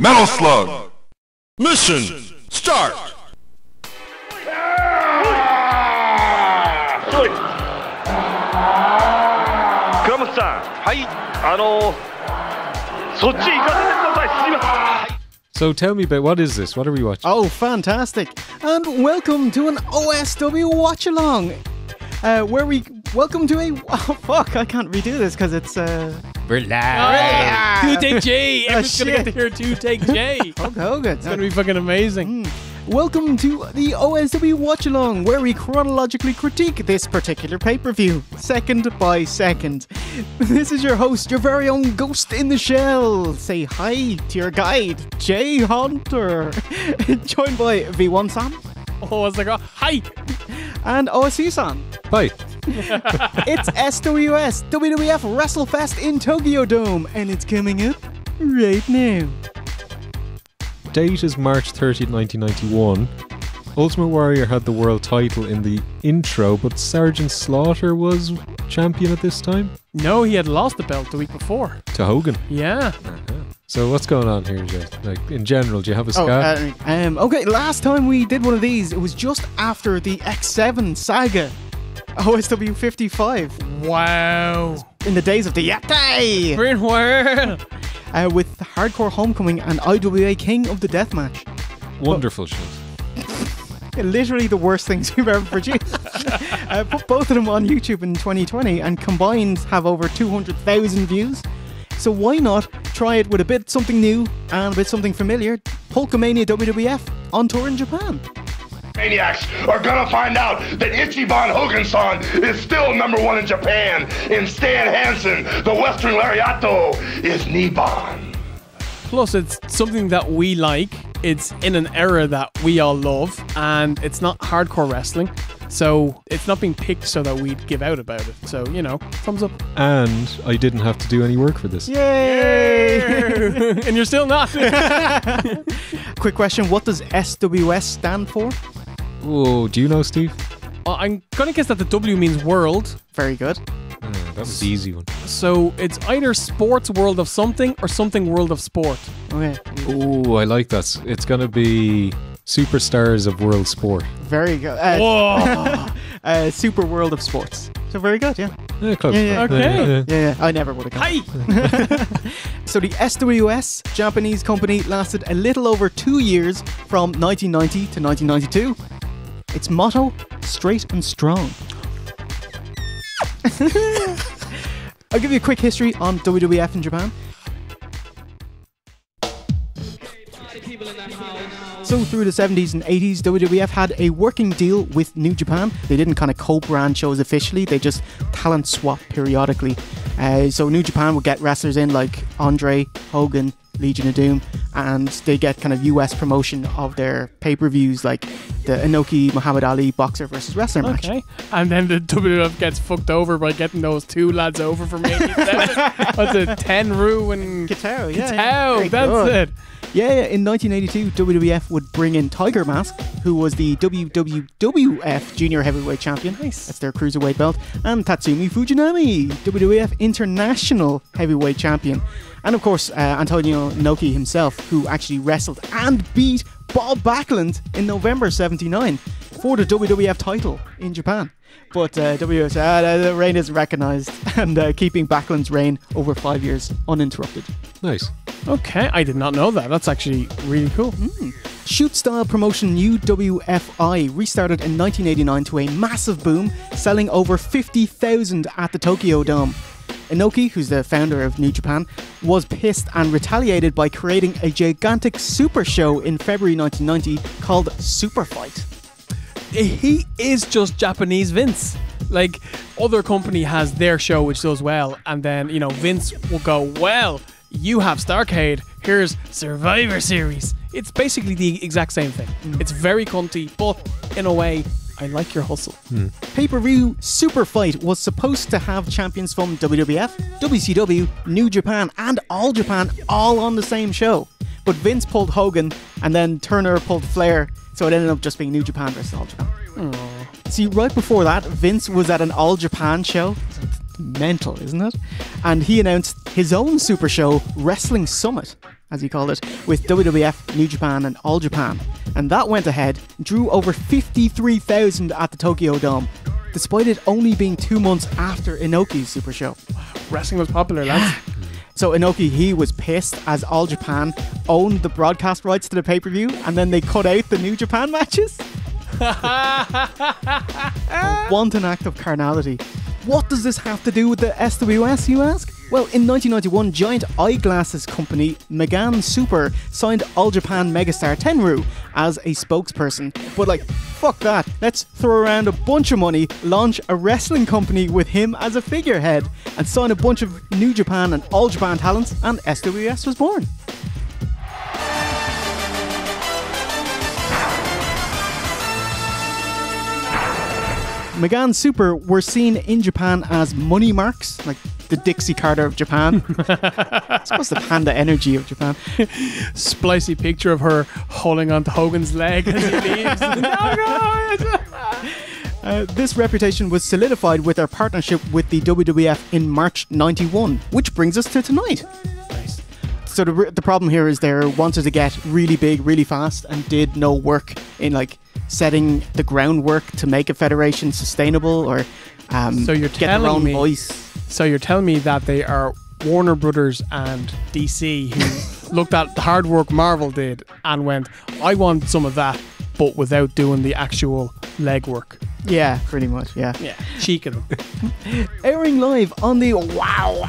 Metal Slug. Mission, start! So tell me about what is this? What are we watching? Oh, fantastic! And welcome to an OSW watch-along! Where we... Welcome to a... Oh, fuck, I can't redo this because it's... We're live! Oh, yeah. 2 Take J! Everyone's gonna get to hear 2 Take J! Hogan. It's gonna be fucking amazing. Mm. Welcome to the OSW Watch Along, where we chronologically critique this particular pay-per-view, second by second. This is your host, your very own Ghost in the Shell. Say hi to your guide, Jay Hunter, joined by V1-san. Oh, what's that called? Hi! And OSU-san. Hi. It's SWS, WWF WrestleFest in Tokyo Dome, and it's coming up right now. Date is March 30th, 1991. Ultimate Warrior had the world title in the intro, but Sergeant Slaughter was champion at this time? No, he had lost the belt the week before. To Hogan? Yeah. So what's going on here, Jay? Like, in general, do you have a scat? Okay, last time we did one of these, it was just after the X7 saga. OSW 55. Wow. In the days of the Yeti. Green World. With Hardcore Homecoming and IWA King of the Deathmatch. Wonderful shows. Literally the worst things we've ever produced. Put both of them on YouTube in 2020 and combined have over 200,000 views. So why not try it with a bit something new and a bit something familiar? Hulkamania WWF on tour in Japan. Maniacs are gonna find out that Ichiban Hogan-san is still #1 in Japan, and Stan Hansen, the Western Lariato, is Niban. Plus, it's something that we like. It's in an era that we all love, and it's not hardcore wrestling, so it's not being picked so that we'd give out about it. So, you know, thumbs up. And I didn't have to do any work for this. Yay! And you're still not. Quick question, what does SWS stand for? Oh, do you know, Steve? I'm gonna guess that the W means world. Very good. That was the easy one. So it's either sports world of something or something world of sport. Okay. Oh, I like that. It's gonna be superstars of world sport. Very good. Whoa. Super world of sports. So very good, yeah. Yeah, close. Yeah, yeah. Okay. Yeah. I never would have got it. So the SWS Japanese company lasted a little over 2 years, from 1990 to 1992. Its motto, straight and strong. I'll give you a quick history on WWF in Japan. So through the 70s and 80s, WWF had a working deal with New Japan. They didn't kind of co-brand shows officially, they just talent swapped periodically. So New Japan would get wrestlers in like Andre, Hogan, Legion of Doom, and they get kind of US promotion of their pay-per-views, like the Inoki Muhammad Ali boxer versus wrestler match. And then the WWF gets fucked over by getting those two lads over from '87. That's it, Tenryu and Kitao. Yeah. That's good. It. Yeah, in 1982, WWF would bring in Tiger Mask, who was the WWF Junior Heavyweight Champion. Nice. That's their cruiserweight belt. And Tatsumi Fujinami, WWF International Heavyweight Champion. And of course, Antonio Inoki himself, who actually wrestled and beat Bob Backlund in November '79 for the WWF title in Japan. But WWF said, the reign isn't recognised, and keeping Backlund's reign over 5 years uninterrupted. Nice. Okay, I did not know that. That's actually really cool. Mm. Shoot-style promotion UWFI restarted in 1989 to a massive boom, selling over 50,000 at the Tokyo Dome. Inoki, who's the founder of New Japan, was pissed and retaliated by creating a gigantic super show in February 1990 called Super Fight. He is just Japanese Vince. Like, other company has their show which does well, and then, you know, Vince will go, well, you have Starcade, here's Survivor Series. It's basically the exact same thing. It's very cunty, but in a way, I like your hustle. Pay-per-view Super Fight was supposed to have champions from WWF, WCW, New Japan, and All Japan all on the same show. But Vince pulled Hogan, and then Turner pulled Flair, so it ended up just being New Japan versus All Japan. Aww. See, right before that, Vince was at an All Japan show. Mental, isn't it? and he announced his own super show, Wrestling Summit, as he called it, with WWF, New Japan and All Japan. And that went ahead, drew over 53,000 at the Tokyo Dome, despite it only being 2 months after Inoki's super show. Wow, wrestling was popular, lads. So Inoki, he was pissed as All Japan owned the broadcast rights to the pay-per-view and then they cut out the New Japan matches. A wanton act of carnality. What does this have to do with the SWS, you ask? Well, in 1991, giant eyeglasses company Megan Super signed All Japan megastar Tenryu as a spokesperson. But like, fuck that. Let's throw around a bunch of money, launch a wrestling company with him as a figurehead, and sign a bunch of New Japan and All Japan talents, and SWS was born. Megan Super were seen in Japan as money marks, like the Dixie Carter of Japan. I suppose the Panda Energy of Japan. Splicey picture of her holding onto Hogan's leg as he leaves. This reputation was solidified with their partnership with the WWF in March '91, which brings us to tonight. Nice. So the problem here is they wanted to get really big, really fast, and did no work in like setting the groundwork to make a federation sustainable, or so you're get their own voice. So you're telling me that they are Warner Brothers and DC who looked at the hard work Marvel did and went, I want some of that, but without doing the actual legwork. Yeah, pretty much, yeah. Yeah, cheek of them. Airing live on the Wow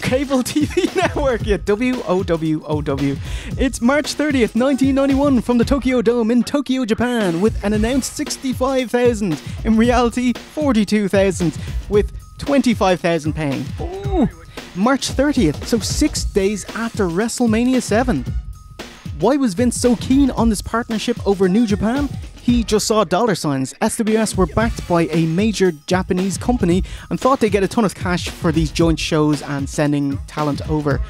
cable TV network, yeah, WOWOW. It's March 30th, 1991 from the Tokyo Dome in Tokyo, Japan, with an announced 65,000, in reality 42,000, with 25,000 paying. Ooh. March 30th, so 6 days after WrestleMania 7. Why was Vince so keen on this partnership over New Japan? He just saw dollar signs. SWS were backed by a major Japanese company and thought they'd get a ton of cash for these joint shows and sending talent over.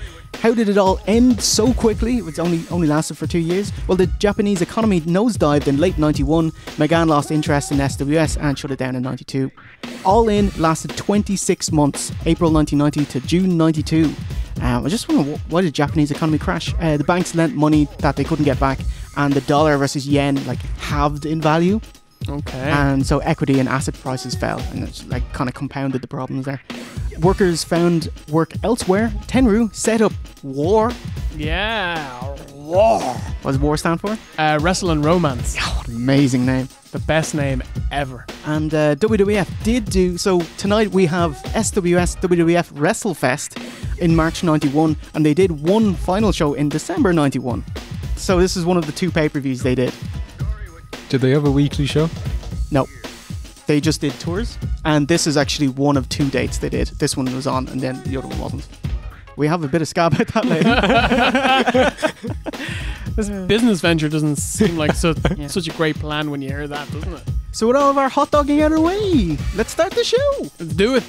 How did it all end so quickly? It only lasted for 2 years. Well, the Japanese economy nosedived in late '91. Megan lost interest in SWS and shut it down in '92. All In lasted 26 months, April 1990 to June '92. I just wonder, why did the Japanese economy crash? The banks lent money that they couldn't get back, and the dollar versus yen like halved in value. Okay. And so equity and asset prices fell, and it's like kind of compounded the problems there. Workers found work elsewhere. Tenryu set up WAR. Yeah, WAR. What does WAR stand for? Wrestling Romance. Oh, amazing name. The best name ever. And WWF did do, so tonight we have SWS WWF WrestleFest in March 91, and they did one final show in December 91. So this is one of the two pay-per-views they did. Did they have a weekly show? No. They just did tours, and this is actually one of two dates they did. This one was on, and then the other one wasn't. We have a bit of scab at that later. This business venture doesn't seem like such a great plan when you hear that, doesn't it? So with all of our hot dogging out of the way, let's start the show. Let's do it.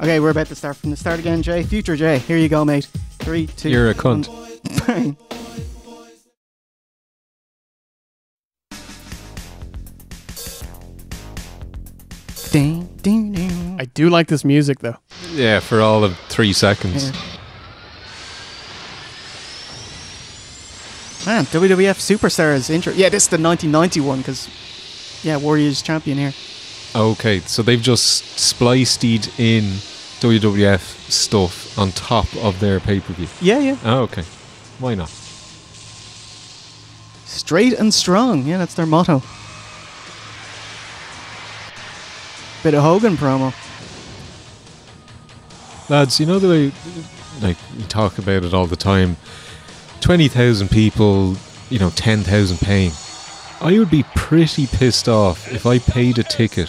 Okay, we're about to start from the start again, Jay. Future Jay, here you go, mate. 3, 2, you're a cunt. Bang. I do like this music though. Yeah, for all of 3 seconds. Yeah. Man, WWF Superstars intro. Yeah, this is the 1991 because, yeah, Warriors champion here. Okay, so they've just spliced in WWF stuff on top of their pay-per-view. Yeah, yeah. Oh, okay. Why not? Straight and strong. Yeah, that's their motto. Bit of Hogan promo. Lads, you know the way, like, we talk about it all the time. 20,000 people, you know, 10,000 paying. I would be pretty pissed off if I paid a ticket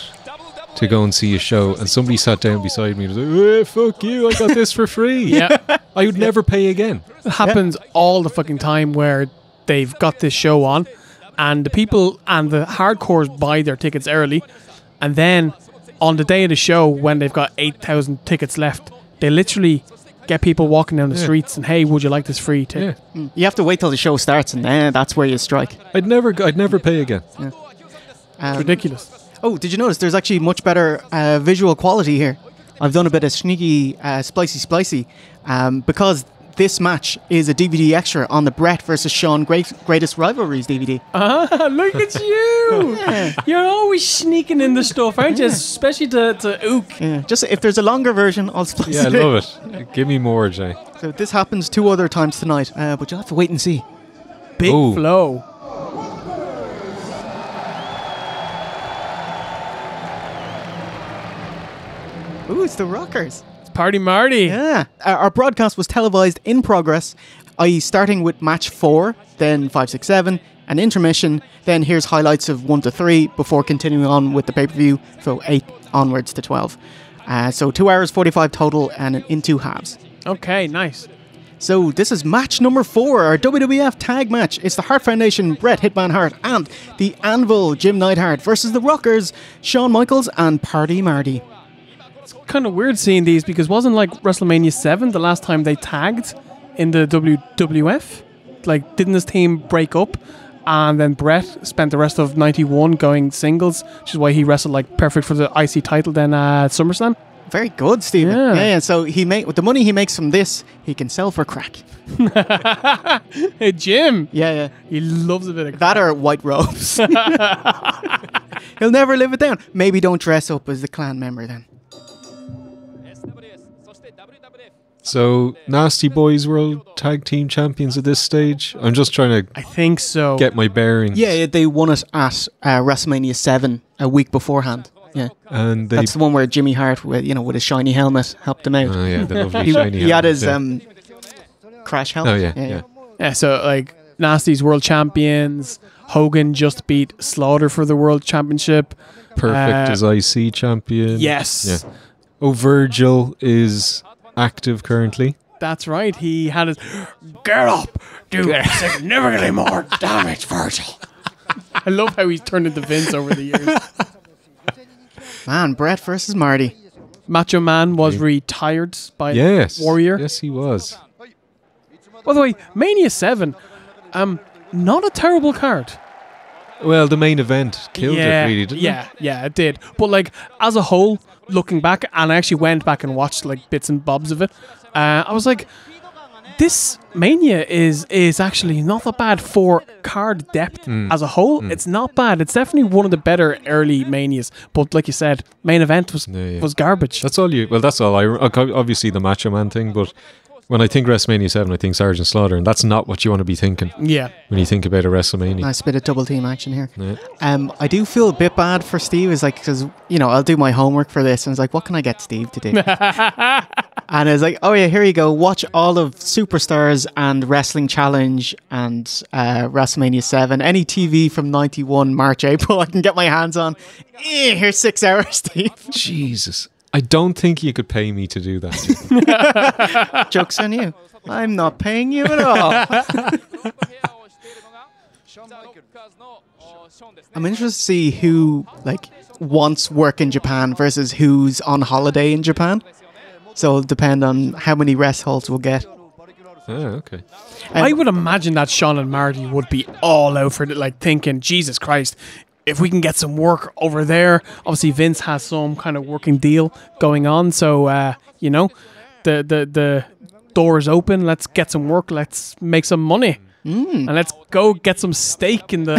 to go and see a show and somebody sat down beside me and was like, oh, fuck you, I got this for free. Yeah, I would never pay again. It happens all the fucking time where they've got this show on and the people and the hardcores buy their tickets early, and then on the day of the show when they've got 8,000 tickets left, they literally get people walking down the streets and, hey, would you like this free ticket? Yeah. You have to wait till the show starts, and then that's where you strike. I'd never pay again. Yeah. It's ridiculous. Oh, did you notice there's actually much better visual quality here? I've done a bit of sneaky splicey because this match is a DVD extra on the Bret versus Shawn Greatest Rivalries DVD. Ah, look at you! Yeah. You're always sneaking in the stuff, aren't you? Yeah. Especially to Ook. Yeah. Just if there's a longer version, I'll splice it. Yeah, I love it. Yeah. Give me more, Jay. So this happens 2 other times tonight, but you'll have to wait and see. Big Ooh. Flow. Ooh, it's the Rockers. Party Marty. Yeah. Our broadcast was televised in progress, i.e. starting with match 4, then 5, 6, 7, an intermission, then here's highlights of 1 to 3 before continuing on with the pay-per-view, so 8 onwards to 12. So 2 hours 45 total and in 2 halves. Okay, nice. So this is match number 4, our WWF tag match. It's the Hart Foundation, Bret Hitman Hart, and the Anvil, Jim Neidhart, versus the Rockers, Shawn Michaels and Party Marty. It's kind of weird seeing these because wasn't like WrestleMania 7 the last time they tagged in the WWF? Like, didn't this team break up? And then Bret spent the rest of '91 going singles, which is why he wrestled like Perfect for the IC title then at SummerSlam. Very good, Stephen. Yeah. Yeah, so he with the money he makes from this, he can sell for crack. Hey, Jim. Yeah. He loves a bit of crack. That are white robes. He'll never live it down. Maybe don't dress up as the clan member then. So, Nasty Boys were all tag team champions at this stage? I'm just trying to... I think so. ...get my bearings. Yeah, they won it at WrestleMania 7 a week beforehand. Yeah, and that's the one where Jimmy Hart, with his shiny helmet, helped them out. Oh, yeah, the lovely shiny helmet. He had his Crash helmet. Oh, yeah. So, like, Nasty's world champions. Hogan just beat Slaughter for the world championship. Perfect is IC champion. Yes. Yeah. Oh, Virgil is... active currently. That's right. He had his get up, do significantly more damage, Virgil. I love how he's turned into Vince over the years. Man, Bret versus Marty. Macho Man was retired by Warrior. Yes, he was. By the way, Mania 7, not a terrible card. Well, the main event killed it, really, didn't it? Yeah, it did. But, like, as a whole, looking back, and I actually went back and watched, like, bits and bobs of it, I was like, this Mania is actually not that bad for card depth as a whole. It's not bad. It's definitely one of the better early Manias. But, like you said, main event was garbage. That's all you... Well, that's all obviously, the Macho Man thing, but... When I think WrestleMania 7, I think Sergeant Slaughter, and that's not what you want to be thinking. Yeah. When you think about a WrestleMania. Nice bit of double team action here. Yeah. I do feel a bit bad for Steve, is like, because, you know, I'll do my homework for this, and it's like, what can I get Steve to do? And it's like, oh yeah, here you go. Watch all of Superstars and Wrestling Challenge and WrestleMania 7. Any TV from '91, March, April, I can get my hands on. Here's 6 hours, Steve. Jesus. I don't think you could pay me to do that. Joke's on you. I'm not paying you at all. I'm interested to see who wants work in Japan versus who's on holiday in Japan. So it'll depend on how many rest holds we'll get. Oh, okay. I would imagine that Shawn and Marty would be all out for it, like thinking, Jesus Christ, if we can get some work over there. Obviously Vince has some kind of working deal going on, so you know, the door is open. Let's get some work, let's make some money, and let's go get some steak in the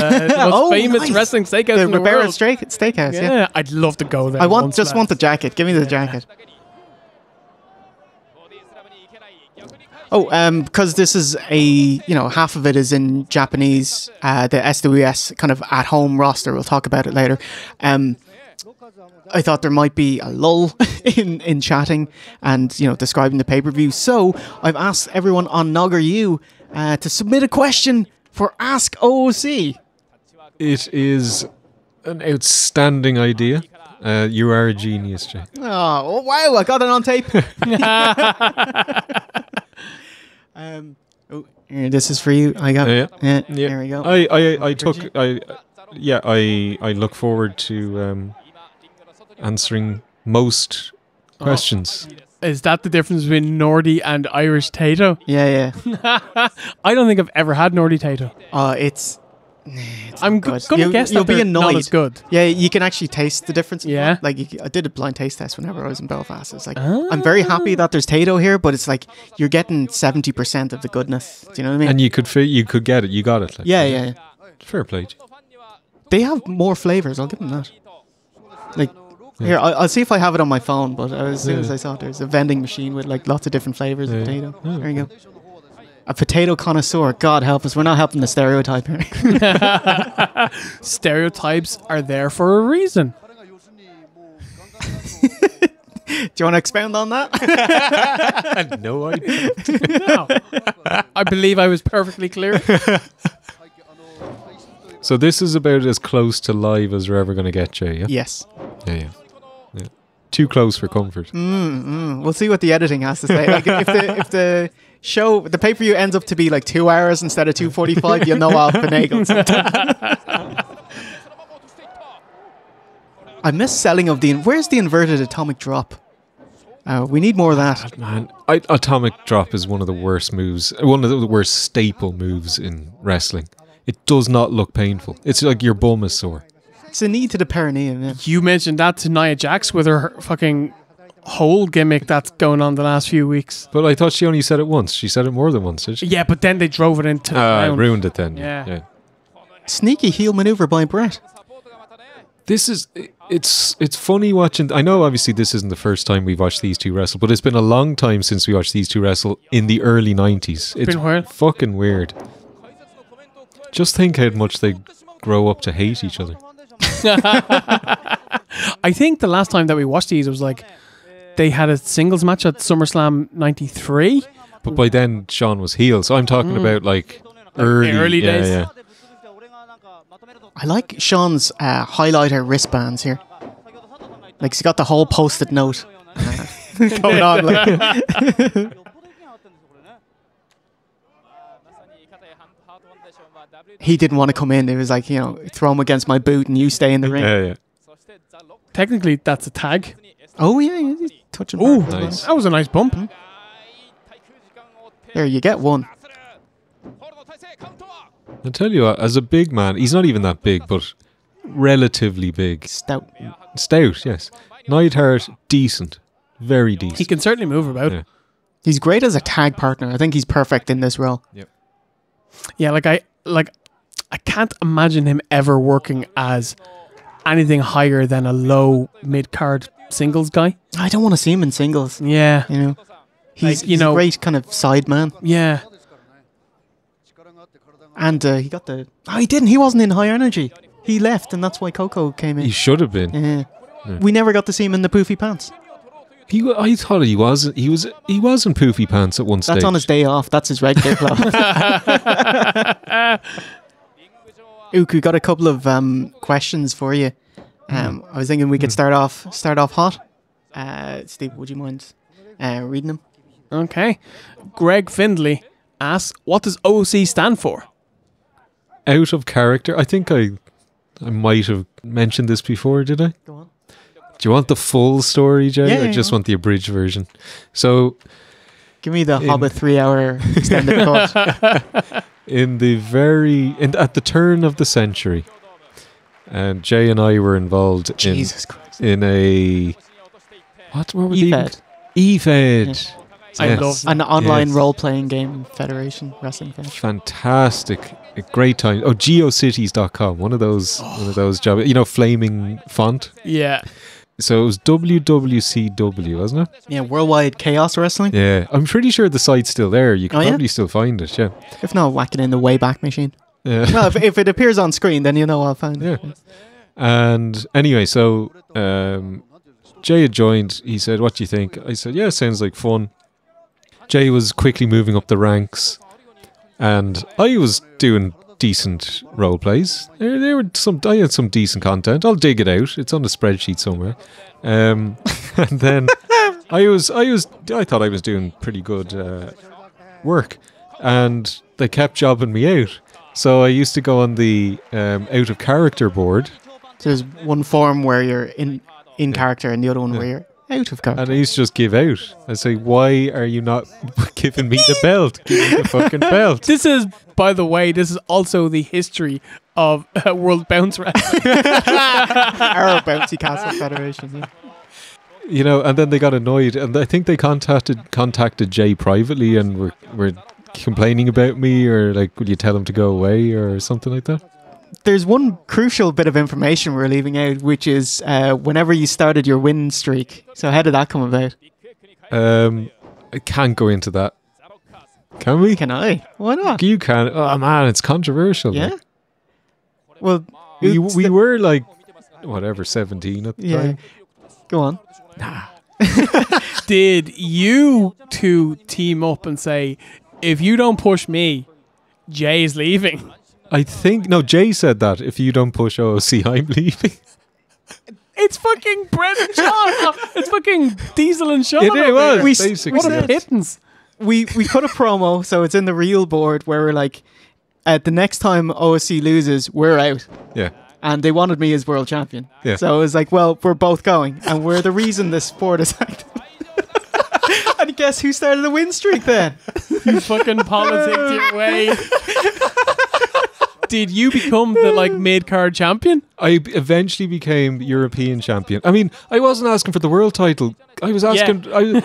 most famous wrestling steakhouse in the world. Steakhouse, yeah. I'd love to go there. I just want the jacket. Give me the jacket. Oh, because this is a, half of it is in Japanese, the SWS kind of at-home roster. We'll talk about it later. I thought there might be a lull in chatting and, describing the pay-per-view. So I've asked everyone on NoggerU to submit a question for Ask OOC. It is an outstanding idea. You are a genius, Jay. Oh, wow, I got it on tape. This is for you. I got it. Yeah. There we go. I look forward to answering most questions. Is that the difference between Nordy and Irish Tato? Yeah. I don't think I've ever had Nordy Tato. It's I'm going to guess you'll be annoyed. Not as good. Yeah, you can actually taste the difference. Yeah. Like, I did a blind taste test whenever I was in Belfast. It's like, I'm very happy that there's Tato here, but it's like, you're getting 70% of the goodness. Do you know what I mean? And you could get it. You got it. Like, yeah. Fair play. They have more flavors. I'll give them that. Like, here, I'll see if I have it on my phone, but as soon as I saw it, there's a vending machine with like lots of different flavors of potato. Yeah. There you go. A potato connoisseur. God help us. We're not helping the stereotype here. Stereotypes are there for a reason. Do you want to expound on that? I had no idea. No. I believe I was perfectly clear. So this is about as close to live as we're ever going to get, Jay, yeah? Yes. Yeah. Too close for comfort. We'll see what the editing has to say. Like, if the show, the pay-per-view ends up to be like 2 hours instead of 2:45, you'll know I'll finagle sometime. I miss selling of the... Where's the inverted atomic drop? We need more of that. God, man. Atomic drop is one of the worst moves, one of the worst staple moves in wrestling. It does not look painful. It's like your bum is sore. It's a knee to the perineum, yeah. You mentioned that to Nia Jax with her fucking... whole gimmick that's going on the last few weeks. But I thought she only said it once. She said it more than once, did she? Yeah, but then they drove it into the ground. Ruined it then. Yeah. Sneaky heel maneuver by Bret. This is... It's funny watching... I know, obviously, this isn't the first time we've watched these two wrestle, but it's been a long time since we watched these two wrestle in the early 90s. It's been weird. Fucking weird. Just think how much they grow up to hate each other. I think the last time that we watched these, it was like... They had a singles match at SummerSlam '93, but by then Shawn was heel. So I'm talking about like early days. Yeah. I like Shawn's highlighter wristbands here. Like he's got the whole post-it note going on. Like. He didn't want to come in. It was like, you know, throw him against my boot and you stay in the ring. Yeah. Technically, that's a tag. Oh yeah. Touching. Oh, nice. That was a nice bump. There, you get one. I tell you what, as a big man, he's not even that big, but relatively big. Stout, yes. Neidhart, decent. Very decent. He can certainly move about. Yeah. He's great as a tag partner. I think he's perfect in this role. Yep. Yeah, like I can't imagine him ever working as anything higher than a low mid-card singles guy. I don't want to see him in singles. Yeah. You know, he's a great kind of side man. Yeah. And he got the... Oh, he didn't. He wasn't in High Energy. He left, and that's why Coco came in. He should have been. Yeah. We never got to see him in the poofy pants. I thought he was. He was in poofy pants at one stage. That's on his day off. That's his regular clothes. Uku, got a couple of questions for you. I was thinking we could start off hot. Steve, would you mind reading them? Okay. Greg Findley asks, what does OC stand for? Out of character. I think I might have mentioned this before, did I? Go on. Do you want the full story, Jay? Yeah, I just want the abridged version. So... Give me the Hobbit 3-hour extended cut. At the turn of the century... And Jay and I were involved in a... What were we? E-Fed. Yes. An online role-playing game federation, wrestling federation. Fantastic. A great time. Oh, geocities.com. One of those jobs. You know, flaming font. Yeah. So it was WWCW, wasn't it? Yeah, Worldwide Chaos Wrestling. Yeah. I'm pretty sure the site's still there. You can probably still find it, yeah. If not, whack it in the Wayback Machine. Yeah. Well, if it appears on screen, then you know I'll find it. Yeah. And anyway, so Jay had joined. He said, what do you think? I said, yeah, sounds like fun. Jay was quickly moving up the ranks. And I was doing decent role plays. I had some decent content. I'll dig it out. It's on a spreadsheet somewhere. And then I thought I was doing pretty good work. And they kept jobbing me out. So I used to go on the out of character board. So there's one form where you're in character and the other one where you're out of character. And I used to just give out. I'd say, why are you not giving me the belt. Give me the fucking belt. This is, by the way, this is also the history of World Bounce Wrestling. Our Bouncy Castle Federation. Yeah. You know, and then they got annoyed, and I think they contacted Jay privately and were complaining about me, or like, will you tell him to go away or something like that? There's one crucial bit of information we're leaving out, which is whenever you started your win streak. So how did that come about? I can't go into that. Can we? Can I? Why not? You can. Oh man, it's controversial. Yeah. Man. Well, we were like whatever 17 at the time. Go on. Nah. Did you two team up and say, if you don't push me, Jay's leaving? I think, no, Jay said that. If you don't push OOC, I'm leaving. It's fucking Brett and Sean. It's fucking Diesel and Sean. It was, basically. What a pittance. We cut a promo, so it's in the real board, where we're like, the next time OOC loses, we're out. Yeah. And they wanted me as world champion. Yeah. So it was like, well, we're both going. And we're the reason this sport is active. And guess who started the win streak then? You fucking politicked your way. Did you become the like mid-card champion? I eventually became European champion. I mean, I wasn't asking for the world title. I was asking... Yeah.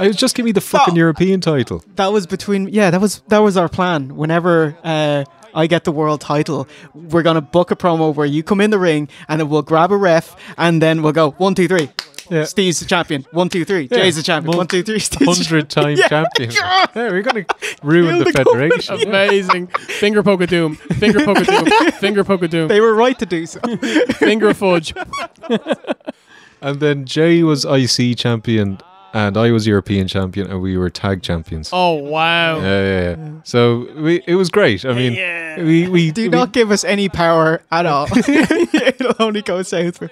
I was just giving me the fucking European title. That was between... Yeah, that was our plan. Whenever... I get the world title, we're going to book a promo where you come in the ring and then we'll grab a ref and then we'll go 1, 2, 3. Yeah. Steve's the champion. 1, 2, 3. Yeah. Jay's the champion. 1, 2, 3. Steve's 100-time champion. Yeah. Yeah, we're going to ruin the federation. Yeah. Amazing. Finger poke of doom. Finger poke of doom. Finger poke of doom. They were right to do so. Finger fudge. And then Jay was IC champion and I was European champion and we were tag champions. Oh, wow. Yeah. So it was great. I mean... Yeah. We give us any power at all. It'll only go south.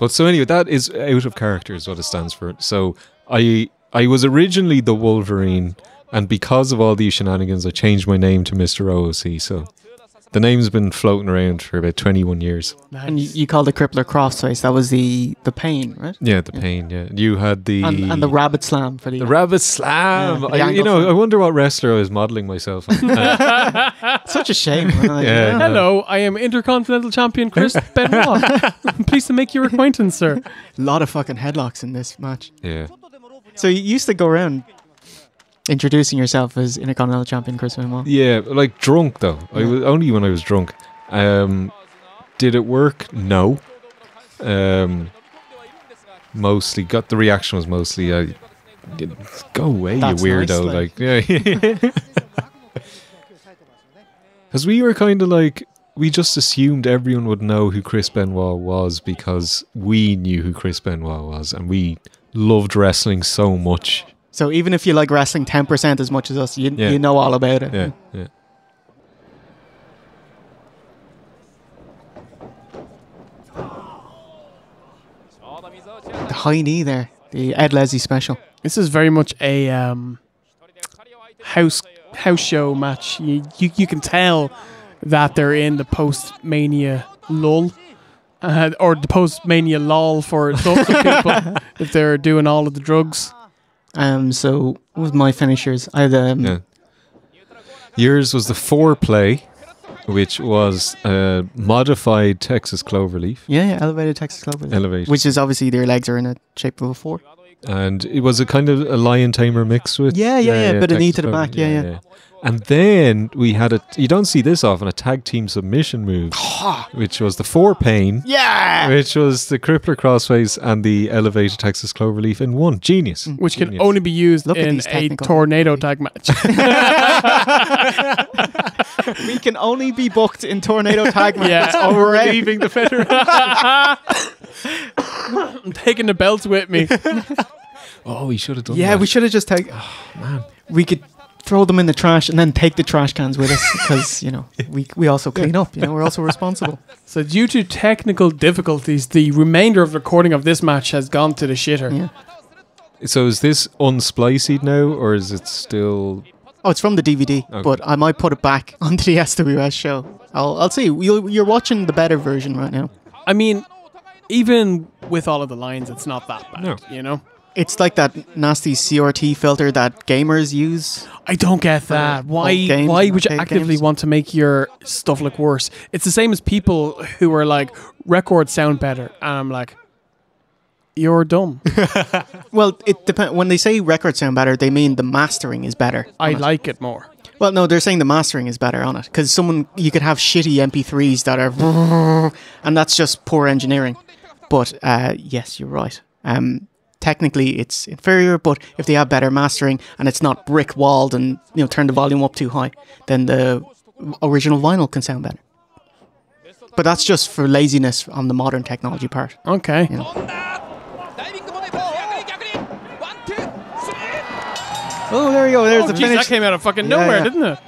But so anyway, that is out of character is what it stands for. So I was originally the Wolverine, and because of all these shenanigans, I changed my name to Mr. OOC. So the name's been floating around for about 21 years. Nice. And you called the Crippler Crossface. That was the pain, right? Yeah, the pain, yeah. You had the... And the Rabbit Slam. For the Rabbit Slam! Yeah, you know, I wonder what wrestler I was modelling myself on. Such a shame. Hello, I am Intercontinental Champion Chris Benoit. I'm pleased to make your acquaintance, sir. A lot of fucking headlocks in this match. Yeah. So you used to go around... introducing yourself as Intercontinental Champion Chris Benoit. Yeah, like drunk though. Yeah. I was only when I was drunk. Did it work? No. Mostly got the reaction was mostly go away, that's you weirdo. Nice, like yeah. Because we were kind of like we just assumed everyone would know who Chris Benoit was because we knew who Chris Benoit was and we loved wrestling so much. So even if you like wrestling 10% as much as us, you know all about it. Yeah. The high knee there, the Ed Leslie special. This is very much a house show match. You can tell that they're in the post-Mania lull. Or the post-Mania lull for some people if they're doing all of the drugs. So what was my finishers? I had yours was the foreplay, which was modified Texas cloverleaf. Yeah, elevated Texas cloverleaf. Elevated, which is obviously their legs are in a shape of a four. And it was a kind of a lion tamer mix with a bit of knee to the back. Yeah. And then we had you don't see this often, a tag team submission move, which was the forepain, which was the Crippler Crossface and the elevated Texas Cloverleaf in one. Genius. Which can only be used in a tornado tag match. We can only be booked in tornado tag matches already. Leaving the federation. I'm taking the belts with me. Oh, we should have done that. Yeah, we should have just taken... Oh, man. We could... throw them in the trash and then take the trash cans with us because, you know, we also clean up. You know, we're also responsible. So due to technical difficulties, the remainder of the recording of this match has gone to the shitter. Yeah. So is this unspliced now or is it still... Oh, it's from the DVD, but I might put it back onto the SWS show. I'll see. You're watching the better version right now. I mean, even with all of the lines, it's not that bad, you know? It's like that nasty CRT filter that gamers use. I don't get that. Why would you actively want to make your stuff look worse? It's the same as people who are like, records sound better. And I'm like, you're dumb. Well, it depends. When they say records sound better, they mean the mastering is better. I like it more. Well, no, they're saying the mastering is better on it. Because you could have shitty MP3s that are... And that's just poor engineering. But yes, you're right. Technically, it's inferior, but if they have better mastering and it's not brick-walled and, you know, turn the volume up too high, then the original vinyl can sound better. But that's just for laziness on the modern technology part. Okay. You know. Oh, there we go. There's the finish. That came out of fucking nowhere, didn't it?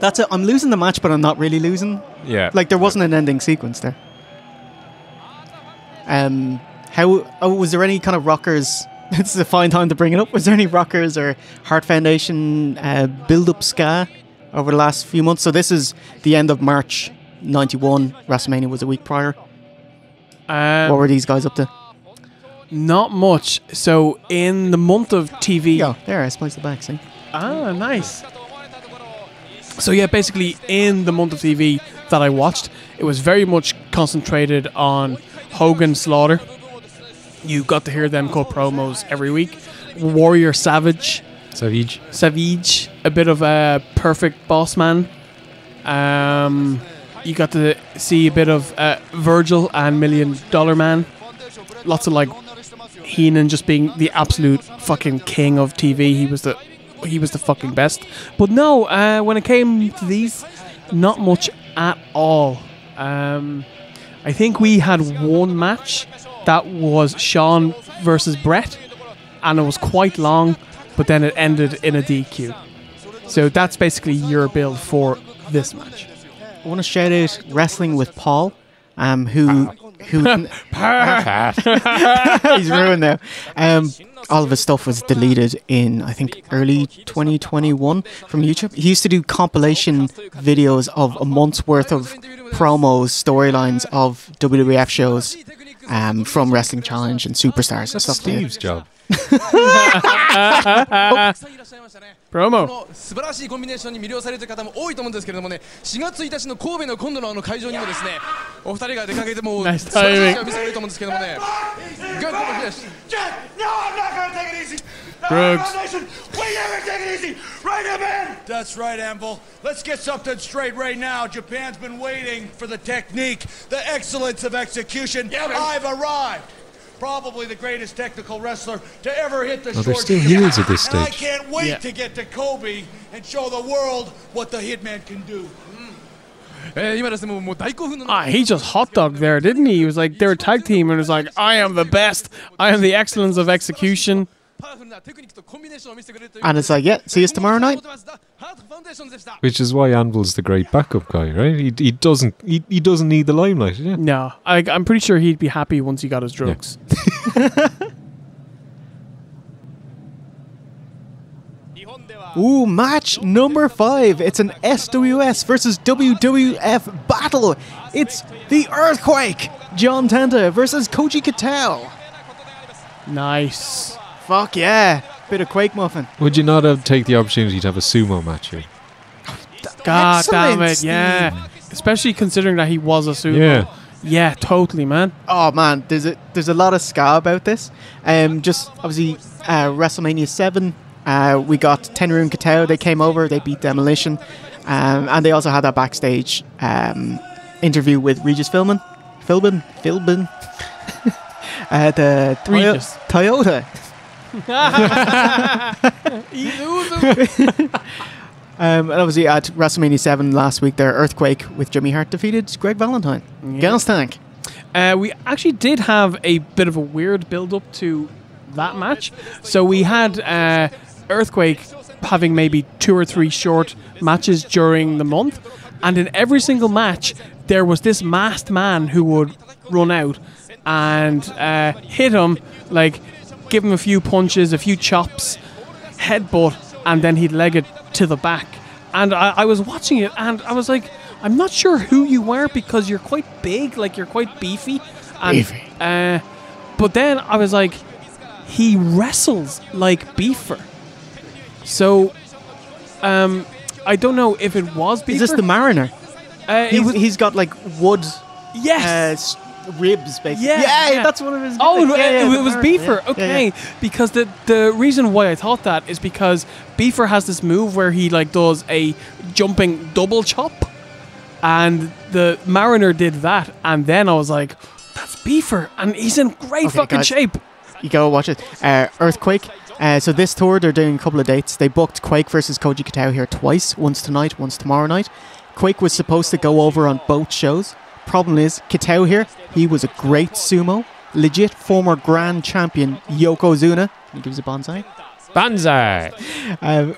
That's it. I'm losing the match, but I'm not really losing. Yeah. Like, there wasn't an ending sequence there. Was there any kind of Rockers? This is a fine time to bring it up. Was there any Rockers or Heart Foundation build-up ska over the last few months? So this is the end of March '91. WrestleMania was a week prior. What were these guys up to? Not much. So in the month of TV, there I spliced the back. See? Ah, nice. So yeah, basically in the month of TV that I watched, it was very much concentrated on Hogan, Slaughter. You got to hear them cut promos every week. Warrior Savage. A bit of a Perfect Boss Man. You got to see a bit of Virgil and Million Dollar Man. Lots of like Heenan just being the absolute fucking king of TV. He was the fucking best. But no, when it came to these, not much at all. I think we had one match. That was Shawn versus Bret, and it was quite long, but then it ended in a DQ. So that's basically your build for this match. I want to shout out Wrestling with Paul, who he's ruined now. All of his stuff was deleted in, I think, early 2021 from YouTube. He used to do compilation videos of a month's worth of promos, storylines of WWF shows. From Wrestling Challenge and Superstars and stuff. Steve's job. Promo. Nice timing. No, I'm not going to take it easy. Brooks. We never take it easy. Right up in. That's right, Anvil. Let's get something straight right now. Japan's been waiting for the technique, the excellence of execution. Yeah, I've arrived. Probably the greatest technical wrestler to ever hit the short. They're still heels at this stage. And I can't wait to get to Kobe and show the world what the Hitman can do. He just hot dogged there, didn't he? He was like, they're a tag team, and it was like, I am the best. I am the excellence of execution. And it's like, yeah, see us tomorrow night. Which is why Anvil's the great backup guy, right? He doesn't need the limelight. Yeah. No, I'm pretty sure he'd be happy once he got his drugs. Yeah. Ooh, match number 5. It's an SWS versus WWF battle. It's the Earthquake. John Tenta versus Koji Kitao. Nice. Fuck yeah. Bit of Quake Muffin. Would you not take the opportunity to have a sumo match here? God damn it, yeah. Especially considering that he was a sumo. Yeah, yeah, totally, man. Oh, man, there's a lot of ska about this. Just, obviously, WrestleMania 7, we got Tenryu and Kitao. They came over, they beat Demolition. And they also had that backstage interview with Regis Philbin. At the Toyota. And obviously at WrestleMania 7 last week, their Earthquake with Jimmy Hart defeated Greg Valentine. Yeah. Gals Tank. We actually did have a bit of a weird build-up to that match. So we had Earthquake having maybe 2 or 3 short matches during the month. And in every single match, there was this masked man who would run out and hit him, like... give him a few punches, a few chops, headbutt, and then he'd leg it to the back. And I was watching it, and I was like, I'm not sure who you are because you're quite big, like you're quite beefy. But then I was like, he wrestles like Beefer. So, I don't know if it was Beefer. Is this the Mariner? He's got like wood. Yes. Ribs, basically. Yeah, that's one of his. Oh, it was Beefer. Yeah. Okay, because the reason why I thought that is because Beefer has this move where he like does a jumping double chop, and the Mariner did that, and then I was like, that's Beefer, and he's in great fucking shape. You go watch it. Earthquake. So this tour they're doing a couple of dates. They booked Quake versus Koji Kitao here twice. Once tonight, once tomorrow night. Quake was supposed to go over on both shows. Problem is, Kitao here, he was a great sumo, legit former grand champion Yokozuna. He gives a bonsai. Banzai!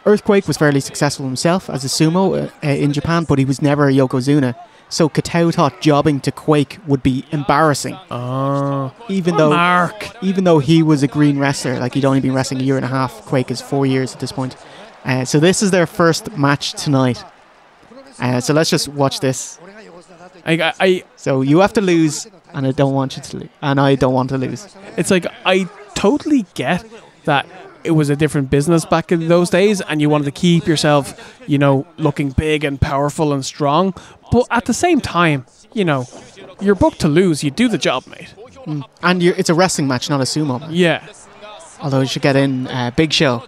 Earthquake was fairly successful himself as a sumo in Japan, but he was never a Yokozuna. So Kitao thought jobbing to Quake would be embarrassing. Oh, even though he was a green wrestler, like he'd only been wrestling a year and a half. Quake is 4 years at this point. So this is their first match tonight. So let's just watch this. So you have to lose, and I don't want you to lose, and I don't want to lose. It's like, I totally get that it was a different business back in those days, and you wanted to keep yourself, you know, looking big and powerful and strong. But at the same time, you know, you're booked to lose. You do the job, mate. Mm. And it's a wrestling match, not a sumo. Man. Yeah. Although you should get in Big Show.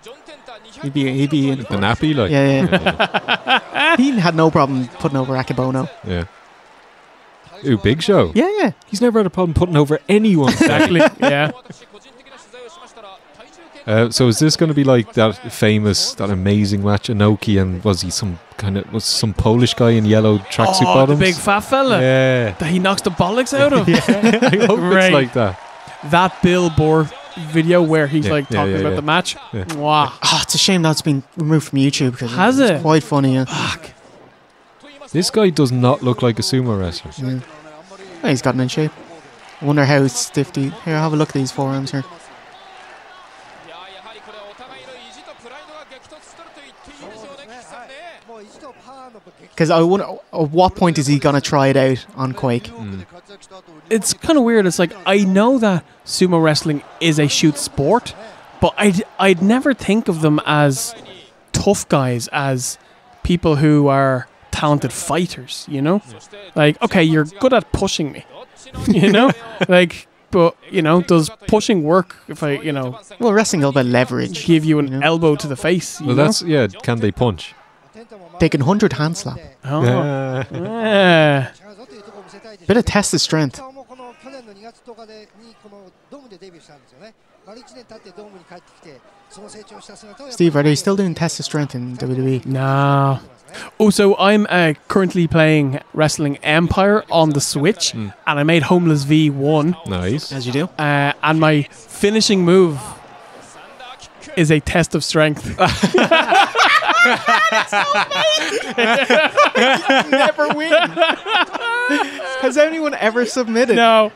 He'd be in the nappy, like. Yeah. He had no problem putting over Akebono. Yeah. Ooh, Big Show. Yeah. He's never had a problem putting over anyone. Exactly. Yeah. So is this going to be like that amazing match? Inoki and was some Polish guy in yellow tracksuit bottoms? Oh, the big fat fella. Yeah. That he knocks the bollocks out of. Yeah. I hope it's like that. That Bill Bohr video where he's like talking about the match. Yeah. Wow. Oh, it's a shame that's been removed from YouTube because it's quite funny. Yeah. Fuck. This guy does not look like a sumo wrestler. Mm. Oh, he's gotten in shape. I wonder how stiff the... Here, have a look at these forearms here. Because I wonder at what point is he going to try it out on Quake? Mm. It's kind of weird. It's like, I know that sumo wrestling is a shoot sport, but I'd never think of them as tough guys, as people who are... talented fighters, you know? Yeah. Like, okay, you're good at pushing me, you know? Like, but, you know, does pushing work if I, you know... Well, wrestling is all about leverage. Give you an elbow to the face, you know? That's, yeah, can they punch? They can 100 hand slap. Oh. Yeah. Bit of test of strength. Steve, are they still doing tests of strength in WWE? No. Oh, so I'm currently playing Wrestling Empire on the Switch, and I made Homeless V1. Nice. As you do. And my finishing move is a test of strength. That's so bad. You never win. Has anyone ever submitted? No.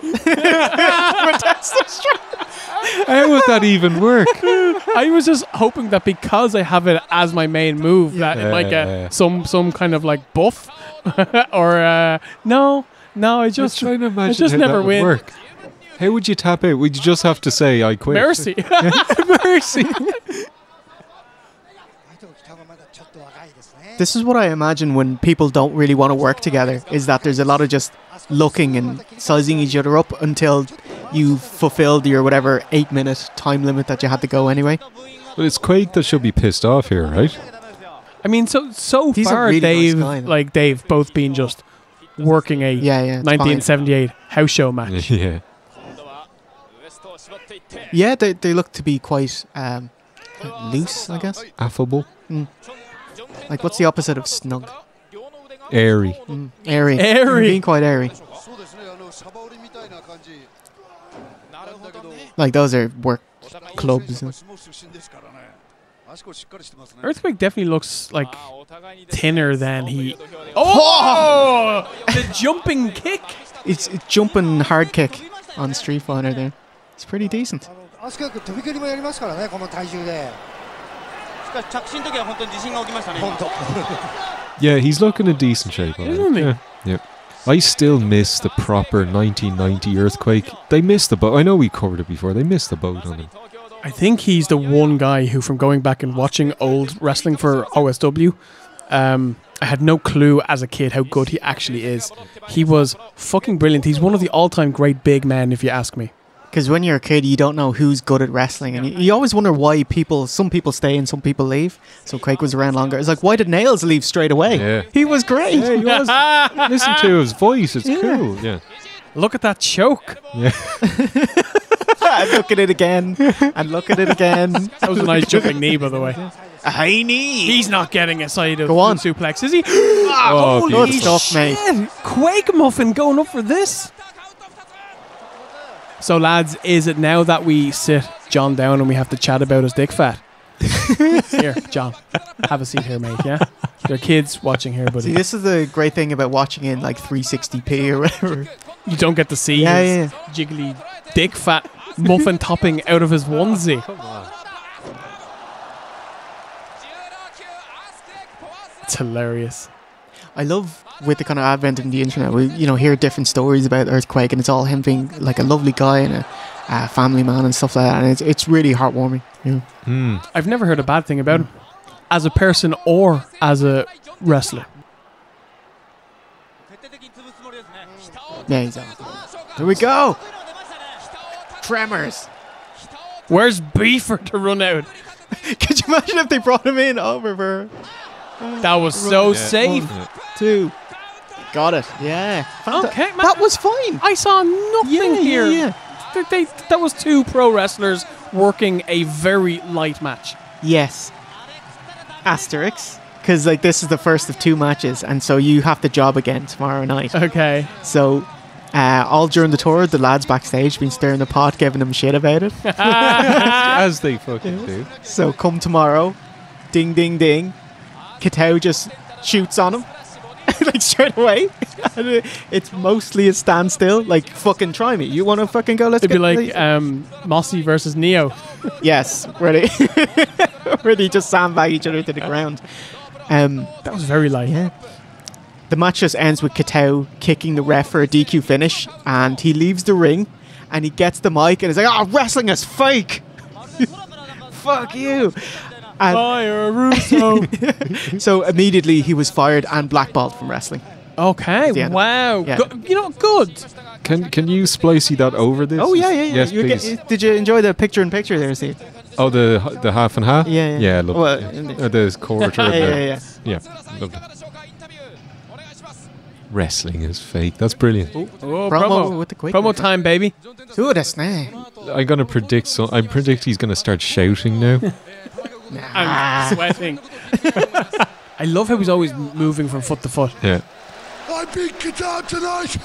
How would that even work? I was just hoping that because I have it as my main move, that it might get some kind of like buff. Or no, I just never win. Work. How would you tap out? Would you just have to say I quit? Mercy. Mercy. This is what I imagine when people don't really want to work together, is that there's a lot of just looking and sizing each other up until you fulfilled your whatever 8-minute time limit that you had to go anyway. But it's Quake that should be pissed off here, right? I mean, so he's far, really they've both been just working a 1978 house show match. Yeah, they look to be quite loose, I guess. Affable. Mm. Like, what's the opposite of snug? Airy. Mm, airy. Airy. Being quite airy. Like, those are work clubs. Earthquake definitely looks, like, thinner than he... Oh! The jumping kick! It's a jumping hard kick on Street Fighter there. It's pretty decent. Yeah, he's looking in decent shape. Isn't he? Yeah. I still miss the proper 1990 Earthquake. They missed the boat. I know we covered it before. They missed the boat on him. I think he's the one guy who, from going back and watching old wrestling for OSW, I had no clue as a kid how good he actually is. He was fucking brilliant. He's one of the all-time great big men, if you ask me. Because when you're a kid, you don't know who's good at wrestling. And you always wonder why people, some people stay and some people leave. So Craig was around longer. It's like, why did Nails leave straight away? Yeah. He was great. Yeah, he was. Listen to his voice. It's cool. Yeah. Look at that choke. Yeah. And look at it again. And look at it again. That was a nice jumping knee, by the way. A high knee. He's not getting a side of suplex, is he? Oh, holy stuff, mate. Quake Muffin going up for this. So, lads, is it now that we sit John down and we have to chat about his dick fat? Here, John, have a seat here, mate, yeah? There are kids watching here, buddy. See, this is the great thing about watching in, like, 360p or whatever. You don't get to see his jiggly dick fat muffin topping out of his onesie. Come on. It's hilarious. I love... with the kind of advent of the internet, we hear different stories about Earthquake, and it's all him being like a lovely guy and a family man and stuff like that, and it's really heartwarming. Yeah. Mm. I've never heard a bad thing about him as a person or as a wrestler. Yeah, exactly. Here we go. Tremors. Where's Beefer to run out? Could you imagine if they brought him in over for? That was so safe. 1, 2. Got it. Yeah. Okay, man. That was fine. I saw nothing here. Yeah. That was two pro wrestlers working a very light match. Yes. Asterix. Because like, this is the first of two matches. And so you have the job again tomorrow night. Okay. So all during the tour, the lads backstage been stirring the pot, giving them shit about it. As they fucking do. So come tomorrow. Ding, ding, ding. Kitao just shoots on him. Like straight away. It's mostly a standstill. Like, fucking try me. You want to fucking go? Let's go. It'd be like Mossy versus Neo. Yes, really. Really just sandbag each other to the ground. That was very light. Yeah. The match just ends with Kitao kicking the ref for a DQ finish, and he leaves the ring and he gets the mic and is like, oh, wrestling is fake. Fuck you. And fire Russo. So immediately he was fired and blackballed from wrestling. Okay, wow. Yeah. Good. Can you splicey that over this? Oh, yeah. Yes, please. Did you enjoy the picture-in-picture there, Steve? Oh, the half and half? Yeah. I loved it. The quarter. Yeah, loved it. Wrestling is fake. That's brilliant. Oh, promo with the quick promo time, baby. Ooh, that's nice. I'm going to predict, I predict he's going to start shouting now. Nah. I'm sweating. I love how he's always moving from foot to foot. Yeah. I beat Kitao tonight,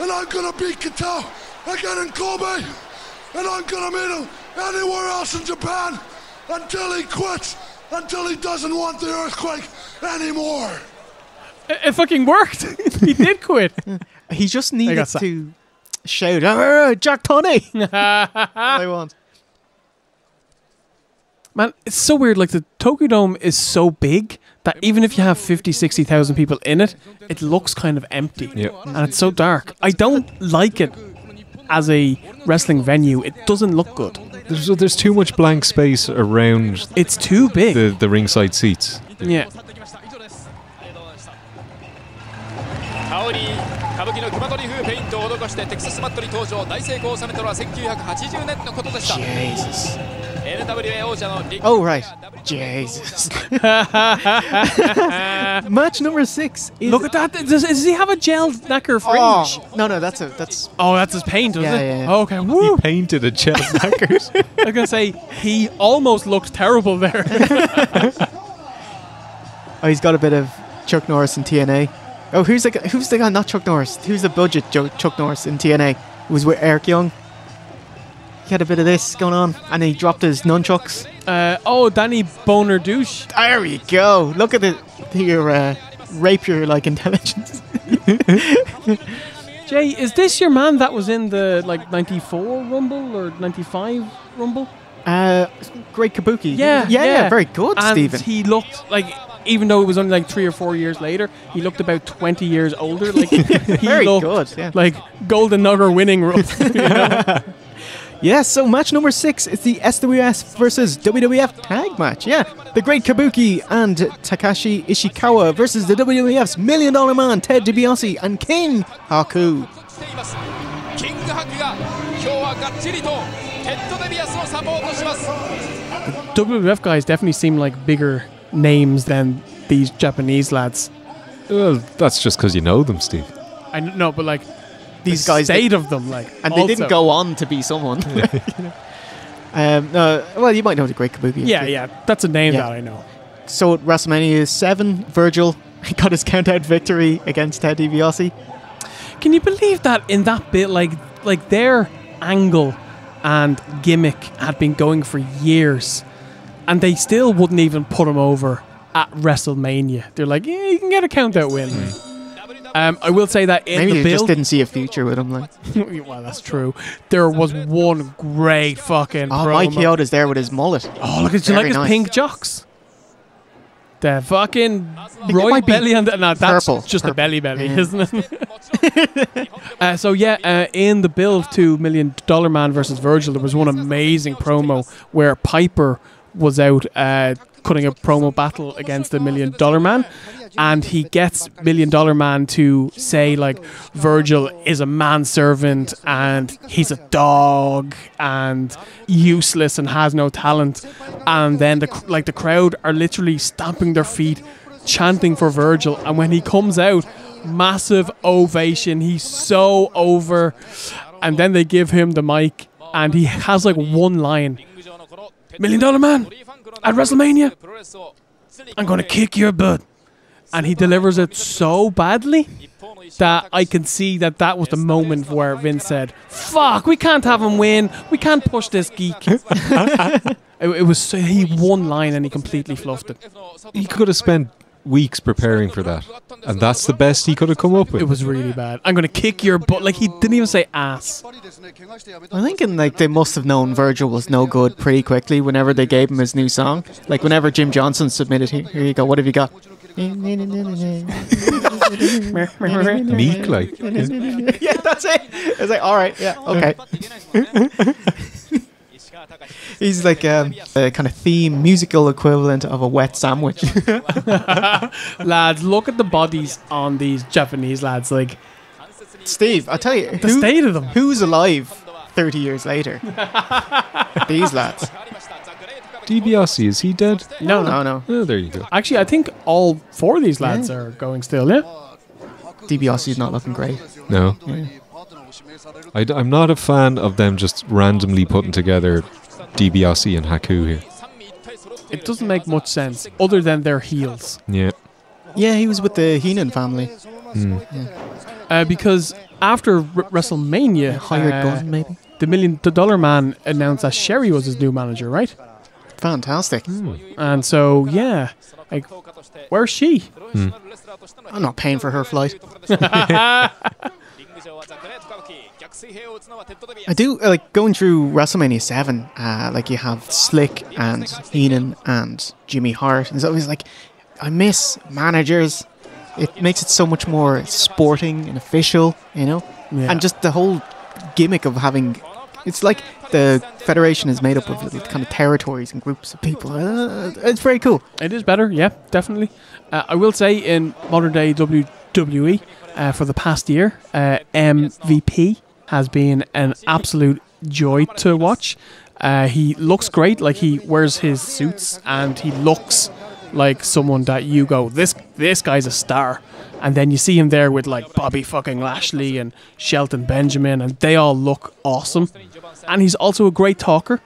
and I'm gonna beat Kitao again in Kobe, and I'm gonna meet him anywhere else in Japan until he quits, until he doesn't want the Earthquake anymore. It fucking worked. He did quit. He just needed to shout, Jack Tunney. All he wants. Man, it's so weird. Like, the Tokyo Dome is so big that even if you have 50, 60,000 people in it, it looks kind of empty. Yep. And it's so dark. I don't like it as a wrestling venue. It doesn't look good. There's too much blank space around. It's too big. The ringside seats. Yeah. Jesus. Oh, right. Jesus. Match number 6. Look at that. Does he have a gel knacker fringe? Oh, no, that's... Oh, that's his paint, isn't it? Yeah. Oh, okay. Woo. He painted a gel knacker. I was going to say, he almost looked terrible there. Oh, he's got a bit of Chuck Norris in TNA. Oh, who's the guy? Not Chuck Norris. Who's the budget Chuck Norris in TNA? It was with Eric Young. He had a bit of this going on, and he dropped his nunchucks. Danny Boner Douche. There you go. Look at your rapier-like intelligence. Jay, is this your man that was in the like 94 Rumble or 95 Rumble? Great Kabuki. Yeah, very good, and Stephen. He looked like, even though it was only like 3 or 4 years later, he looked about 20 years older. Like, he very looked good, like Golden Nugger winning. Yeah, so match number 6 is the SWS versus WWF tag match. Yeah, the Great Kabuki and Takashi Ishikawa versus the WWF's Million Dollar Man, Ted DiBiase, and King Haku. The WWF guys definitely seem like bigger names than these Japanese lads. That's just because you know them, Steve. I know, but like these guys, eight of them, like, and also, they didn't go on to be someone. Well, you might know the Great Kabuki. Yeah, yeah, that's a name that I know. So at WrestleMania 7, Virgil got his count-out victory against Ted DiBiase. Can you believe that in that bit, like their angle and gimmick had been going for years, and they still wouldn't even put him over at WrestleMania. They're like, yeah, you can get a count-out win. I will say that in the build, maybe they just didn't see a future with him. Like, well, that's true. There was one great fucking promo. Mike Chioda's there with his mullet. Oh, look at his pink jocks. The fucking Roy belly and no, that's purple. Just a belly belly, isn't it? So yeah, in the build to Million Dollar Man versus Virgil, there was one amazing promo where Piper was out cutting a promo battle against the Million Dollar Man, and he gets Million Dollar Man to say like Virgil is a manservant and he's a dog and useless and has no talent, and then the crowd are literally stamping their feet chanting for Virgil, and when he comes out, massive ovation, he's so over, and then they give him the mic and he has like one line: Million Dollar Man, at WrestleMania, I'm going to kick your butt. And he delivers it so badly that I can see that that was the moment where Vince said, fuck, we can't have him win. We can't push this geek. It was so, he one line and he completely fluffed it. He could have spent weeks preparing for that, and that's the best he could have come up with. It was really bad. I'm gonna kick your butt. Like, he didn't even say ass. I'm thinking like they must have known Virgil was no good pretty quickly whenever they gave him his new song. Like whenever Jim Johnson submitted, here you go, what have you got? Meek, like. Yeah, that's it. It's like, all right, yeah, okay. He's like a kind of theme musical equivalent of a wet sandwich. Lads, look at the bodies on these Japanese lads. Like, Steve, I'll tell you, the state of them. Who's alive 30 years later? These lads. DiBiase, is he dead? No, no, no. Oh, there you go. Actually, I think all 4 of these lads are going still, yeah? DiBiase is not looking great. No. Yeah. I'm not a fan of them just randomly putting together DiBiase and Haku here. It doesn't make much sense, other than they're heels. Yeah. Yeah, he was with the Heenan family. Mm. Yeah. Because after WrestleMania, hired gun, maybe? The Dollar Man announced that Sherry was his new manager, right? Fantastic. Mm. And so, yeah, like, where's she? Mm. I'm not paying for her flight. I do like going through WrestleMania 7. Like you have Slick and Heenan and Jimmy Hart, and it's always like, I miss managers. It makes it so much more sporting and official, you know. Yeah. And just the whole gimmick of having, it's like the Federation is made up of kind of territories and groups of people. It's very cool. It is better, yeah, definitely. I will say in modern day WWE, for the past year, MVP has been an absolute joy to watch. He looks great, like he wears his suits and he looks like someone that you go, this guy's a star. And then you see him there with like Bobby fucking Lashley and Shelton Benjamin, and they all look awesome. And he's also a great talker.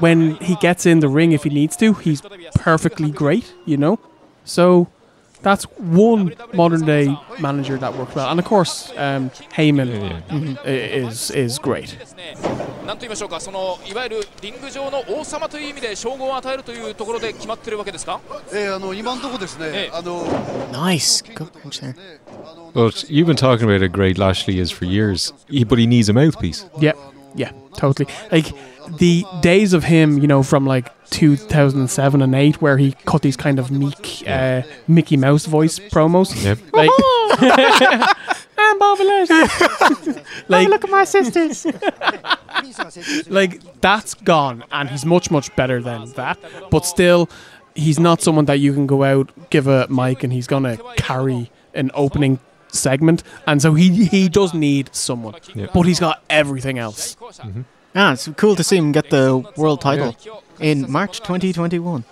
When he gets in the ring, if he needs to, he's perfectly great, you know. So that's one modern-day manager that worked well. And, of course, Heyman is great. Nice. Good punch there. Well, you've been talking about how great Lashley is for years, but he needs a mouthpiece. Yeah, yeah, totally. Like, the days of him, you know, from, like, 2007 and 8, where he cut these kind of meek Mickey Mouse voice promos. Yep. Like, I'm Bobby Lashley. Like, look at my sisters. Like, that's gone, and he's much, much better than that. But still, he's not someone that you can go out, give a mic, and he's going to carry an opening segment. And so he does need someone. Yep. But he's got everything else. Mm-hmm. Yeah, it's cool to see him get the world title in March 2021.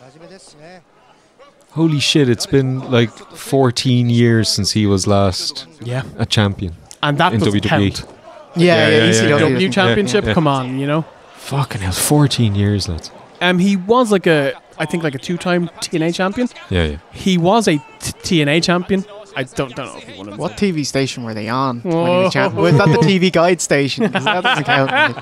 Holy shit, it's been like 14 years since he was last a champion. And that in WWE. Count. ECW championship, come on, you know? Fucking hell, 14 years, lads. He was like I think like a two-time TNA champion. Yeah. He was a TNA champion. I don't know if he won it. What TV station were they on when he was champion? Was that the TV Guide station? That doesn't count.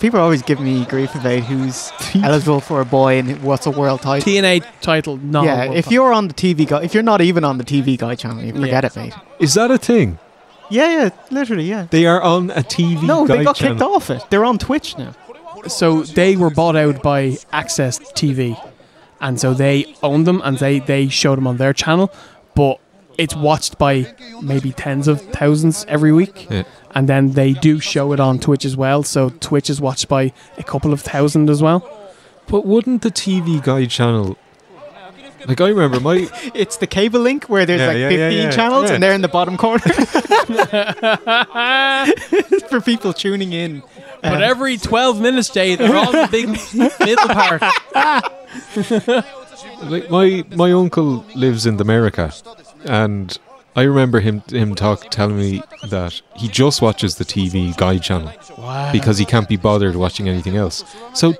People always give me grief about who's eligible for a boy and what's a world title. TNA title, not a world title. You're on the TV Guide, if you're not even on the TV Guide channel, you forget it, mate. Is that a thing? Yeah, literally, yeah. They are on a TV Guide channel. No, they got kicked off it. They're on Twitch now. So they were bought out by Access TV, and so they owned them, and they showed them on their channel, but it's watched by maybe tens of thousands every week. Yeah. And then they do show it on Twitch as well, so Twitch is watched by a couple of thousand as well. But wouldn't the TV Guide channel... Like, I remember my... It's the cable link where there's like 15 channels and they're in the bottom corner. For people tuning in. But every 12 minutes, Jay, they're all the big middle part. Like, my uncle lives in America, and... I remember him telling me that he just watches the TV Guide channel because he can't be bothered watching anything else. So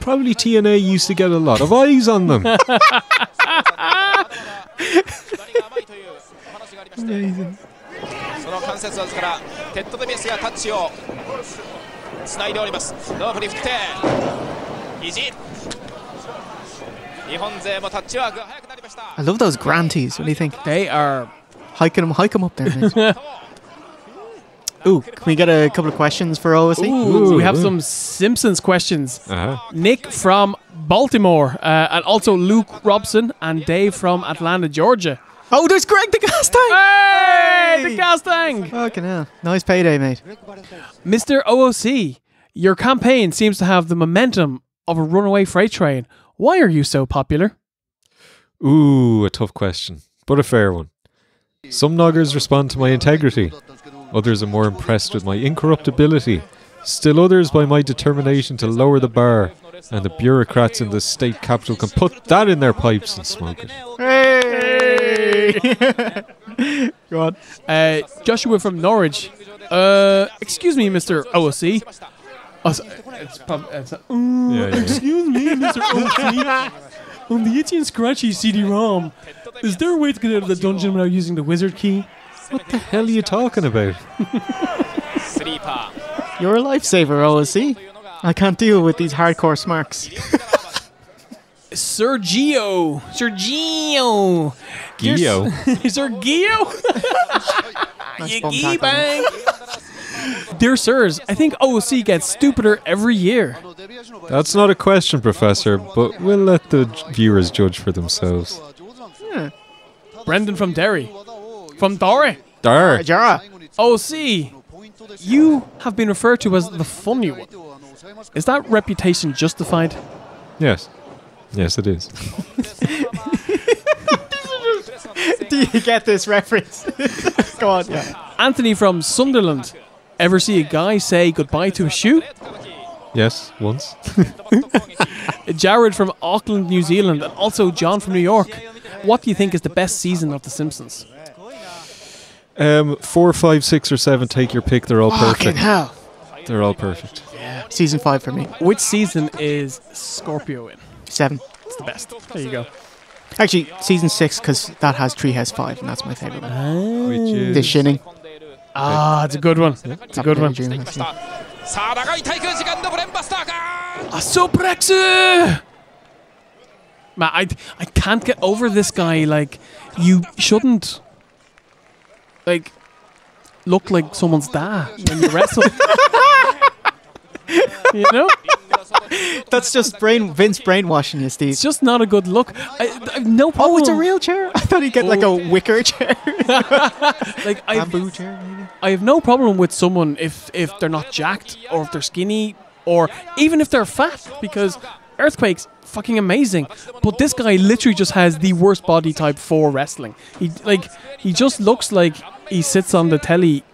probably TNA used to get a lot of eyes on them. Amazing. I love those grantees. What do you think? They are... Hike him up there, mate. Ooh, can we get a couple of questions for OSE? Ooh, we have some Simpsons questions. Nick from Baltimore, and also Luke Robson and Dave from Atlanta, Georgia. Oh, there's Greg the Gas Tank! Hey, the Gas Tank! Fucking hell. Nice payday, mate. Mr. OSE, your campaign seems to have the momentum of a runaway freight train. Why are you so popular? Ooh, a tough question, but a fair one. Some noggers respond to my integrity, others are more impressed with my incorruptibility, still others by my determination to lower the bar, and the bureaucrats in the state capital can put that in their pipes and smoke it. Hey! Go on. Joshua from Norwich. Excuse me, Mr. OSC. Excuse me, Mr. OSC. On the Itchy and Scratchy CD-ROM, is there a way to get out of the dungeon without using the wizard key? What the hell are you talking about? You're a lifesaver, OSC. I can't deal with these hardcore smarks. Sergio. Gio. Sergio? You gee-bang. Dear sirs, I think OSC gets stupider every year. That's not a question, Professor, but we'll let the viewers judge for themselves. Yeah. Brendan from Derry. From Dory. Jara. OSC, you have been referred to as the funny one. Is that reputation justified? Yes. Yes, it is. Do you get this reference? Go on. Yeah. Anthony from Sunderland. Ever see a guy say goodbye to a shoe? Yes, once. Jared from Auckland, New Zealand, and also John from New York. What do you think is the best season of The Simpsons? 4, 5, 6, or 7, take your pick. They're all perfect. Fucking hell. They're all perfect. Yeah. Season 5 for me. Which season is Scorpio in? 7. It's the best. There you go. Actually, season 6, because that has Treehouse 5, and that's my favourite one. Which is? The Shining. Ah, it's a good one. Yeah. It's a good one. A suplex! Man, I can't get over this guy. Like, you shouldn't like look like someone's dad when you wrestle. You know? That's just Vince brainwashing you, Steve. It's just not a good look. I no problem. Oh, it's a real chair? I thought he'd get like a wicker chair. Like bamboo chair, maybe? I have no problem with someone if they're not jacked, or if they're skinny, or even if they're fat, because Earthquake's fucking amazing. But this guy literally just has the worst body type for wrestling. He just looks like he sits on the telly.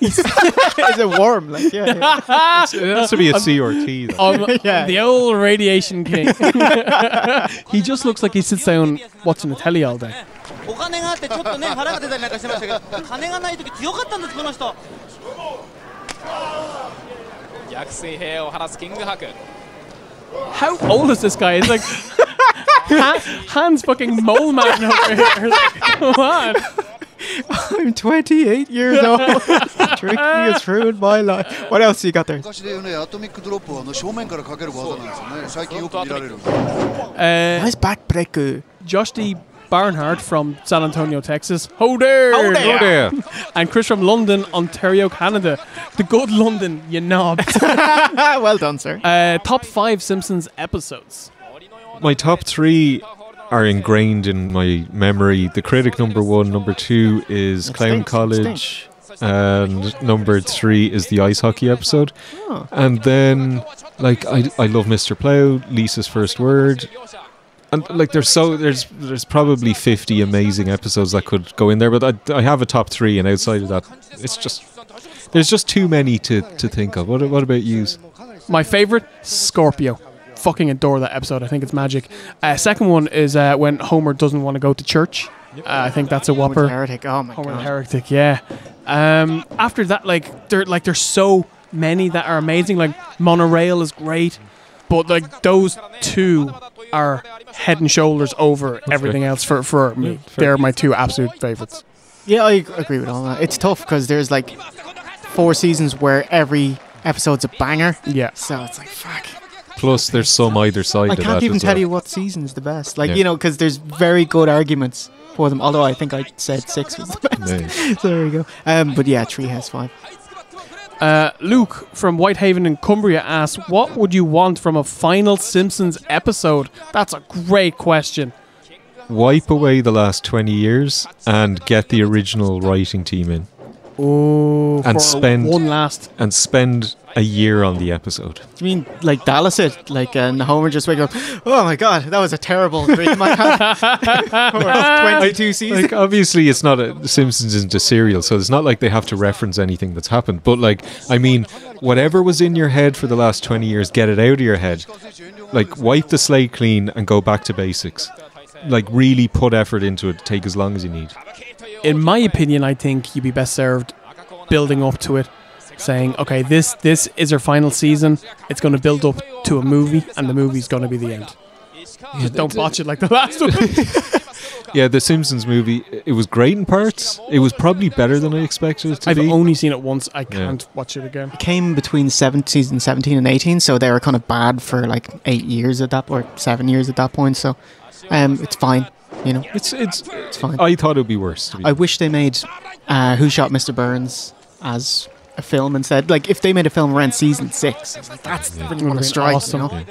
Is it warm? Like, yeah. It has to be a CRT. Yeah. The old radiation king. He just looks like he sits down watching the telly all day. How old is this guy? He's like Hans fucking mole man over here. Come on. I'm 28 years old. Drinking has ruined my life. What else you got there? Nice backbreaker. Josh D. Barnhart from San Antonio, Texas. Ho there! Ho there! And Chris from London, Ontario, Canada. The good London, you knob. Well done, sir. Top 5 Simpsons episodes. My top 3... are ingrained in my memory. The Critic #1, #2 is Clown College, and #3 is the ice hockey episode. Oh. And then, like, I love Mr. Plow, Lisa's First Word, and like there's probably 50 amazing episodes that could go in there. But I have a top 3, and outside of that, it's just there's just too many to think of. What about yous? My favorite, Scorpio. Fucking adore that episode. I think it's magic. Second one is when Homer doesn't want to go to church. I think that's a whopper. Homer the Heretic. Oh my god. Homer the Heretic. Yeah. After that, there's so many that are amazing. Like Monorail is great, but like those two are head and shoulders over everything else for me. They're my two absolute favorites. Yeah, I agree with all that. It's tough because there's like 4 seasons where every episode's a banger. Yeah. So it's like fuck. Plus, there's some either side of that. I can't even tell you what season is the best. Like, you know, because there's very good arguments for them. Although I think I said 6 was the best. Nice. So there we go. But yeah, Treehouse 5. Luke from Whitehaven in Cumbria asks, what would you want from a final Simpsons episode? That's a great question. Wipe away the last 20 years and get the original writing team in. Oh, and spend a year on the episode. You mean like Dallas? And Homer just wakes up. Oh my god, that was a terrible dream. I had 22 seasons. Like, obviously, it's not The Simpsons isn't a serial, so it's not like they have to reference anything that's happened. But like, I mean, whatever was in your head for the last 20 years, get it out of your head. Like, wipe the slate clean and go back to basics. Like, really put effort into it. Take as long as you need. In my opinion, I think you'd be best served building up to it, saying, okay, this is our final season. It's going to build up to a movie, and the movie's going to be the end. Yeah, don't botch it like the last one. Yeah, the Simpsons movie, it was great in parts. It was probably better than I expected it to be. I've only seen it once. I can't watch it again. It came between season 17 and 18, so they were kind of bad for like 8 years at that point, or 7 years at that point, so it's fine. You know, it's fine. I thought it would be worse. I wish they made Who Shot Mr. Burns as a film instead. Like, if they made a film around season 6, it's like, that's really what a strike. Awesome. You know?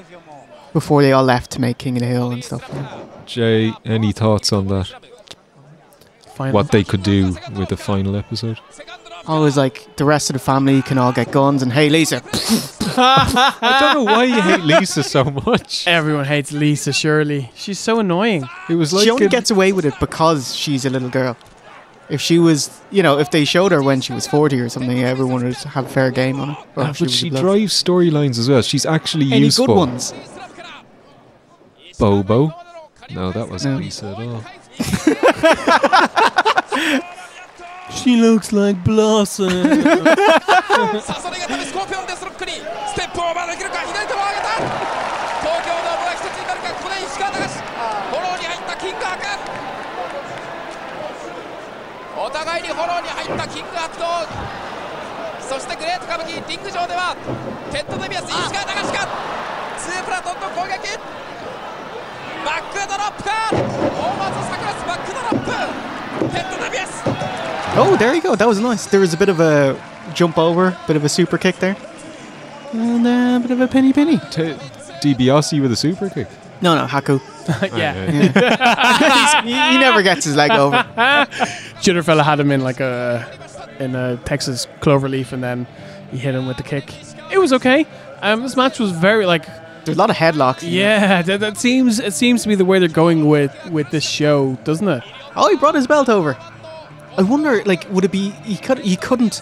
Before they all left to make King of the Hill and stuff. Yeah. Jay, any thoughts on that? Final. What they could do with the final episode? Always like the rest of the family can all get guns and hey Lisa. I don't know why you hate Lisa so much. Everyone hates Lisa, surely. She's so annoying. It was like she only gets away with it because she's a little girl. If she was, you know, if they showed her when she was 40 or something, everyone would have fair game on her. But she drives storylines as well. She's actually useful. Any good ones? Bobo. No, that wasn't Lisa at all. She looks like Blossom. Oh, there you go. That was nice. There was a bit of a jump over, bit of a super kick there. And a bit of a penny. DiBiase with a super kick. No, no, Haku. yeah. He never gets his leg over. The other fella had him in like a Texas cloverleaf, and then he hit him with the kick. It was okay. This match was very like. There's a lot of headlocks. Yeah, that seems to be the way they're going with this show, doesn't it? Oh, he brought his belt over. I wonder, like, would it be he couldn't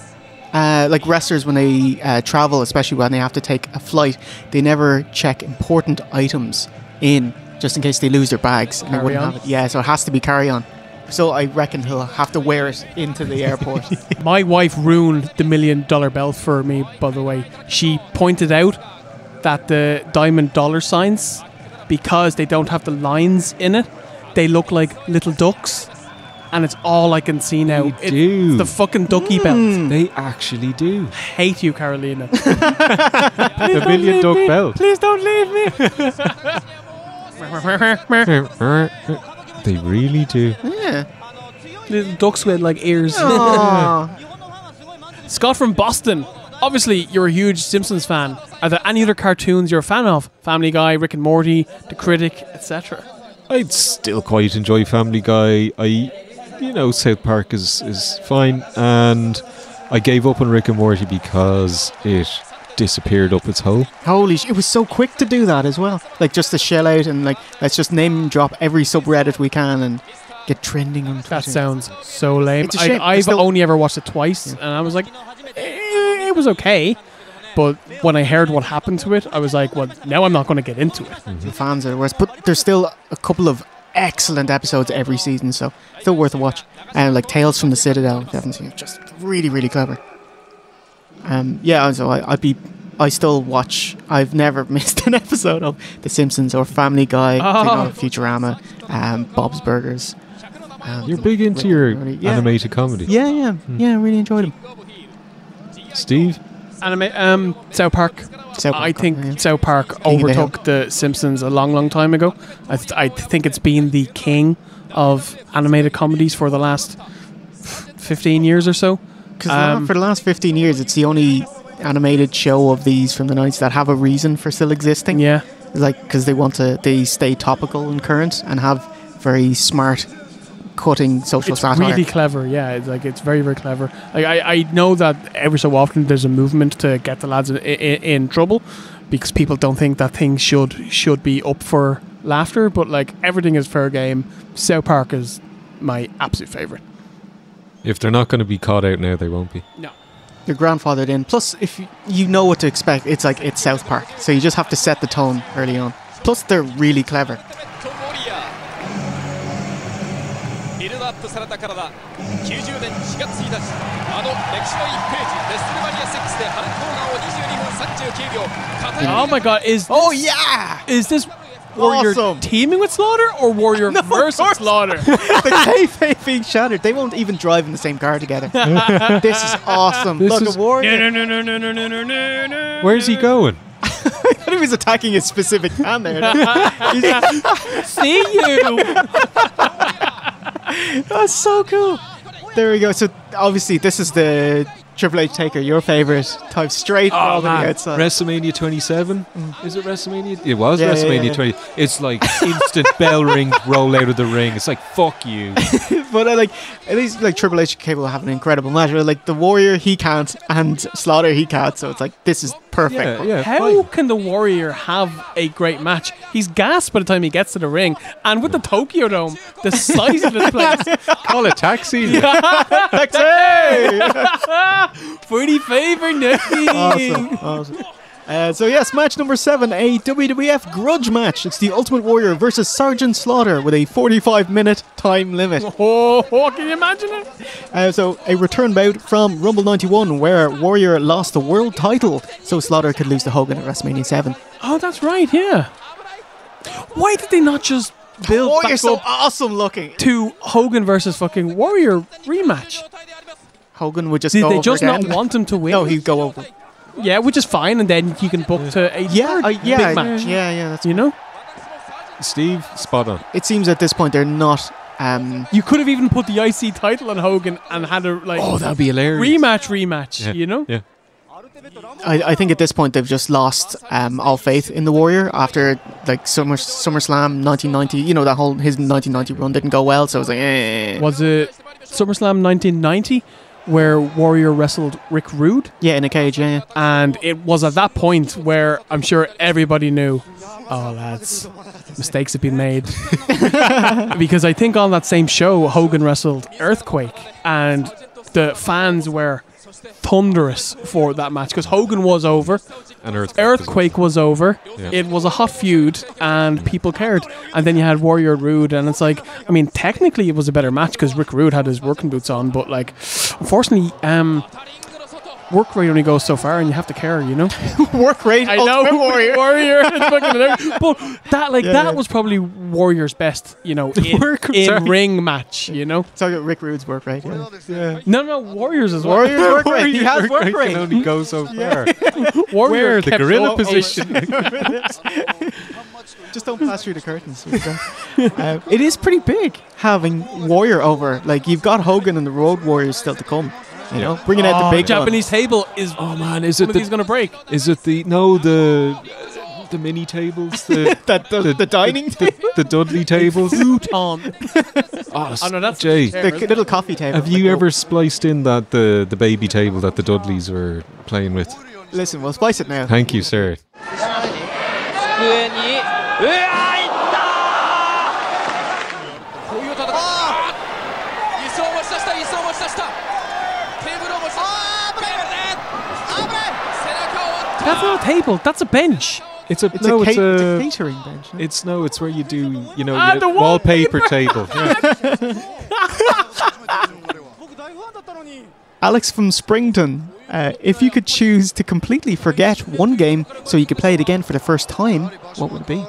like wrestlers when they travel, especially when they have to take a flight, they never check important items in just in case they lose their bags. And they wouldn't have it. Yeah, so it has to be carry on. So I reckon he'll have to wear it into the airport. My wife ruined the $1 million belt for me, by the way. She pointed out that the diamond dollar signs, because they don't have the lines in it, they look like little ducks. And it's all I can see now. It's the fucking ducky belt. They actually do. I hate you, Carolina. The million duck belt. Please don't leave me. They really do. Yeah. Little ducks with like ears. Scott from Boston. Obviously, you're a huge Simpsons fan. Are there any other cartoons you're a fan of? Family Guy, Rick and Morty, The Critic, etc. I'd still quite enjoy Family Guy. You know, South Park is fine, and I gave up on Rick and Morty because it disappeared up its hole. Holy shit, it was so quick to do that as well. Like, just to shell out and, like, let's just name drop every subreddit we can and get trending on Twitter. That sounds so lame. I've only ever watched it twice, and I was like, it was okay. But when I heard what happened to it, I was like, well, now I'm not going to get into it. Mm-hmm. The fans are the worst. But there's still a couple of excellent episodes every season, so still worth a watch. Like Tales from the Citadel, definitely just really, really clever. Yeah, so I still watch. I've never missed an episode of The Simpsons or Family Guy, Futurama, Bob's Burgers. You're big into your animated comedy. Yeah, I really enjoyed them. Steve? Anime, South Park. I think South Park overtook The Simpsons a long time ago. I think it's been the king of animated comedies for the last 15 years or so. Because for the last 15 years, it's the only animated show of these from the 90s that have a reason for still existing. Yeah, like because they want to, they stay topical and current and have very smart, cutting social satire. It's really clever, yeah. It's very, very clever. Like, I know that every so often there's a movement to get the lads in trouble because people don't think that things should be up for laughter, but like everything is fair game. South Park is my absolute favourite. If they're not going to be caught out now, they won't be. No. You're grandfathered in. Plus, if you know what to expect, it's like it's South Park. So you just have to set the tone early on. Plus, they're really clever. Oh my god, is this Warrior teaming with Slaughter or Warrior versus Slaughter? The kayfabe being shattered. They won't even drive in the same car together. This is awesome. Look at Warrior. No. Where's he going? I thought he was attacking a specific hand there. See you. That's so cool. There we go. So obviously this is the Triple H Taker, your favourite type, straight from the outside. WrestleMania 27? Is it WrestleMania? It was WrestleMania 20. It's like instant bell ring roll out of the ring. It's like, fuck you. But like, at least like Triple H cable have an incredible match. Like the Warrior, he can't, and Slaughter, he can't. So it's like, this is perfect. Yeah, how can the Warrior have a great match? He's gassed by the time he gets to the ring, and with the Tokyo Dome, the size of this place. Call a taxi. Taxi! Pretty favor, Nicky. Awesome. So yes, match number 7, a WWF grudge match. It's the Ultimate Warrior versus Sergeant Slaughter with a 45-minute time limit. Oh, can you imagine it? So a return bout from Rumble 91 where Warrior lost the world title so Slaughter could lose to Hogan at WrestleMania 7. Oh, that's right, yeah. Why did they not just build Warrior's so awesome looking to Hogan versus fucking Warrior rematch? Hogan would just go over. Did they just not want him to win? No, he'd go over. Yeah, which is fine, and then you can book to a big match. Yeah, that's you know, Steve, spot on. It seems at this point they're not. You could have even put the IC title on Hogan and had a like. Oh, that'd be hilarious. Rematch. Yeah. You know. Yeah. I think at this point they've just lost all faith in the Warrior after like SummerSlam 1990. You know, that whole his 1990 run didn't go well, so it was like, eh. Was it SummerSlam 1990 where Warrior wrestled Rick Rude? Yeah, in a cage. Yeah, and it was at that point where I'm sure everybody knew, oh lads, mistakes have been made. Because I think on that same show Hogan wrestled Earthquake, and the fans were thunderous for that match because Hogan was over and Earthquake was over. Yeah. It was a hot feud and people cared. And then you had Warrior Rude, and it's like, I mean, technically it was a better match because Rick Rude had his working boots on, but like, unfortunately, work rate only goes so far, and you have to care, you know. Work rate, I know, Warrior. Warrior, it's fucking hilarious. But that, like, yeah, that was probably Warrior's best, you know, in ring match, you know. Talking about Rick Rude's work rate. Yeah. Yeah. No, no, Warrior's as well. Warrior's work rate. He has work rate. Can only go so far. Warrior, the gorilla position. Just don't pass through the curtains. It is pretty big having Warrior over. Like, you've got Hogan and the Road Warriors still to come. You know, bringing out the big Japanese table is. Oh man, is it? He's gonna break. Is it the the mini tables? The dining table? The Dudley tables. Futon. Oh no, that's the little coffee table. Have you ever spliced in that the baby table that the Dudleys were playing with? Listen, we'll splice it now. Thank you, sir. That's not a table. That's a bench. It's a catering bench. No? It's no. It's where you do, you know, the wallpaper table. Alex from Springton, if you could choose to completely forget one game so you could play it again for the first time, what would it be?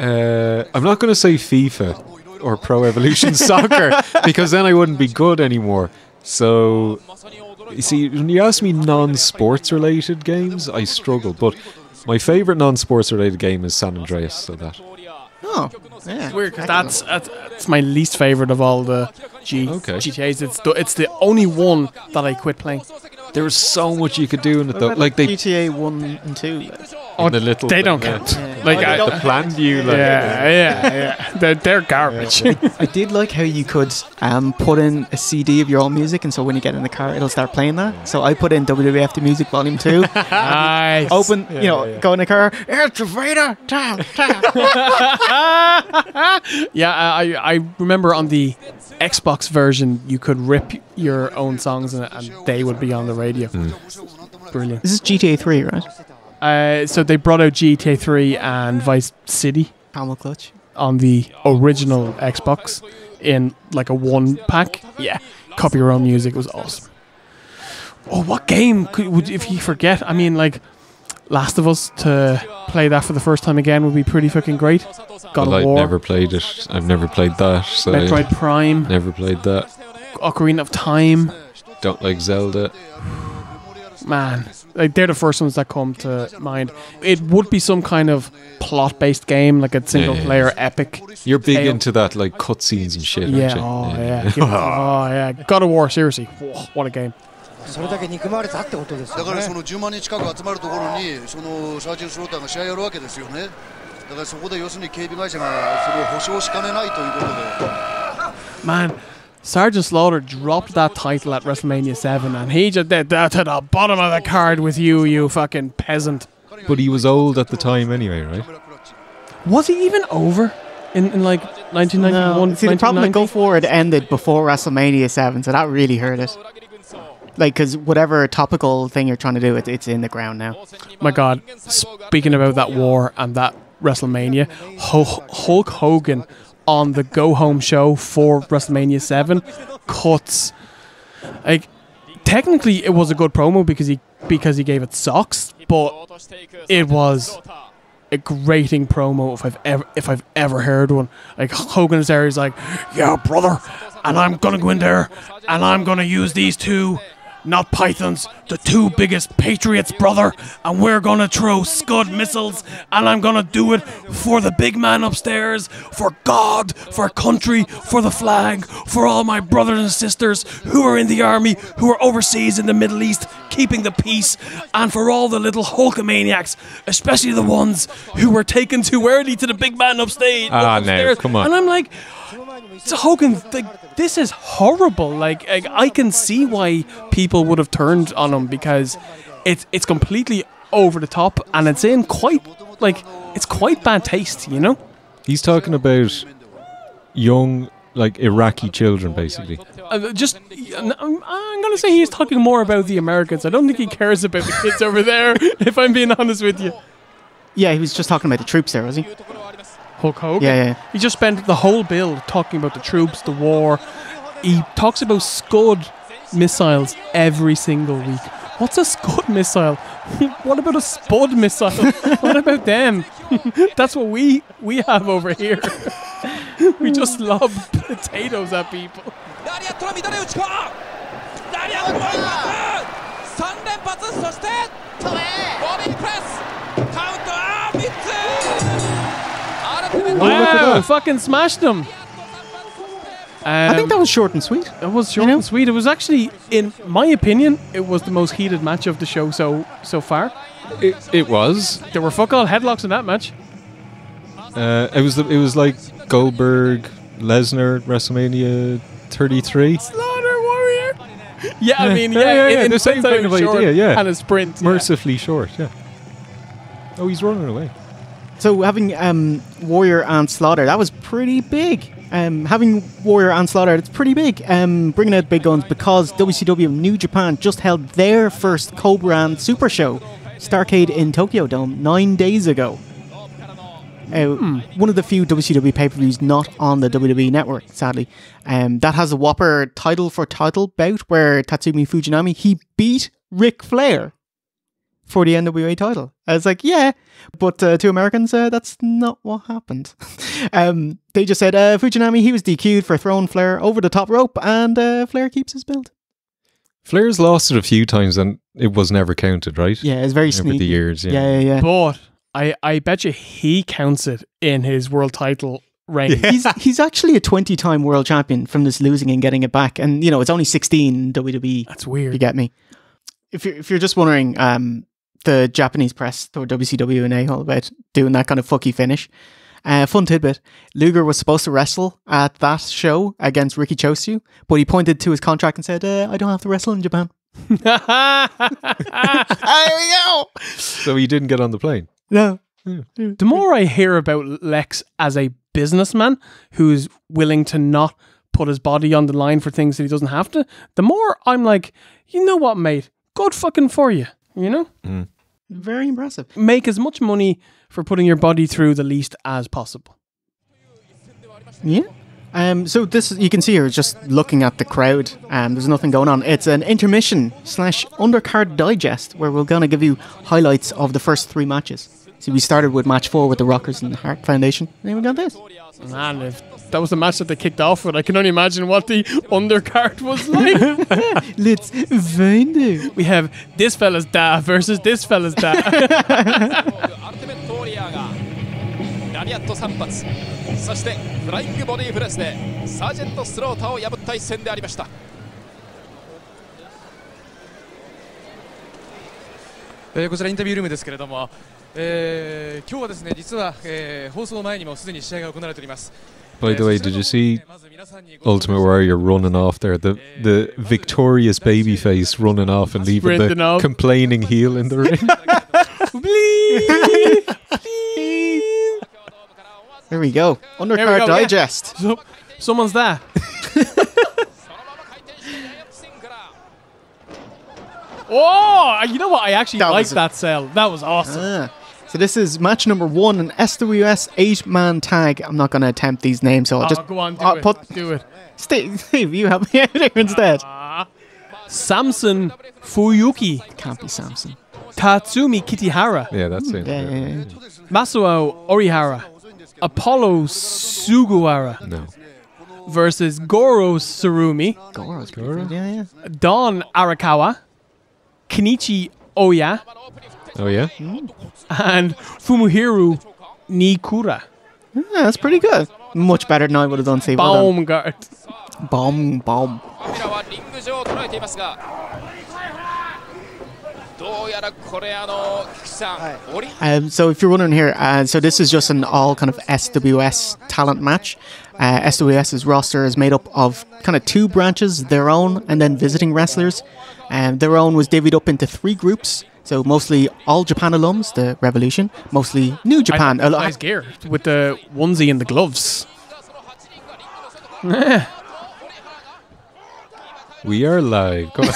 I'm not going to say FIFA or Pro Evolution Soccer because then I wouldn't be good anymore. So. You see, when you ask me non-sports related games, I struggle, but my favourite non-sports related game is San Andreas, so that. Oh, yeah. It's weird, that's my least favourite of all the GTAs. It's the only one that I quit playing. There was so much you cocould do in it though. Like GTA 1 and 2. Oh, the little they don't count. Yeah. Like the plan view. Like, yeah. They're garbage. Yeah. I did like how you could put in a CD of your own music, and so when you get in the car, it'll start playing that. So I put in WWF The Music Volume 2. Nice. Open, you know, go in the car. It's Vader. Yeah, I remember on the Xbox version, you could rip your own songs, and they would be on the radio. Mm. Brilliant. This is GTA 3, right? So they brought out GTA 3 and Vice City on the original Xbox in like a one pack. Yeah, copy your own music. It was awesome. Oh, what game would if you forget? I mean, like Last of Us, to play that for the first time again would be pretty fucking great. God of War. I've never played it. I've never played that. So Metroid Prime. Never played that. Ocarina of Time. Don't like Zelda. Man, like they're the first ones that come to mind. It would be some kind of plot-based game, like a single-player epic. You're big into that, like cutscenes and shit. Yeah, aren't you? God of War, seriously, what a game. Man. Sergeant Slaughter dropped that title at WrestleMania 7, and he just did that to the bottom of the card with you, you fucking peasant. But he was old at the time anyway, right? Was he even over in like 1991? No. See, the problem with Go Forward ended before WrestleMania 7, so that really hurt it. Like, because whatever topical thing you're trying to do, it's in the ground now. My God, speaking about that war and that WrestleMania, Hulk Hogan on the go-home show for WrestleMania 7, cuts. Like, technically, it was a good promo because he gave it socks, but it was a grating promo if I've ever heard one. Like, Hogan's there, he's like, yeah, brother, and I'm gonna go in there, and I'm gonna use these two not pythons, the two biggest patriots, brother, and we're gonna throw Scud missiles, and I'm gonna do it for the big man upstairs, for God, for country, for the flag, for all my brothers and sisters who are in the army, who are overseas in the Middle East, keeping the peace, and for all the little Hulkamaniacs, especially the ones who were taken too early to the big man upstage. Ah, no, come on. And I'm like, so Hogan, like, this is horrible. Like, I can see why people would have turned on him, because it's completely over the top and it's in quite, like, it's quite bad taste, you know? He's talking about young, like, Iraqi children, basically. I'm going to say he's talking more about the Americans. I don't think he cares about the kids over there, if I'm being honest with you. Yeah, he was just talking about the troops there, was he? Hulk Hogan? Yeah. He just spent the whole bill talking about the troops, the war. He talks about Scud missiles every single week. What's a Scud missile? What about a Spud missile? What about them? That's what we have over here. We just lob potatoes at people. Wow, fucking smashed him. I think that was short and sweet. It was short and sweet. It was actually, in my opinion, it was the most heated match of the show so far. It was. There were fuck all headlocks in that match. It was like Goldberg, Lesnar, WrestleMania 33. Slaughter Warrior. Yeah, I mean, yeah, the same kind of idea, yeah. And a sprint. Mercifully short, yeah. Oh, he's running away. So having Warrior and Slaughter, that was pretty big. Bringing out big guns, because WCW New Japan just held their first co-brand super show, Starrcade in Tokyo Dome, 9 days ago. One of the few WCW pay-per-views not on the WWE network, sadly. That has a whopper title for title bout where Tatsumi Fujinami, he beat Ric Flair for the NWA title. I was like, yeah, but to Americans, that's not what happened. They just said, Fujinami, he was DQ'd for throwing Flair over the top rope, and Flair keeps his belt. Flair's lost it a few times, and it was never counted, right? Yeah, it's very sneaky. Over the years, yeah. But I bet you he counts it in his world title reign. Yeah. He's actually a 20-time world champion from this losing and getting it back, and, you know, it's only 16 WWE. That's weird. You get me? If you're just wondering... The Japanese press, or WCW and A-Hole, about doing that kind of fucky finish. Fun tidbit. Luger was supposed to wrestle at that show against Riki Chosu, but he pointed to his contract and said, I don't have to wrestle in Japan. There we go! So he didn't get on the plane? No. Yeah. The more I hear about Lex as a businessman who's willing to not put his body on the line for things that he doesn't have to, the more I'm like, you know what, mate? Good fucking for you. You know? Mm. Very impressive. Make as much money for putting your body through the least as possible. Yeah. So this, you can see here, just looking at the crowd, there's nothing going on. It's an intermission/undercard digest where we're going to give you highlights of the first three matches. So we started with match 4 with the Rockers and the Hart Foundation. And then we got this. Man, if that was the match that they kicked off with, I can only imagine what the undercard was like. Let's find it. We have this fella's da versus this fella's da. By the way, did you see Ultimate Warrior running off there? The victorious babyface running off and leaving the complaining heel in the ring. Please! There we go. Undercard digest. Yeah. So, someone's there. Oh, you know what? I actually like that cell. That was awesome. So this is match number 1, an SWS 8-man tag. I'm not going to attempt these names, so I'll just... go on, do it. Steve, you help me out here instead. Samson Fuyuki. It can't be Samson. Tatsumi Kitihara. Yeah, that's it. Yeah. Masuo Orihara. Apollo Sugawara. No. versus Goro Surumi, Don Arakawa, Kenichi Oya, and Fumuhiro Nikura. Yeah, that's pretty good. Much better than I would have done. Bomb. So if you're wondering here, so this is just an all kind of SWS talent match. SWS's roster is made up of kind of two branches, their own and then visiting wrestlers. Their own was divvied up into three groups. So mostly All Japan alums, the Revolution, mostly New Japan. Nice gear with the onesie and the gloves. We are live. Come on.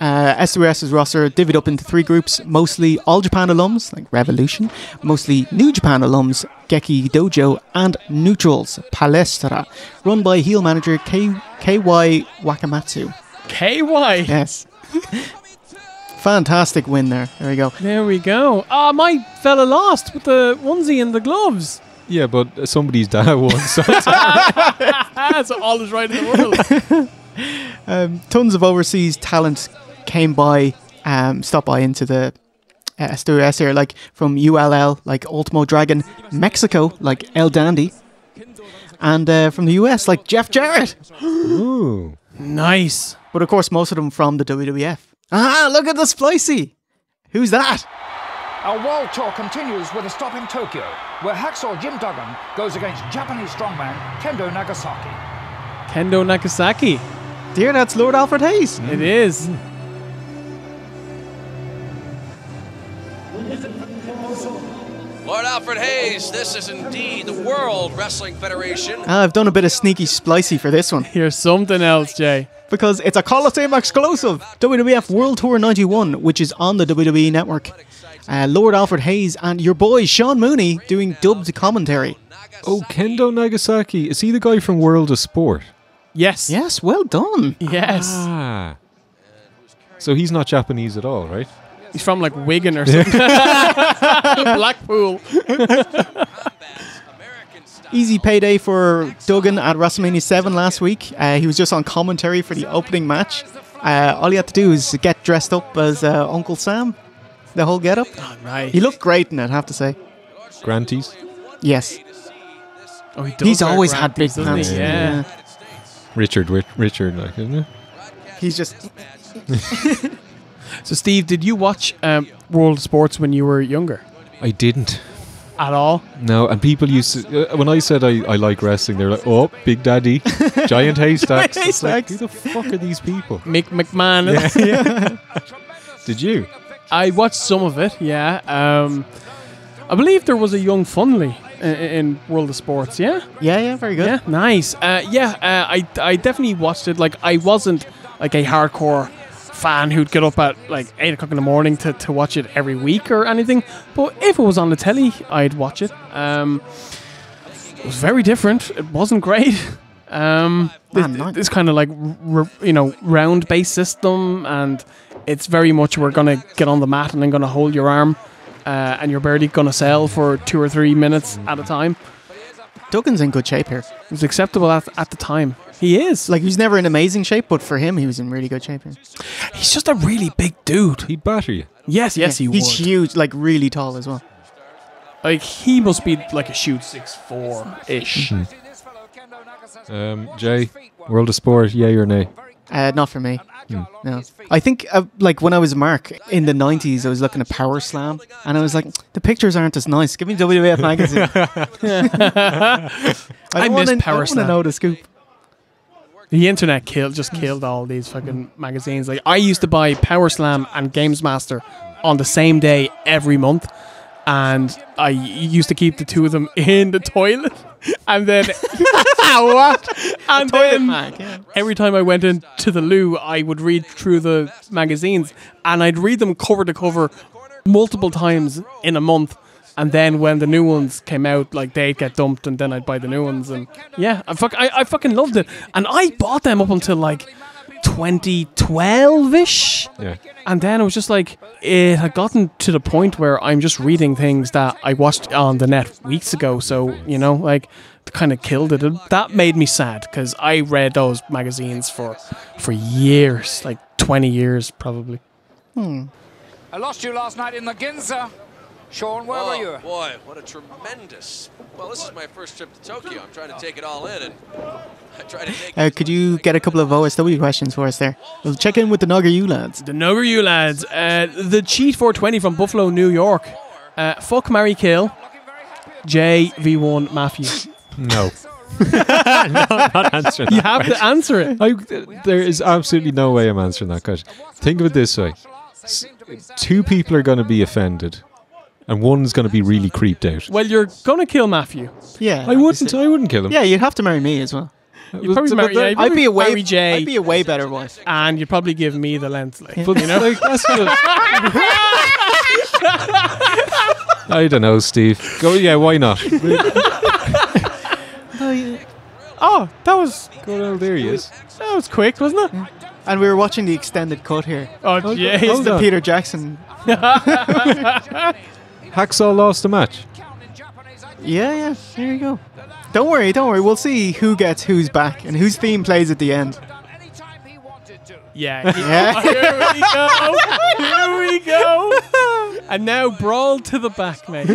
SWS's roster divvied up into three groups, mostly All Japan alums, like Revolution, mostly New Japan alums, Geki Dojo, and neutrals, Palestra, run by heel manager KY Wakamatsu. KY? Yes. Fantastic win there. There we go. There we go. Ah, my fella lost with the onesie and the gloves. Yeah, but somebody's dad won. So all is right in the world. Tons of overseas talent came by, stopped by into the SWS here, like from ULL, like Ultimo Dragon, Mexico, like El Dandy, and from the US, like Jeff Jarrett. Ooh, nice. But of course, most of them from the WWF. Ah, look at the Splicey. Who's that? Our world tour continues with a stop in Tokyo, where Hacksaw Jim Duggan goes against Japanese strongman Kendo Nagasaki. Kendo Nagasaki. Dear, that's Lord Alfred Hayes. It is. Lord Alfred Hayes, this is indeed the World Wrestling Federation. I've done a bit of sneaky splicey for this one. Here's something else, Jay. Because it's a Coliseum exclusive, WWF World Tour 91, which is on the WWE Network. Lord Alfred Hayes and your boy Sean Mooney doing dubbed commentary. Oh, Kendo Nagasaki. Is he the guy from World of Sport? Yes. Yes, well done. Yes. Ah. So he's not Japanese at all, right? He's from like Wigan or something. Blackpool. Easy payday for Duggan at WrestleMania 7 last week. He was just on commentary for the opening match. All he had to do is get dressed up as Uncle Sam. The whole get-up. Oh, right. He looked great in it, I have to say. Granties? Yes. Oh, he's always had big pants. Yeah. Richard, like, isn't it? He's just... So, Steve, did you watch World Sports when you were younger? I didn't. At all? No, and people used to... when I said I like wrestling, they were like, oh, Big Daddy, Giant Haystacks. It's like, who the fuck are these people? Mick McMahon. Yeah. Did you? I watched some of it, yeah. I believe there was a young Funley in World of Sports, yeah? Yeah, very good. Yeah, nice. I definitely watched it. Like, I wasn't like a hardcore fan who'd get up at like 8 o'clock in the morning to watch it every week or anything. But if it was on the telly, I'd watch it. It was very different. It wasn't great. It's kind of like, you know, round-based system, and it's very much we're going to get on the mat and then going to hold your arm, and you're barely going to sell for 2 or 3 minutes at a time. Duggan's in good shape here. It was acceptable at the time. He is. Like, he's never in amazing shape, but for him, he was in really good shape here. He's just a really big dude. He'd batter you. Yes, he would. He's huge, like really tall as well. Like, he must be like a shoot 6'4"-ish. Jay, World of Sport, yay or nay? Not for me. No. I think, like, when I was Mark in the 90s, I was looking at Power Slam, and I was like, the pictures aren't as nice. Give me WWF magazine. I miss Power Slam. I want to know the scoop. The internet just killed all these fucking magazines. Like, I used to buy Power Slam and Games Master on the same day every month. And I used to keep the two of them in the toilet, and then every time I went into the loo, I would read through the magazines, and I'd read them cover to cover multiple times in a month. And then when the new ones came out, like, they'd get dumped, and then I'd buy the new ones. And yeah, I fucking loved it. And I bought them up until like 2012-ish. Yeah. And then it was just like, it had gotten to the point where I'm just reading things that I watched on the net weeks ago. So, you know, like, kind of killed it. And that made me sad, because I read those magazines for years, like 20 years probably. Hmm. I lost you last night in the Ginza. Sean, where were you? Boy, what a tremendous... Well, this is my first trip to Tokyo. I'm trying to take it all in, and I try to take... could you get a couple of OSW questions for us there? We'll check in with the Nogaru lads. The Nogaru lads. The Cheat 420 from Buffalo, New York. Fuck, marry, kill. JV1 Matthew. No. No, not answering that. You have to answer it. There is absolutely no way I'm answering that question. Think of it this way. Two people are going to be offended. And one's going to be really creeped out. Well, you're going to kill Matthew. Yeah. I wouldn't kill him. Yeah, you'd have to marry me as well. You'd probably marry, yeah, you'd probably marry Jay. I'd be a way better wife. And you'd probably give me the length. Like, yeah. But, you know? Like, that's I don't know, Steve. Go, yeah, why not? Oh, that was... Well, there he is. That was quick, wasn't it? Yeah. And we were watching the extended cut here. Oh, jeez. It's the Peter Jackson. Hacksaw lost the match. Yeah, yeah, there you go. Don't worry, we'll see who gets who's back and whose theme plays at the end. Yeah, yeah. Here we go, here we go. And now brawl to the back, mate.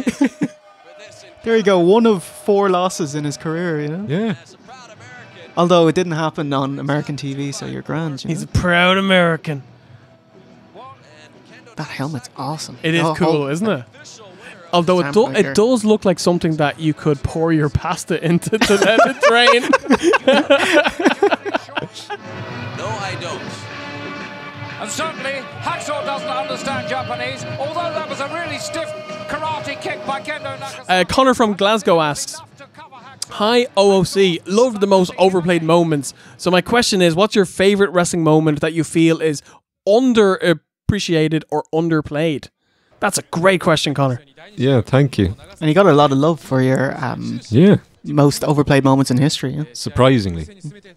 There you go, one of 4 losses in his career, you know? Yeah. Although it didn't happen on American TV, so you're grand. You know? He's a proud American. That helmet's awesome. It is cool, isn't it? Although it does look like something that you could pour your pasta into to let it drain. No, I don't. And certainly, Hacksaw doesn't understand Japanese, although that was a really stiff karate kick by Kendo Nakasone. Connor from Glasgow asks, hi, OOC. Loved the most overplayed moments. So my question is, what's your favourite wrestling moment that you feel is underappreciated or underplayed? That's a great question, Connor. Yeah, thank you. And you got a lot of love for your most overplayed moments in history. Yeah? Surprisingly.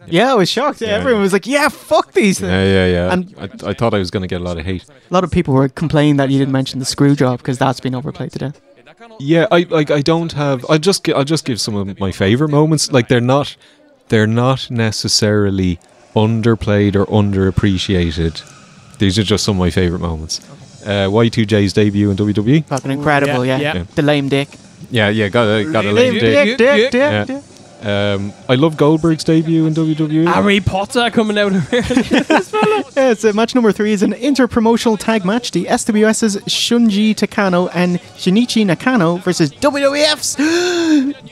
Yeah, I was shocked. Yeah, everyone was like, yeah, fuck these things. Yeah, yeah, yeah. And I thought I was going to get a lot of hate. A lot of people were complaining that you didn't mention the screw job because that's been overplayed today. Yeah, I don't have... I'll just give some of my favourite moments. Like, they're not necessarily underplayed or underappreciated. These are just some of my favourite moments. Y2J's debut in WWE. Fucking incredible, yeah. Yeah. The lame dick. Yeah, yeah, got a lame dick. Yeah. I love Goldberg's debut in WWE. Harry Potter coming out of here. Yeah, it's match number 3 is an inter-promotional tag match. The SWS's Shunji Takano and Shinichi Nakano versus WWF's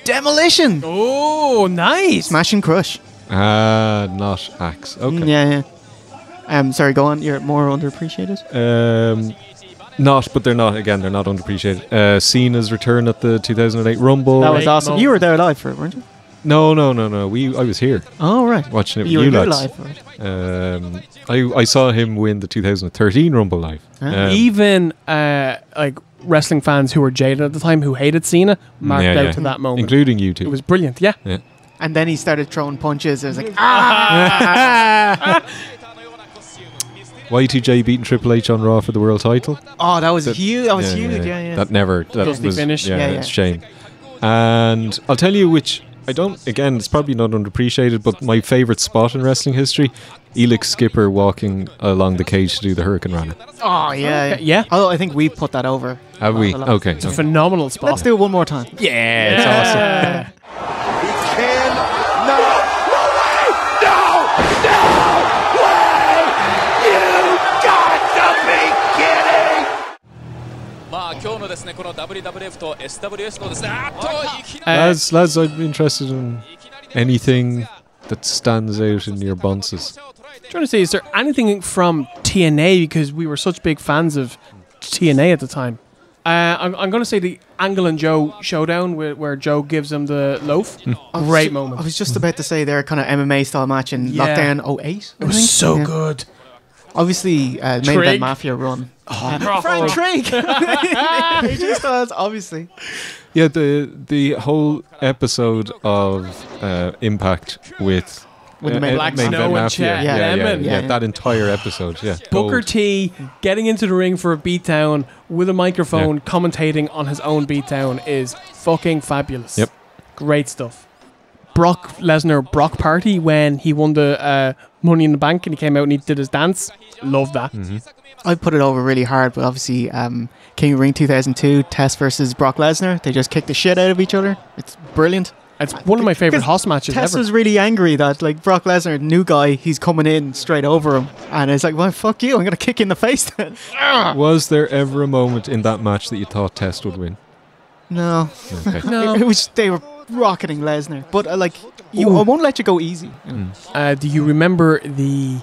Demolition. Oh, nice. Smash and Crush. Not Axe. Okay. Yeah, yeah. Sorry, go on. You're more underappreciated. They're not underappreciated. Cena's return at the 2008 Rumble. That was awesome. You were there live for it, weren't you? No. I was here. Oh, right. Watching it with you live. I saw him win the 2013 Rumble live. Even like wrestling fans who were jaded at the time, who hated Cena, marked out to that moment, including you two. It was brilliant. Yeah. Yeah. And then he started throwing punches. It was like ah. Y2J beating Triple H on Raw for the world title. Oh, that was huge. That was huge. Yeah. That never. That was finished. Yeah. It's a shame. And I'll tell you which. I don't, again, it's probably not underappreciated, but my favourite spot in wrestling history, Elix Skipper walking along the cage to do the Hurricane Rana. Oh, yeah. Okay. Yeah. Oh, I think we put that over. Have we? Okay. It's a phenomenal spot. Let's do it one more time. Yeah. It's awesome. He cannot. No way! You got to be kidding! Lads, I'd be interested in anything that stands out in your bonces. I'm trying to say, is there anything from TNA, because we were such big fans of TNA at the time? I'm going to say the Angle and Joe showdown where Joe gives him the loaf. Great moment. I was just about to say their kind of MMA style match in Lockdown 08. It was so good. Obviously, main event Mafia run. Oh, Frank Trigg! AJ Styles, obviously. Yeah, the whole episode of Impact with When they made Black Snow and Chet Lemon. Yeah, that entire episode. Yeah. Booker T getting into the ring for a beatdown with a microphone, commentating on his own beatdown is fucking fabulous. Yep. Great stuff. Brock Lesnar, Brock Party, when he won the Money in the Bank and he came out and he did his dance. Love that. I put it over really hard, but obviously King of Ring 2002, Test versus Brock Lesnar, they just kicked the shit out of each other. It's brilliant. It's one of my favourite house matches ever. Tess was really angry that like Brock Lesnar, new guy, he's coming in straight over him. And it's like, well, fuck you, I'm going to kick you in the face then. Was there ever a moment in that match that you thought Test would win? No. Okay. No. They were rocketing Lesnar. But I won't let you go easy. Do you remember the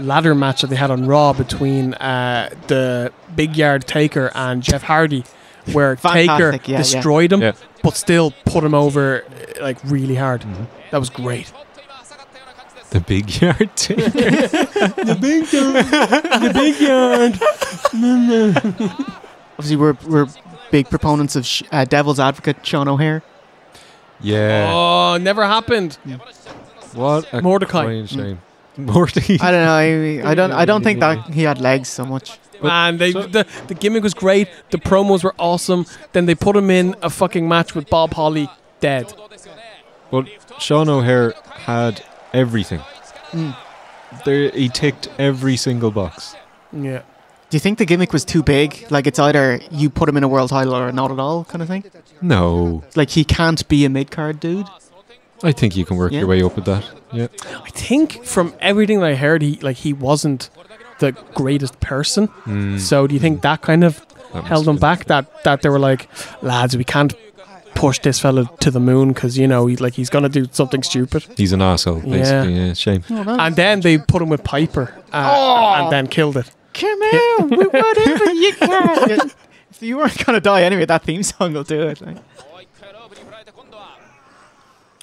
ladder match that they had on Raw between the Big Yard Taker and Jeff Hardy, where Taker destroyed him, but still put him over like really hard? That was great. The Big Yard Taker. The Big Yard. The Big Yard. Obviously, we're big proponents of Devil's Advocate Sean O'Hare. Yeah. Oh, never happened. What a Mordecai. Shame. Morty. I don't know. I don't think that he had legs so much. Man, the gimmick was great. The promos were awesome. Then they put him in a fucking match with Bob Holly, dead. Well, Sean O'Hare had everything. He ticked every single box. Yeah. Do you think the gimmick was too big? Like, it's either you put him in a world title or not at all kind of thing? No. Like, he can't be a mid-card dude? I think you can work your way up with that. Yeah. I think from everything that I heard, he wasn't the greatest person. So do you think that kind of held him back? That they were like, lads, we can't push this fella to the moon because he's gonna do something stupid. He's an arsehole, basically. Yeah, shame. Oh, and then they put him with Piper and then killed it. Come on, whatever you want. If you weren't gonna die anyway, that theme song will do it.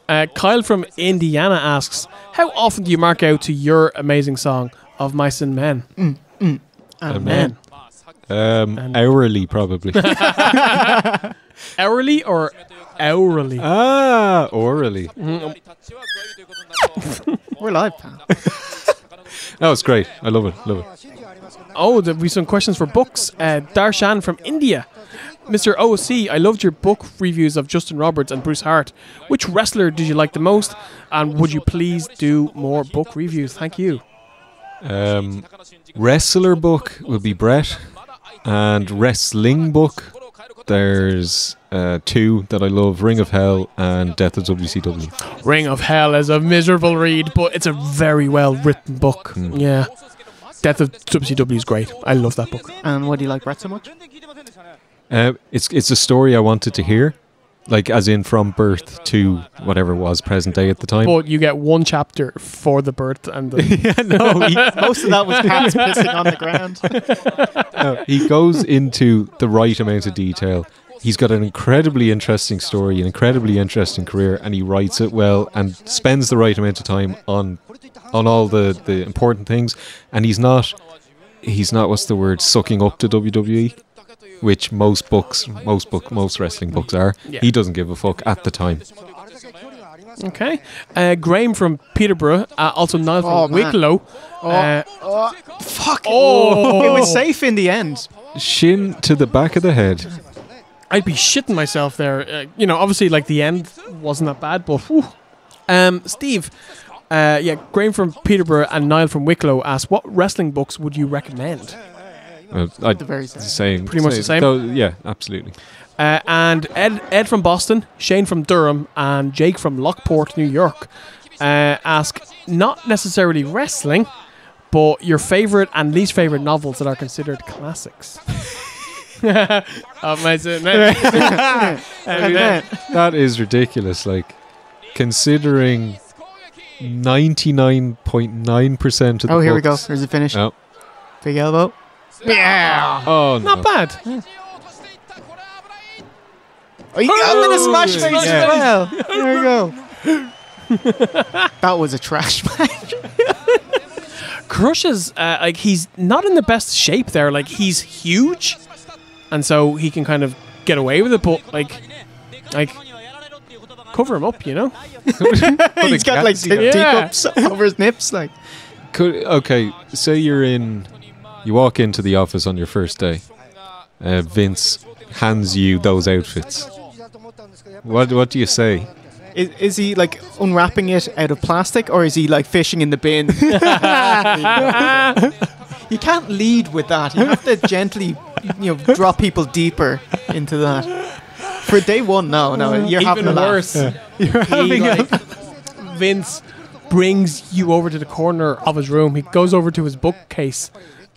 Like. Kyle from Indiana asks, how often do you mark out to your amazing song of Mice and Men? Amen. Hourly, probably. Hourly or hourly? Ah, orally. We're live, pal. No, it's great. I love it. Love it. Oh, there'll be some questions for books. Darshan from India. Mr. OC, I loved your book reviews of Justin Roberts and Bret Hart. Which wrestler did you like the most? And would you please do more book reviews? Thank you. Wrestler book will be Bret. And wrestling book, there's two that I love, Ring of Hell and Death of WCW. Ring of Hell is a miserable read, but it's a very well written book. Yeah. Death of WCW is great. I love that book. And why do you like Bret so much? It's a story I wanted to hear, like as in from birth to whatever was present day at the time. But you get one chapter for the birth and the most of that was cats pissing on the ground. He goes into the right amount of detail. He's got an incredibly interesting story, an incredibly interesting career, and he writes it well and spends the right amount of time on all the important things. And he's not what's the word, sucking up to WWE. Which most wrestling books are. Yeah. He doesn't give a fuck at the time. Okay. Graham from Peterborough, also Niall from Wicklow. Fuck. Oh. It was safe in the end. Shin to the back of the head. I'd be shitting myself there. Obviously, the end wasn't that bad, but whew. Steve, Graham from Peterborough and Niall from Wicklow asked, what wrestling books would you recommend? Pretty much the same. Though, yeah, absolutely. And Ed from Boston, Shane from Durham, and Jake from Lockport, New York, ask, not necessarily wrestling, but your favourite and least favourite novels that are considered classics. That is ridiculous. Considering 99.9% of the books. Here we go. There's the finish. Oh. Big elbow. Yeah. Oh, no. Not bad. Yeah. Oh, I'm in a smash face as well. There we go. That was a trash match. Crush is he's not in the best shape there. He's huge, and so he can kind of get away with it. But cover him up, you know? He's got like teacups over his nips. Like, okay, say you're in, you walk into the office on your first day. Vince hands you those outfits. What do you say? Is he like unwrapping it out of plastic, or is he like fishing in the bin? You can't lead with that. You have to gently, you know, drop people deeper into that. For day one, no, you're having a laugh. Even worse, you're having a Vince brings you over to the corner of his room. He goes over to his bookcase,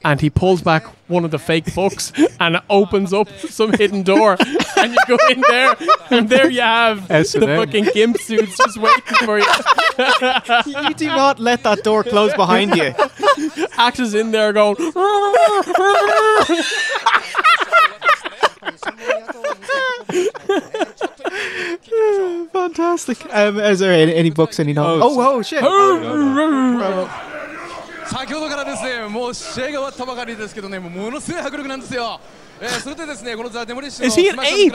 and he pulls back one of the fake books and opens up some hidden door. And you go in there, and there you have the fucking gimp suits just waiting for you. You do not let that door close behind you. Actors in there going... Fantastic. Is there any books, any novels? Oh, whoa, shit. Is he an ape?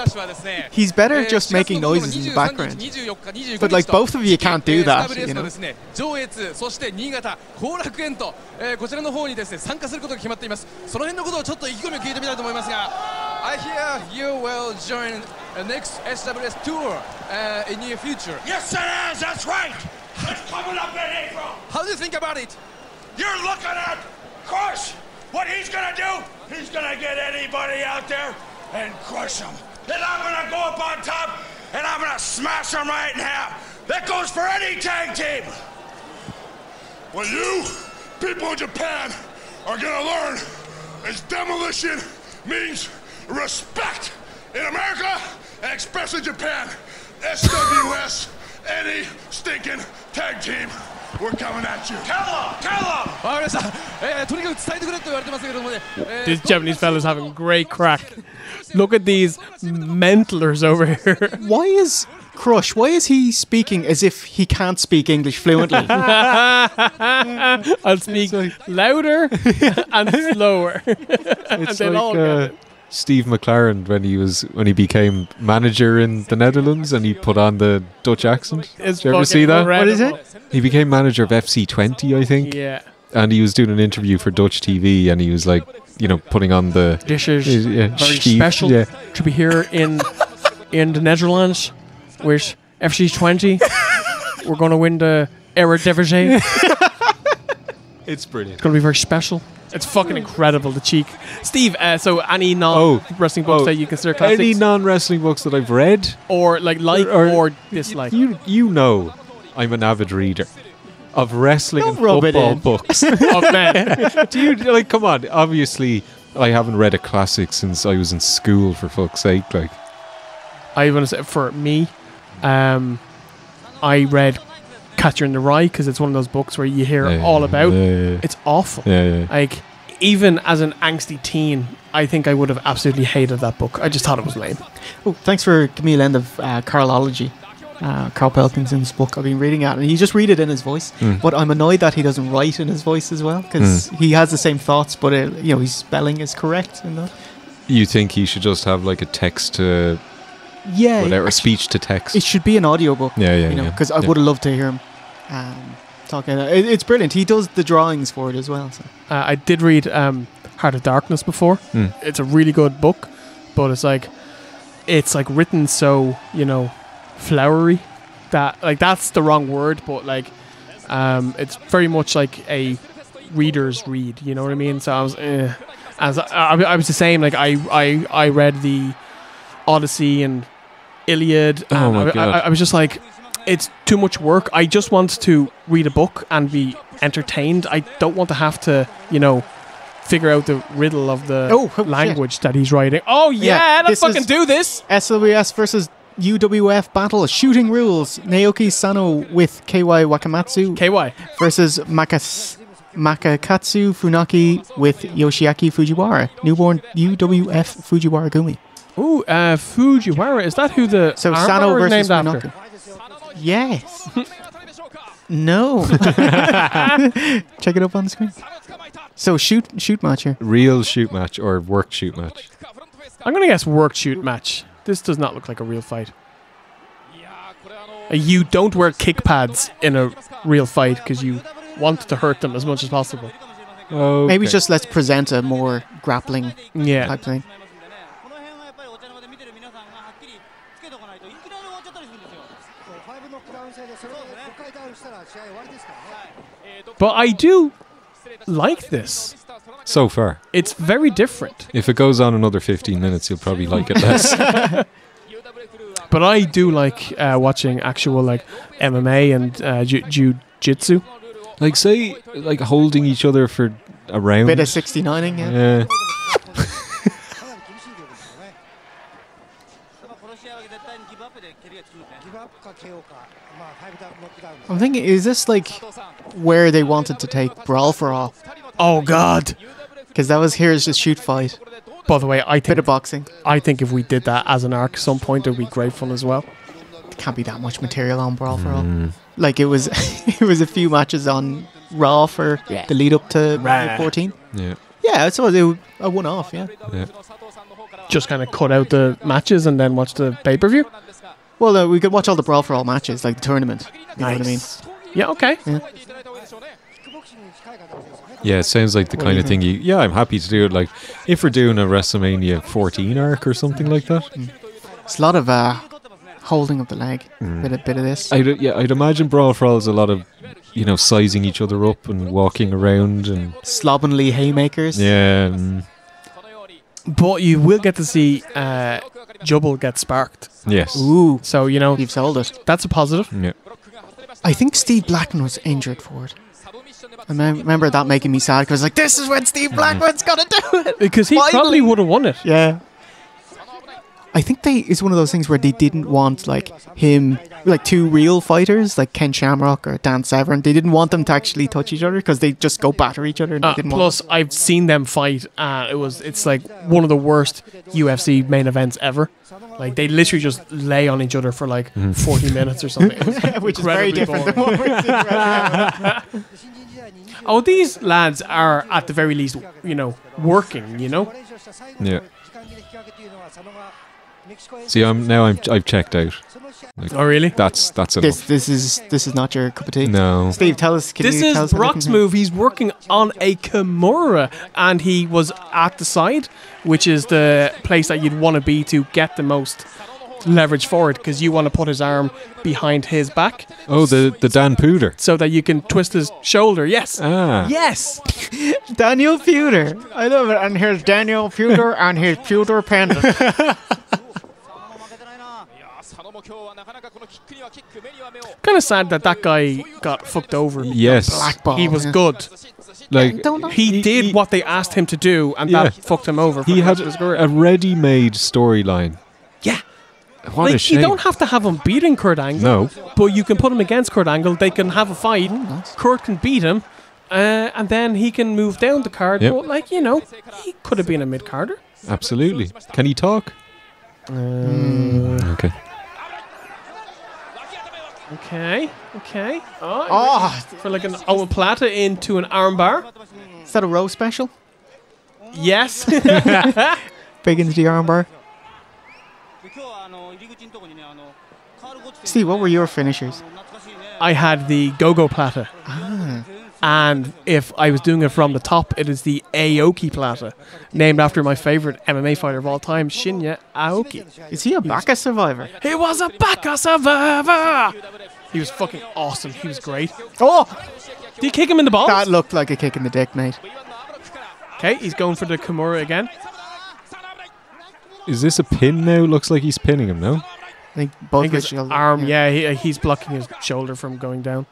He's better just making noises in the background. But like both of you can't do that, you know? I hear you will join the next SWS tour in near future. Yes, it is. That's right. It's coming up in April. How do you think about it? You're looking at Crush. What he's gonna do? He's gonna get anybody out there and crush them. Then I'm gonna go up on top and I'm gonna smash them right in half. That goes for any tag team. What you people in Japan are gonna learn is demolition means respect in America, and especially Japan. SWS, any stinking tag team, we're coming at you. Tell them! These Japanese fellas having great crack. Look at these mentlers over here. Why is Crush, why is he speaking as if he can't speak English fluently? I'll speak louder and slower. And they'll all get it. Steve McLaren when he became manager in the Netherlands and he put on the Dutch accent. Did you ever see that? What is it? He became manager of FC20, I think. Yeah. And he was doing an interview for Dutch TV and he was like, you know, putting on the dishes. Very special to be here in the Netherlands with FC20. We're going to win the Eredivisie. It's brilliant. It's going to be very special. It's fucking incredible, the cheek. Steve, so any non-wrestling books that you consider classics? Any non-wrestling books that I've read? Or or dislike? You know I'm an avid reader of wrestling and football books. Of men. Like, come on. Obviously, I haven't read a classic since I was in school, for fuck's sake. Like, I want to say, for me, I read Catcher in the Rye because it's one of those books where you hear all about. It's awful. Like, even as an angsty teen, I think I would have absolutely hated that book. I just thought it was lame. Oh, thanks for giving me a lend of Carlology, Carl Pilkington's book. I've been reading it, and he just read it in his voice. But I'm annoyed that he doesn't write in his voice as well, because he has the same thoughts, but you know, his spelling is correct in that. You think he should just have like a text to whatever, speech to text? It should be an audiobook. Because I would have loved to hear him talking. It's brilliant. He does the drawings for it as well. So. I did read Heart of Darkness before. It's a really good book, but it's like written so, you know, flowery that like that's the wrong word, but like it's very much like a reader's read. You know what I mean? So I was I was the same. Like I read the Odyssey and Iliad. I was just like, it's too much work. I just want to read a book and be entertained. I don't want to have to, you know, figure out the riddle of the language that he's writing. Let's fucking do this. SWS versus UWF battle. Shooting rules. Naoki Sano with KY Wakamatsu. KY. Versus Makakatsu Funaki with Yoshiaki Fujiwara. Newborn UWF Fujiwara Gumi. Ooh, Fujiwara. Is that who the Sano versus named after? Yes. No. Check it up on the screen. So shoot match here. Real shoot match or work shoot match? I'm gonna guess work shoot match. This does not look like a real fight. You don't wear kick pads in a real fight because you want to hurt them as much as possible. Okay. Maybe just let's present a more grappling type thing. But I do like this. So far. It's very different. If it goes on another 15 minutes, you'll probably like it less. But I do like watching actual like MMA and jiu-jitsu. Like, say, like holding each other for a round. Bit of 69ing, yeah. I'm thinking, is this like where they wanted to take Brawl for All? Oh God, because that was Here's the Shoot fight. By the way, I think bit of boxing. I think if we did that as an arc at some point, it'd be great fun as well. There can't be that much material on Brawl for All. Like it was, it was a few matches on Raw for the lead up to Mania 14. Yeah, yeah, so it was a one-off. Yeah, yeah. Just kind of cut out the matches and then watch the pay-per-view. Well, we could watch all the Brawl for All matches, like the tournament. You know what I mean? Yeah, okay. Yeah, it sounds like the kind of thing you... Yeah, I'm happy to do it. Like, if we're doing a WrestleMania 14 arc or something like that. It's a lot of holding of the leg. Bit of this. I'd imagine Brawl for All is a lot of, you know, sizing each other up and walking around and... Slovenly haymakers. Yeah. But you will get to see... Jubble gets sparked. Yes. Ooh. So, you know, you've sold it. That's a positive. Yeah. I think Steve Blackman was injured for it. I remember that making me sad because, like, this is when Steve Blackman's gonna do it. Because he probably would have won it. Yeah. I think it's one of those things where they didn't want like two real fighters like Ken Shamrock or Dan Severn. They didn't want them to actually touch each other because they just go batter each other. And they didn't want them. I've seen them fight. It's like one of the worst UFC main events ever. Like they literally just lay on each other for like 40 minutes or something, which is very different than what we're seeing right now. Oh, these lads are at the very least, you know, working. You know. Yeah. See, I've checked out. Like, oh really? That's enough. This is not your cup of tea. No. Steve, tell us. This is Brock's move. He's working on a Kimura, and he was at the side, which is the place that you'd want to be to get the most leverage forward, because you want to put his arm behind his back. Oh, the Dan Puder. So that you can twist his shoulder. Yes. Ah. Yes. Daniel Puder. I love it. And here's Daniel Puder and his Puder pendant. Kind of sad that that guy got fucked over. Yes. Blackball. He was good. Like he did what they asked him to do, and that fucked him over. He had a ready-made storyline. Yeah. What a shame. You don't have to have him beating Kurt Angle. No. But you can put him against Kurt Angle. They can have a fight. Kurt can beat him, and then he can move down the card. Yep. But like, you know, he could have been a mid-carder. Absolutely. Can he talk? Okay. Okay. For like an Owen Plata into an armbar. Is that a row special? Yes. Big into the armbar. Steve, what were your finishers? I had the Go-Go Plata. Ah. And if I was doing it from the top, it is the Aoki Plata, named after my favorite MMA fighter of all time, Shinya Aoki. Is he a Baka survivor? He was a Baka survivor! He was fucking awesome. He was great. Oh! Did he kick him in the balls? That looked like a kick in the dick, mate. Okay, he's going for the Kimura again. Is this a pin now? Looks like he's pinning him, no? I think his arm, he's blocking his shoulder from going down.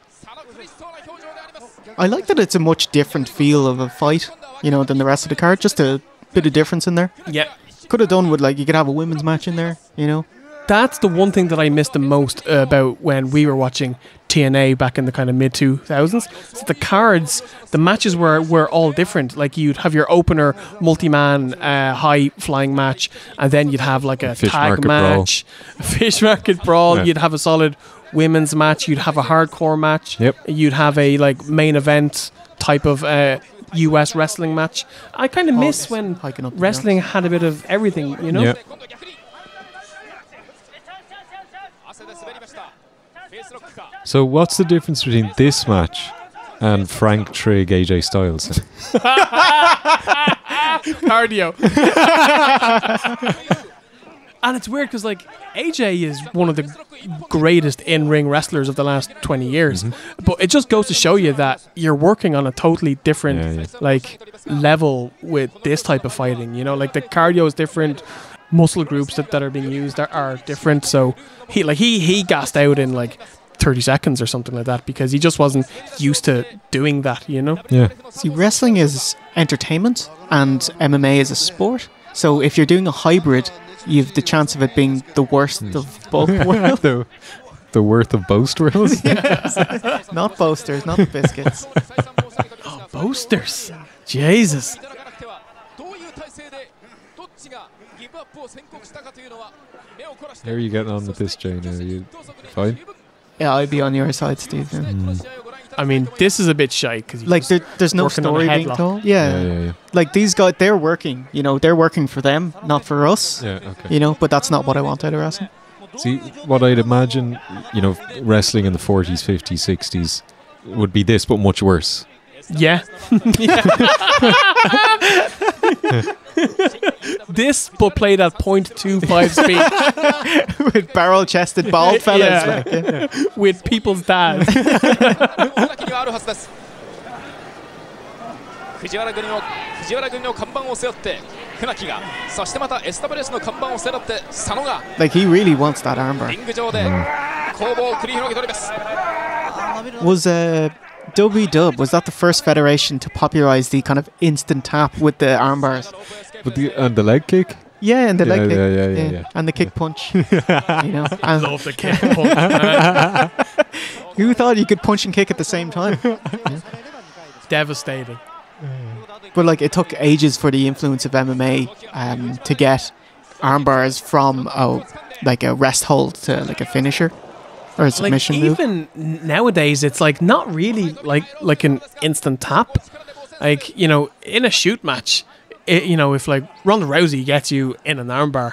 I like that it's a much different feel of a fight, you know, than the rest of the card. Just a bit of difference in there. Yeah. Could have done with, like, you could have a women's match in there, you know. That's the one thing that I missed the most about when we were watching TNA back in the kind of mid-2000s. So the cards, the matches were all different. Like you'd have your opener, multi-man, high-flying match, and then you'd have like a tag match, fish market brawl. Yeah. You'd have a solid women's match. You'd have a hardcore match. Yep. You'd have a like main event type of US wrestling match. I kind of miss when wrestling had a bit of everything, you know. Yep. So what's the difference between this match and Frank Trigg AJ Styles? Cardio. And it's weird because, like, AJ is one of the greatest in-ring wrestlers of the last 20 years. Mm-hmm. But it just goes to show you that you're working on a totally different, like, level with this type of fighting. You know, like, the cardio is different. Muscle groups that are being used are different. So he gassed out in, like, 30 seconds or something like that because he just wasn't used to doing that, you know? Yeah. See, wrestling is entertainment and MMA is a sport. So if you're doing a hybrid, you've the chance of it being the worst of both worlds. the worst of both worlds? Yes. Not boasters, not the biscuits. Oh, boasters. Jesus. How are you getting on with this, Jane? Are you fine? Yeah, I'd be on your side, Steve. Yeah. Mm. I mean, this is a bit shy because like there's no story being told. Yeah. Like these guys, they're working. You know, they're working for them, not for us. Yeah. Okay. You know, but that's not what I want out of wrestling. See, what I'd imagine, you know, wrestling in the 40s, 50s, 60s would be this, but much worse. Yeah. This, but played at 0.25 speed. With barrel-chested bald fellas. Yeah. Like, with people's dads. Like, he really wants that armbar. Was WDub, was that the first federation to popularize the kind of instant tap with the arm bars? And the leg kick? Yeah, and the leg kick. Yeah. And the kick punch. You know, I love the kick punch. Who thought you could punch and kick at the same time? Yeah. Devastating. But like, it took ages for the influence of MMA to get arm bars from like a rest hold to like a finisher. Or it's like even move. Nowadays, it's like not really like an instant tap. Like, you know, in a shoot match, you know, if like Ronda Rousey gets you in an armbar,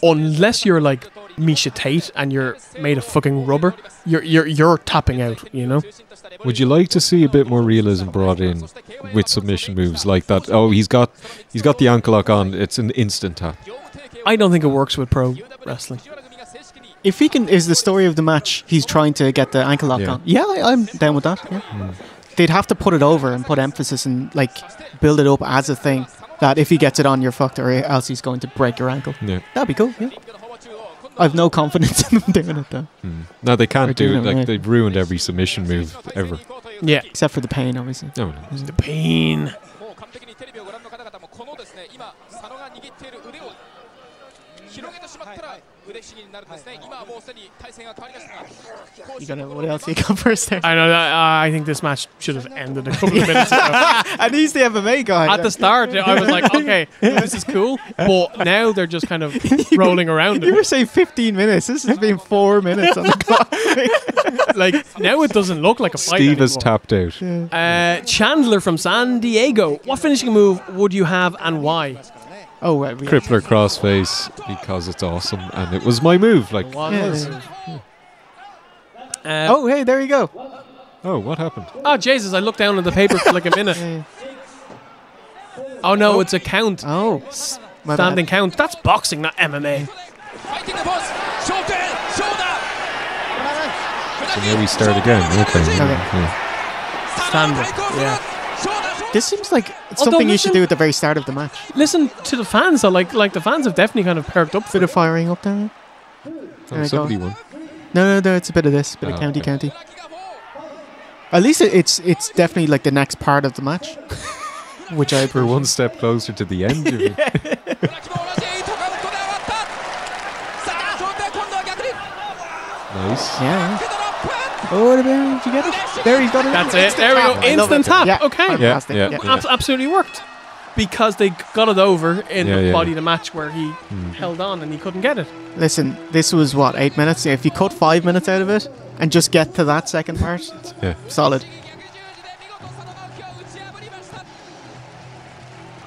unless you're like Misha Tate and you're made of fucking rubber, you're tapping out. You know. Would you like to see a bit more realism brought in with submission moves like that? Oh, he's got the ankle lock on. It's an instant tap. I don't think it works with pro wrestling. If he can, is the story of the match, he's trying to get the ankle lock on. Yeah, I'm down with that. Yeah. Mm. They'd have to put it over and put emphasis and like build it up as a thing that if he gets it on, you're fucked, or else he's going to break your ankle. Yeah. That'd be cool. Yeah. I've no confidence in them doing it though. Mm. No, they can't do it. Like they've ruined every submission move ever. Yeah, except for the pain, obviously. No, the pain. You got what else you got first there? I know that I think this match should have ended a couple of minutes ago. And he's the MMA guy. At the start, I was like, okay, this is cool. But now they're just kind of rolling around. You were saying 15 minutes. This has been 4 minutes on the clock. Like, now it doesn't look like a fight. Steve has tapped out. Yeah. Chandler from San Diego. What finishing move would you have and why? Oh, Crippler crossface because it's awesome and it was my move. Like, oh, hey, there you go. Oh, what happened? Oh, Jesus! I looked down at the paper for like a minute. Oh no, it's a count. Oh, standing count. That's boxing, not MMA. So now we start again. Okay. Standing. Yeah. This seems like something you should do at the very start of the match. Listen to the fans, though. Like the fans have definitely kind of perked up for the firing up there. Oh, somebody won. No, it's a bit of this, bit of county. At least it's definitely like the next part of the match, which I appreciate. We're one step closer to the end. Nice. Yeah. Oh, did you get it? There, he's got it. That's it. There we go. Instant tap. Yeah. Okay. Yeah. Absolutely worked. Because they got it over in the body of the match where he held on and he couldn't get it. Listen, this was, what, 8 minutes? If you cut 5 minutes out of it and just get to that second part, solid.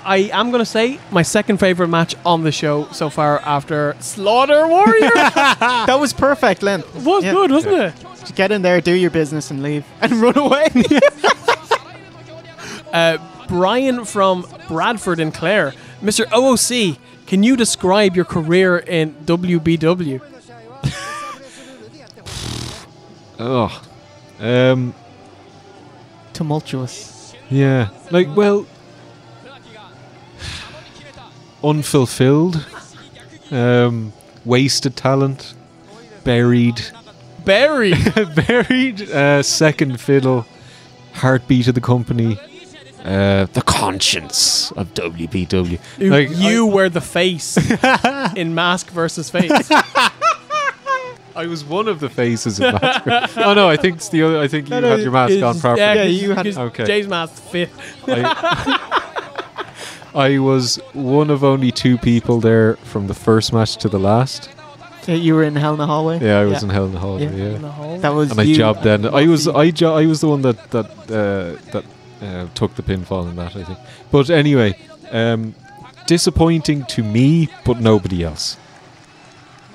I am going to say my second favourite match on the show so far after Slaughter Warrior. That was perfect length. It was good, wasn't it? Just get in there, do your business and leave. And run away. Brian from Bradford in Clare. Mr. OOC, can you describe your career in WBW? Oh, tumultuous. Yeah, like, well, unfulfilled, wasted talent, buried, second fiddle, heartbeat of the company, the conscience of WBW. Like, you were the face in Mask versus Face. I was one of the faces of Mask. Oh no, I think it's the other. I think you had your mask on properly. Yeah, you had. Okay. Jay's mask fit. I was one of only two people there from the first match to the last. You were in Hell in the Hallway. Yeah, I was in Hell in the Hallway. Yeah. That was. And I jobbed then. I was the one that took the pinfall in that, I think. But anyway, disappointing to me, but nobody else.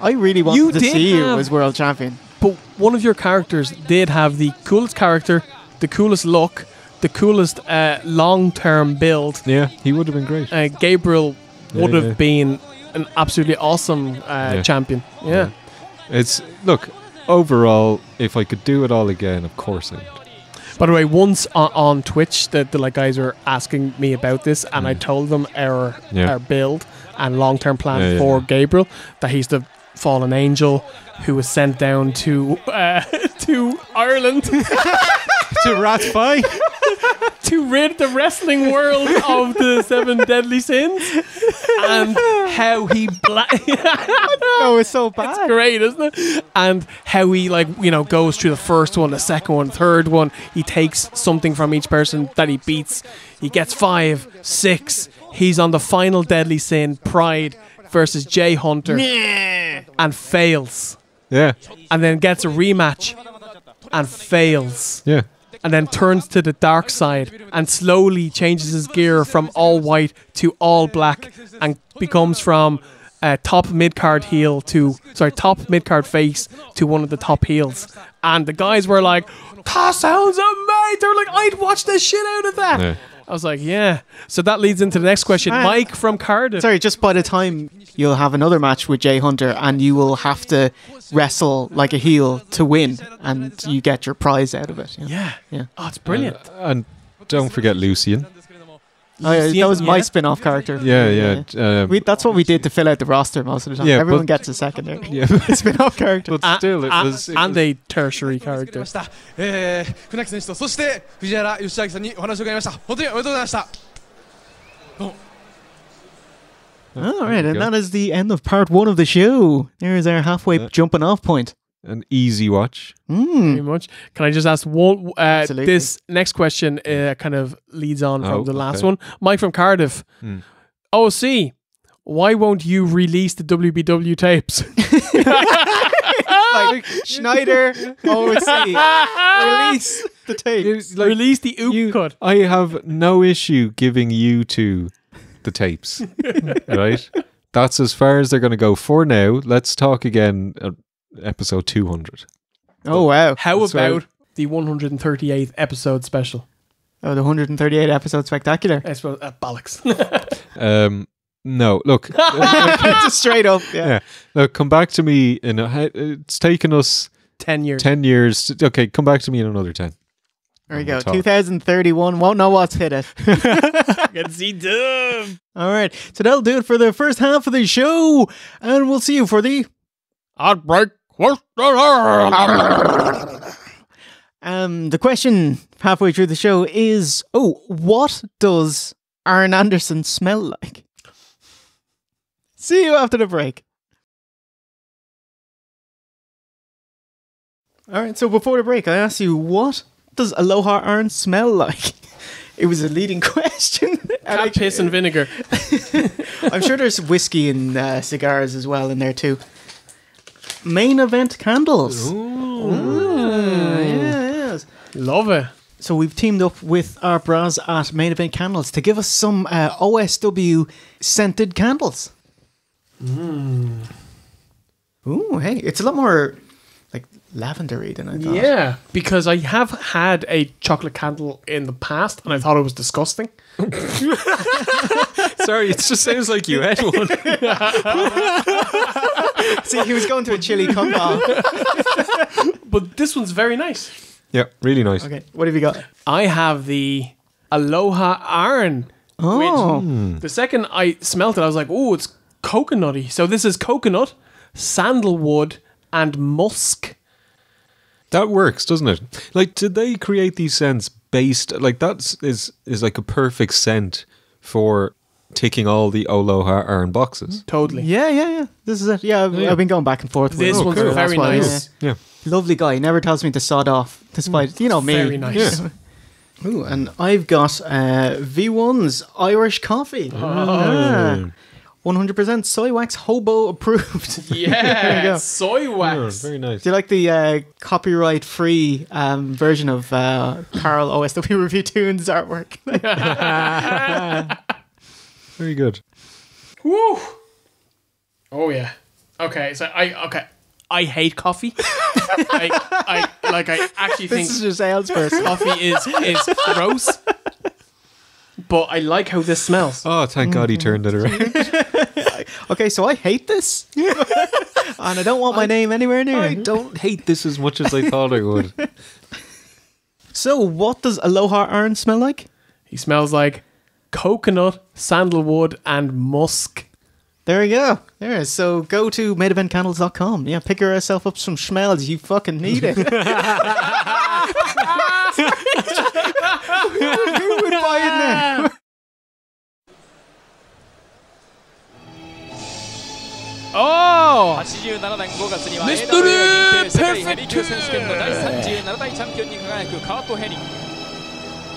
I really wanted to see you as world champion. But one of your characters did have the coolest character, the coolest look, the coolest long-term build. Yeah, he would have been great. Gabriel would have been an absolutely awesome champion. Yeah. It's, look, overall, if I could do it all again, of course I would. By the way, once on Twitch, the like guys were asking me about this, and I told them our build and long-term plan for Gabriel, that he's the fallen angel who was sent down to Ireland to ratify to rid the wrestling world of the 7 deadly sins, and how he no, it's so bad. It's great, isn't it? And how he, like, you know, goes through the first one, the second one, the third one. He takes something from each person that he beats. He gets 5, 6. He's on the final deadly sin, Pride versus Jay Hunter, and fails. Yeah. And then gets a rematch and fails. Yeah. And then turns to the dark side and slowly changes his gear from all white to all black, and becomes from top mid-card heel to, sorry, top mid-card face to one of the top heels. And the guys were like, that sounds amazing. They're like, I'd watch the shit out of that. Yeah. I was like, yeah. So that leads into the next question. Mike from Cardiff. Sorry, just by the time you'll have another match with Jay Hunter, and you will have to wrestle like a heel to win, and you get your prize out of it. You know? Yeah. Oh, it's brilliant. And don't forget Lucien. Oh, yeah, that was my spin-off character. Yeah. That's what we did to fill out the roster most of the time. Yeah, everyone gets a secondary spin-off character. But still, it was a tertiary character. All right, and that is the end of part 1 of the show. There is our halfway jumping off point. An easy watch. Pretty much. Can I just ask one? This next question kind of leads on from the last one. Mike from Cardiff. OC, why won't you release the WBW tapes? Like, Schneider, OC, release the tapes. Like, release the oop cut. I have no issue giving you two the tapes. Right? That's as far as they're going to go for now. Let's talk again. Episode 200. Oh wow! How about the 138th episode special? Oh, the 138 episode spectacular. I suppose bollocks. No, look, it's straight up. Yeah. Look, come back to me in. It's taken us 10 years. 10 years. Okay, come back to me in another 10. There we go. 2031. Won't know what's hit it. Good see dumb. All right, so that'll do it for the first half of the show, and we'll see you for the outbreak. The question halfway through the show is, what does Arn Anderson smell like? See you after the break. Alright, so before the break, I asked you, what does Aloha Arn smell like? It was a leading question. Cat piss and vinegar. I'm sure there's whiskey and cigars as well in there too. Main event candles. Ooh. Love it. So we've teamed up with our bras at Main Event Candles to give us some OSW scented candles. Mm. Ooh, hey, it's a lot more like lavendery than I thought. Yeah, because I have had a chocolate candle in the past and I thought it was disgusting. Sorry, it just sounds like you had one. See, he was going to a chili con bar. But this one's very nice. Yeah, really nice. Okay, what have you got? I have the Aloha Iron. Oh. Which, the second I smelt it, I was like, oh, it's coconutty. So this is coconut, sandalwood, and musk. That works, doesn't it? Like, did they create these scents based... Like, that is like a perfect scent for taking all the Aloha Iron boxes. Totally. Yeah, yeah, yeah. This is it. Yeah, I've been going back and forth with this one's cool. Very nice. Yeah. Lovely guy. He never tells me to sod off, despite, you know, me. Very nice. Yeah. Ooh, and I've got V1's Irish coffee. Oh. 100% soy wax, hobo approved. Yeah, soy wax. Oh, very nice. Do you like the copyright-free version of Carl OSW Review Tunes artwork? Very good. Woo! Oh, yeah. Okay, so I hate coffee. I actually think this is your salesperson. Coffee is gross. But I like how this smells. Oh, thank God he turned it around. Okay, so I hate this. And I don't want my name anywhere near. I don't hate this as much as I thought I would. So what does Aloha Iron smell like? He smells like coconut, sandalwood, and musk. There you go. There it is. So go to maideventcandles.com. Yeah, pick yourself up some schmells. You fucking need it. Who would buy it now? Oh! Mr. Perfect!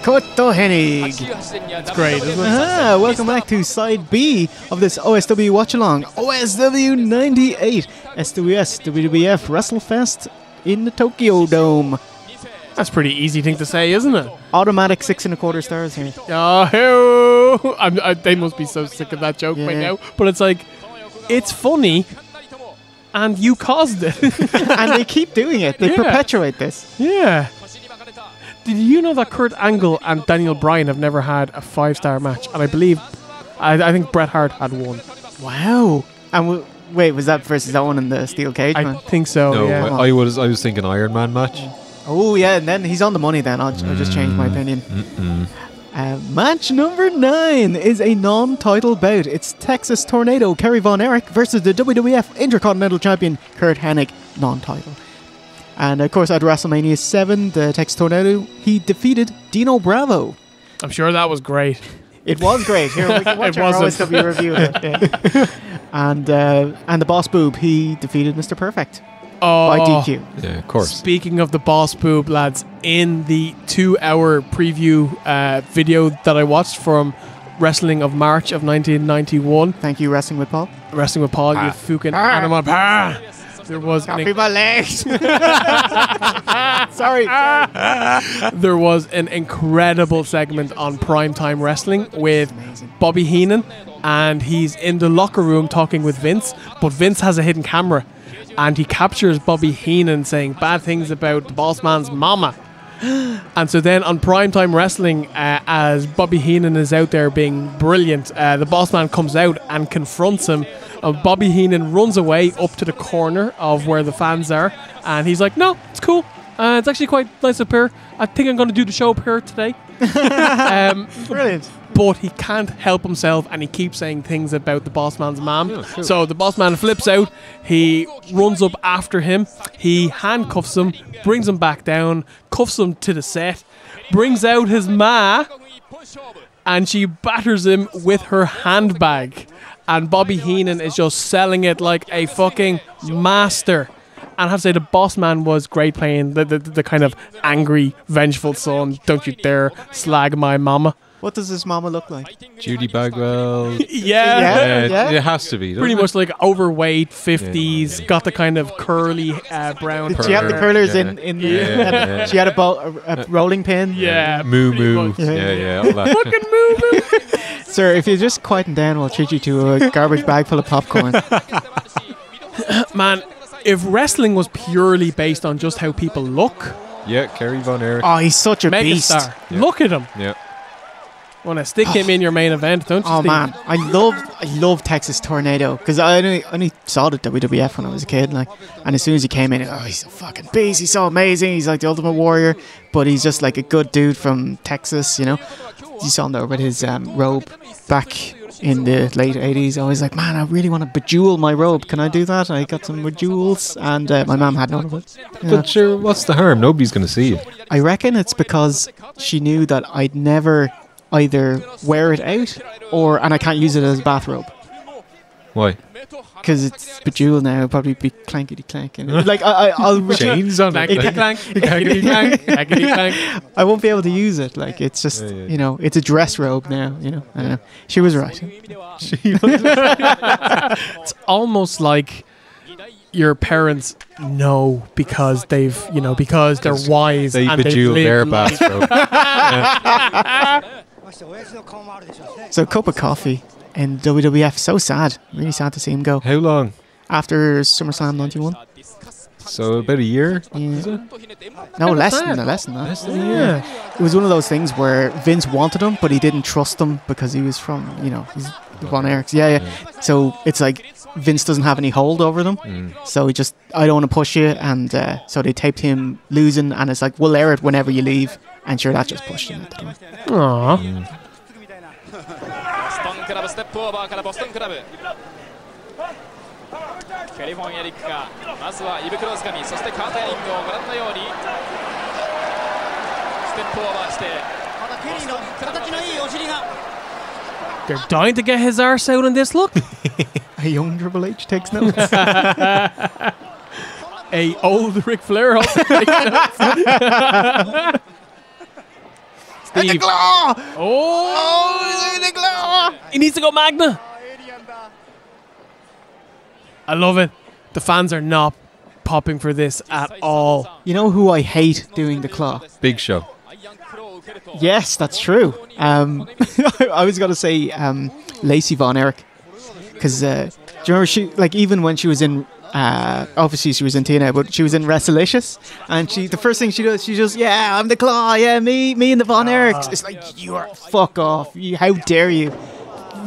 Koto Hennig. It's great, isn't it? Ah, welcome back to side B of this OSW watch-along. OSW 98, SWS, WWF, WrestleFest in the Tokyo Dome. That's a pretty easy thing to say, isn't it? Automatic 6.25 stars here. Oh, they must be so sick of that joke by now. But it's like, it's funny, and you caused it. And they keep doing it. They perpetuate this. Yeah. Did you know that Kurt Angle and Daniel Bryan have never had a 5-star match? And I believe, I think Bret Hart had one. Wow. And wait, was that versus that one in the steel cage? I think so. No, yeah. I was thinking Iron Man match. Oh yeah, and then he's on the money. Then I'll just change my opinion. Match number 9 is a non-title bout. It's Texas Tornado, Kerry Von Erich versus the WWF Intercontinental Champion Kurt Hennig, non-title. And of course, at WrestleMania 7, the Texas Tornado, he defeated Dino Bravo. I'm sure that was great. It was great. Here, we can watch our OSW review. Yeah. And the Boss Boob, he defeated Mr. Perfect by DQ. Yeah, of course. Speaking of the Boss Boob, lads, in the 2-hour preview video that I watched from Wrestling of March of 1991. Thank you, Wrestling with Paul. Wrestling with Paul, you fucking animal. There was my legs. sorry. There was an incredible segment on Primetime Wrestling with Bobby Heenan, and he's in the locker room talking with Vince, but Vince has a hidden camera and he captures Bobby Heenan saying bad things about the boss man's mama. And so then on Primetime Wrestling, as Bobby Heenan is out there being brilliant, the boss man comes out and confronts him. Bobby Heenan runs away up to the corner of where the fans are, and he's like, no, it's cool. It's actually quite nice up here. I think I'm going to do the show up here today. Brilliant. But he can't help himself, and he keeps saying things about the boss man's mom. Yeah, sure. So the boss man flips out. He runs up after him. He handcuffs him, brings him back down, cuffs him to the set, brings out his ma, and she batters him with her handbag. And Bobby Heenan is just selling it like a fucking master. And I have to say, the boss man was great playing the kind of angry, vengeful son. Don't you dare slag my mama. What does his mama look like? Judy Bagwell. Yeah. It has to be. Pretty much like overweight, 50s, got the kind of curly brown hair. She had the curlers in the... She had a rolling pin. Yeah. Moo-moo. Yeah. Fucking moo-moo. Sir, if you just quieten down, we'll treat you to a garbage bag full of popcorn. Man, if wrestling was purely based on just how people look... Yeah, Kerry Von Erich. Oh, he's such a beast. Star. Yeah. Look at him. Yeah. Want to stick him in your main event, don't you? Oh, man. I love Texas Tornado because I only saw the WWF when I was a kid. Like, and as soon as he came in, oh, he's a fucking beast. He's so amazing. He's like the Ultimate Warrior, but he's just like a good dude from Texas, you know? You saw him there with his robe back in the late 80s. I was like, man, I really want to bejewel my robe. Can I do that? I got some bejewels, and my mum had none of it. Yeah. But sure, what's the harm? Nobody's going to see it. I reckon it's because she knew that I'd never either wear it out and I can't use it as a bathrobe. Why? Because it's bejeweled now. It'll probably be clankety clank. Like I'll chains on clankety clank, clankety clank, clankety clank. I won't be able to use it. Like it's just you know, it's a dress robe now. You know, I know. She was right. She was right. It's almost like your parents know because they've, you know, because they're wise. They bejewel their bathrobe. So a cup of coffee in WWF, so sad. Really sad to see him go. How long? After SummerSlam 91. So about a year? Yeah. No, less than that. Less than a year. It was one of those things where Vince wanted him, but he didn't trust him because he was from, you know, he's Von Erichs. Yeah. So it's like Vince doesn't have any hold over them. So he just, I don't want to push you. And so they taped him losing, and it's like, we'll air it whenever you leave. And sure, that just pushed him at the time. Aww. They're dying to get his arse out in this look. A young Triple H takes notes. A old Ric Flair also takes notes. The claw! Oh, the claw! He needs to go Magna. I love it. The fans are not popping for this at all. You know who I hate doing the claw? Big Show. Yes, that's true. I was gonna say Lacey Von Erich, because do you remember she, like, even when she was in. Obviously she was in TNA, but she was in WrestleLicious, and the first thing she does, she just, yeah, I'm the Claw, yeah, me and the Von Erichs. It's like, you are, fuck off, how dare you,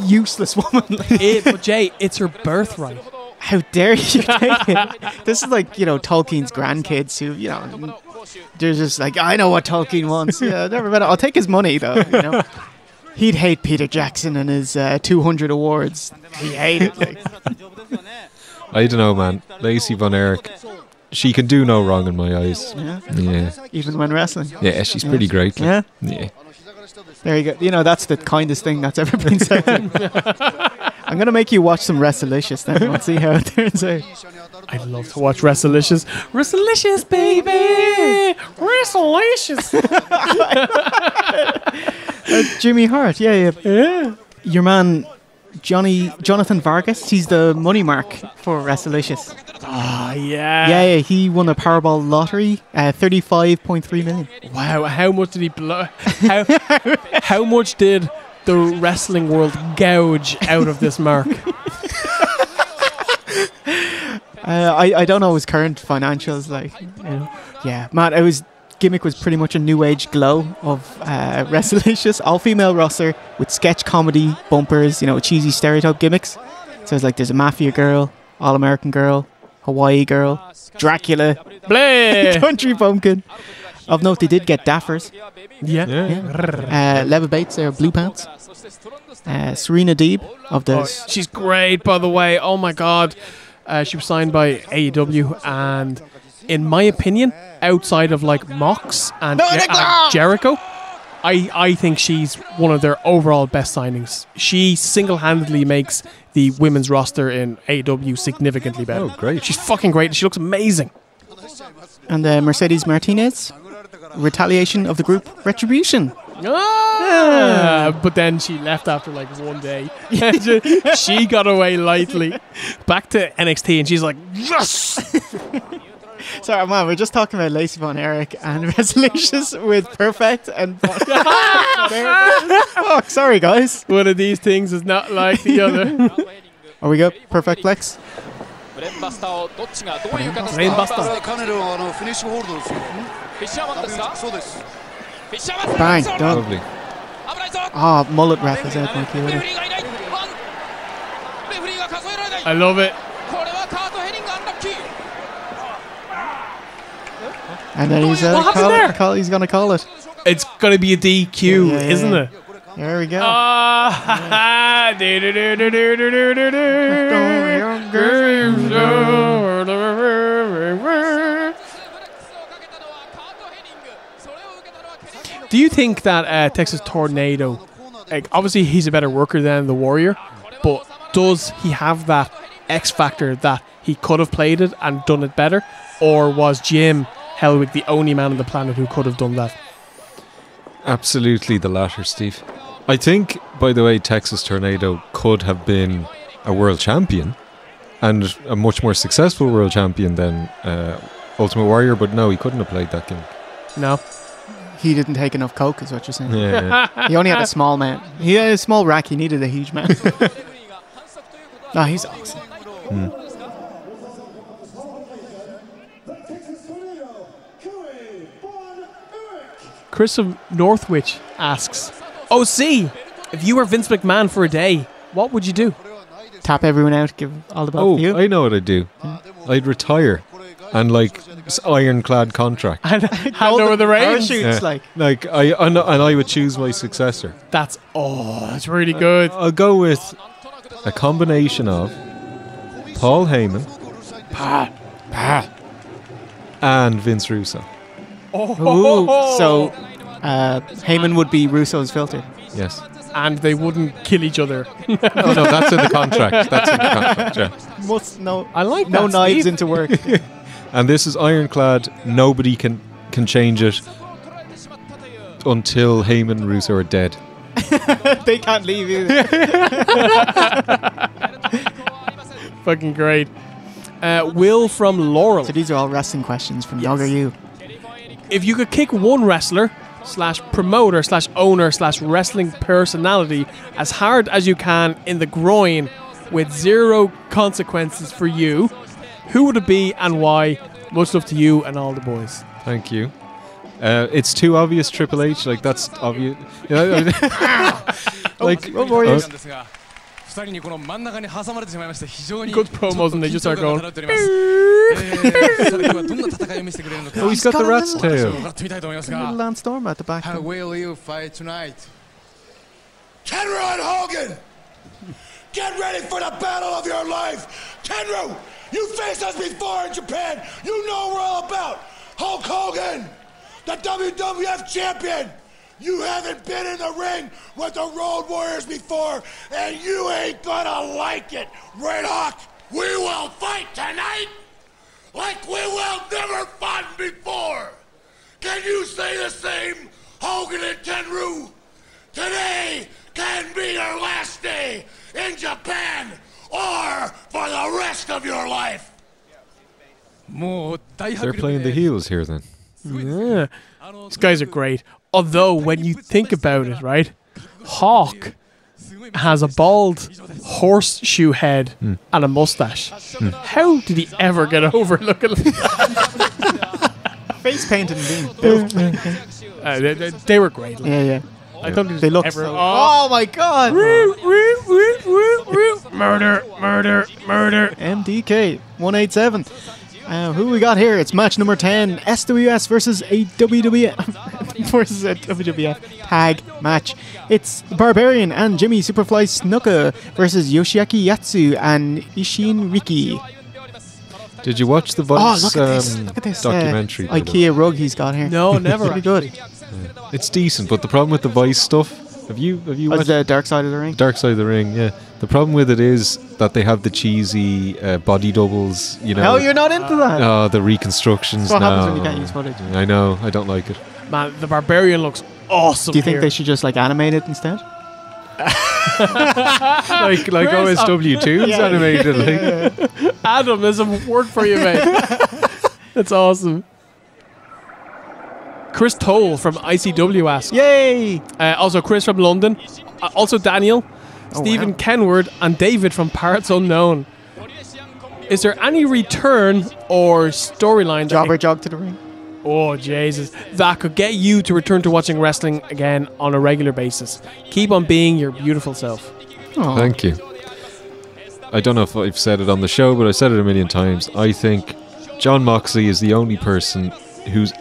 useless woman. But Jay, it's her birthright. How dare you take it? This is like, you know, Tolkien's grandkids who, you know, they're just like, I know what Tolkien wants. Yeah, never mind. I'll take his money though, you know. He'd hate Peter Jackson and his 200 awards. He hated it. Like. I don't know, man. Lacey Von Erich, she can do no wrong in my eyes. Yeah. Even when wrestling. Yeah, she's pretty great. Yeah. There you go. You know, that's the kindest thing that's ever been said. I'm going to make you watch some WrestleLicious then. We'll see how it turns out. I love to watch WrestleLicious. WrestleLicious, baby! WrestleLicious! Jimmy Hart, yeah. Your man... Jonathan Vargas, he's the money mark for WrestleLicious. Ah, yeah, he won a Powerball lottery, 35.3 million. Wow, how much did he blow? How much did the wrestling world gouge out of this mark? I don't know his current financials, like, you know. Yeah, Matt, his gimmick was pretty much a new age glow of WrestleLicious, all-female roster with sketch comedy bumpers, you know, cheesy stereotype gimmicks. So it's like there's a mafia girl, all-American girl, Hawaii girl, Dracula, country pumpkin. Of note, they did get Daffers. Yeah. Leva Bates, there, Blue Pants. Serena Deeb of the... she's great, by the way. Oh, my God. She was signed by AEW, and... in my opinion, outside of like Mox and Jericho, I think she's one of their overall best signings. She single-handedly makes the women's roster in AEW significantly better. Oh, great. She's fucking great. She looks amazing. And Mercedes Martinez, retaliation of the group Retribution. Ah! But then she left after like one day. She got away lightly. Back to NXT and she's like, yes! Sorry, man, we're just talking about Lacey Von Erich and resolutions with Perfect and... oh, sorry, guys. One of these things is not like the other. Are we good? Perfect Flex? Bang, done. Lovely. Oh, mullet ref is out, Mikey. I love it. And then he's gonna call it. It's gonna be a DQ, yeah, isn't it? There we go. Do you think that Texas Tornado, like, obviously he's a better worker than the Warrior, but does he have that X factor that he could have played it and done it better, or was Jim Helwig the only man on the planet who could have done that? Absolutely the latter, Steve. I think, by the way, Texas Tornado could have been a world champion and a much more successful world champion than Ultimate Warrior, but no, he couldn't have played that game. No. He didn't take enough coke is what you're saying. Yeah, yeah. He only had a small man. He had a small rack, he needed a huge man. No, he's awesome. Mm. Chris of Northwich asks, OC, if you were Vince McMahon for a day, what would you do? Tap everyone out, give all the ball to you. I know what I'd do. Yeah. I'd retire and like ironclad contract. And hand over the reins. Yeah. I would choose my successor. That's that's really good. I'll go with a combination of Paul Heyman, and Vince Russo. Ooh, so Heyman would be Russo's filter. Yes. And they wouldn't kill each other. No, no, that's in the contract. That's in the contract, yeah. I like that. No knives into work. And this is ironclad. Nobody can change it until Heyman and Russo are dead. They can't leave either. Fucking great. Will from Laurel. So these are all wrestling questions from Dogger U. If you could kick one wrestler / promoter / owner / wrestling personality as hard as you can in the groin with zero consequences for you, who would it be and why? Much love to you and all the boys. Thank you. It's too obvious, Triple H. Like, that's obvious. You know, like, oh, boys. Good promos and they just are going. Oh, he's got the rat's tail. Little Lance Storm at the back. How will you fight tonight? Kenro and Hogan, get ready for the battle of your life. Kenro, you faced us before in Japan. You know what we're all about. Hulk Hogan, the WWF champion. You haven't been in the ring with the Road Warriors before, and you ain't gonna like it, Red Hawk. We will fight tonight like we will never fight before. Can you say the same, Hogan and Tenryu? Today can be your last day in Japan, or for the rest of your life. They're playing the heels here, then. Yeah, these guys are great. Although, when you think about it, right, Hawk has a bald horseshoe head and a mustache. How did he ever get over looking like that? Face painted and being built. They were great. Like. Yeah, yeah. I don't think they looked so. Oh my god! Murder, murder, murder. MDK 187. Who we got here? It's match number 10, SWS versus a WWF versus a WWF tag match. It's Barbarian and Jimmy Superfly Snuka versus Yoshiaki Yatsu and Ishin Riki. Did you watch the Vice documentary? IKEA rug he's got here. No, never. It's pretty good. Yeah. It's decent, but the problem with the Vice stuff, have you watched the Dark Side of the Ring? Dark Side of the Ring, yeah. The problem with it is that they have the cheesy body doubles, you know. No, you're not into that. Oh, the reconstructions. That's what happens when you can't use footage. I know, I don't like it. Man, the Barbarian looks awesome. Do you think they should just like animate it instead? like OSW tunes animated. Yeah. Adam, there's a word for you, mate. That's awesome. Chris Toll from ICW asks. Yay! Also Chris from London. Also Daniel, Stephen Kenward, and David from Parrots Unknown. Is there any return or storyline? Jobber job to the ring. Oh, Jesus. That could get you to return to watching wrestling again on a regular basis. Keep on being your beautiful self. Aww. Thank you. I don't know if I've said it on the show, but I've said it a million times. I think Jon Moxley is the only person who's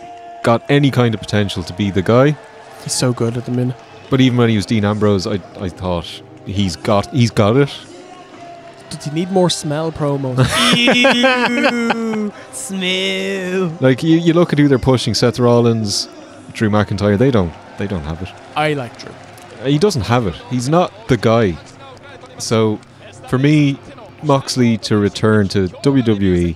got any kind of potential to be the guy. He's so good at the minute. But even when he was Dean Ambrose, I thought he's got it. Did he need more smell promos? Ew, smell. Like you look at who they're pushing: Seth Rollins, Drew McIntyre. They don't have it. I like Drew. He doesn't have it. He's not the guy. So, for me, Moxley to return to WWE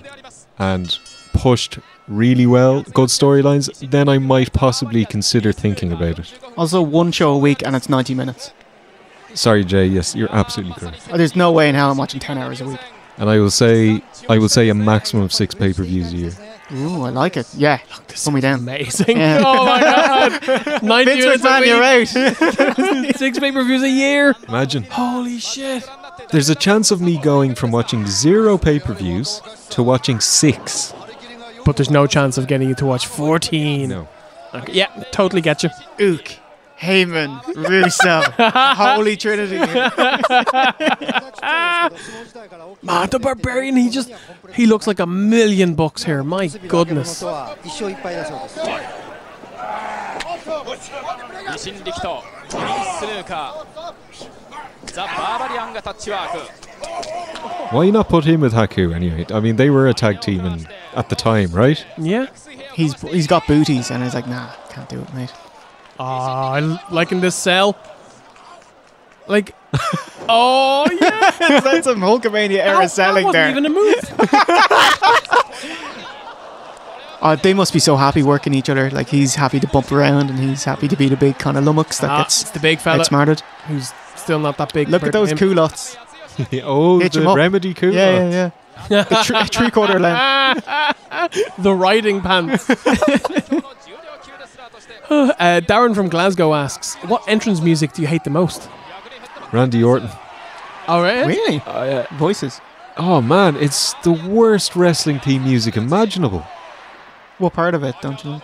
and pushed really well, good storylines, then I might possibly consider thinking about it. Also, one show a week and it's 90 minutes. Sorry, Jay. Yes, you're absolutely correct. Oh, there's no way in hell I'm watching 10 hours a week. And I will say a maximum of 6 pay-per-views a year. Ooh, I like it. Yeah, look, this put me down. Amazing. Yeah. Oh my God. 90 minutes a week. You're out. 6 pay-per-views a year. Imagine. Holy shit. There's a chance of me going from watching 0 pay-per-views to watching 6. But there's no chance of getting you to watch 14. No. Okay. Yeah, totally get you. Ook. Heyman, Russo, Holy Trinity. Man, the Barbarian, he looks like $1,000,000 here. My goodness. Why not put him with Haku anyway? I mean, they were a tag team at the time, right? Yeah. He's got booties, and he's like, nah, can't do it, mate. Ah, liking this cell. Like, oh yeah, that's some Hulkamania era selling there. That wasn't even a move. They must be so happy working each other. Like he's happy to bump around, and he's happy to be the big kind of lummox that gets the big fella outsmarted. Who's still not that big. Look at those culottes. Oh, the remedy culottes. Yeah. The three-quarter length. The riding pants. Darren from Glasgow asks, what entrance music do you hate the most? Randy Orton. All right. Really? Voices. Oh man, it's the worst wrestling theme music imaginable. What part of it don't you like?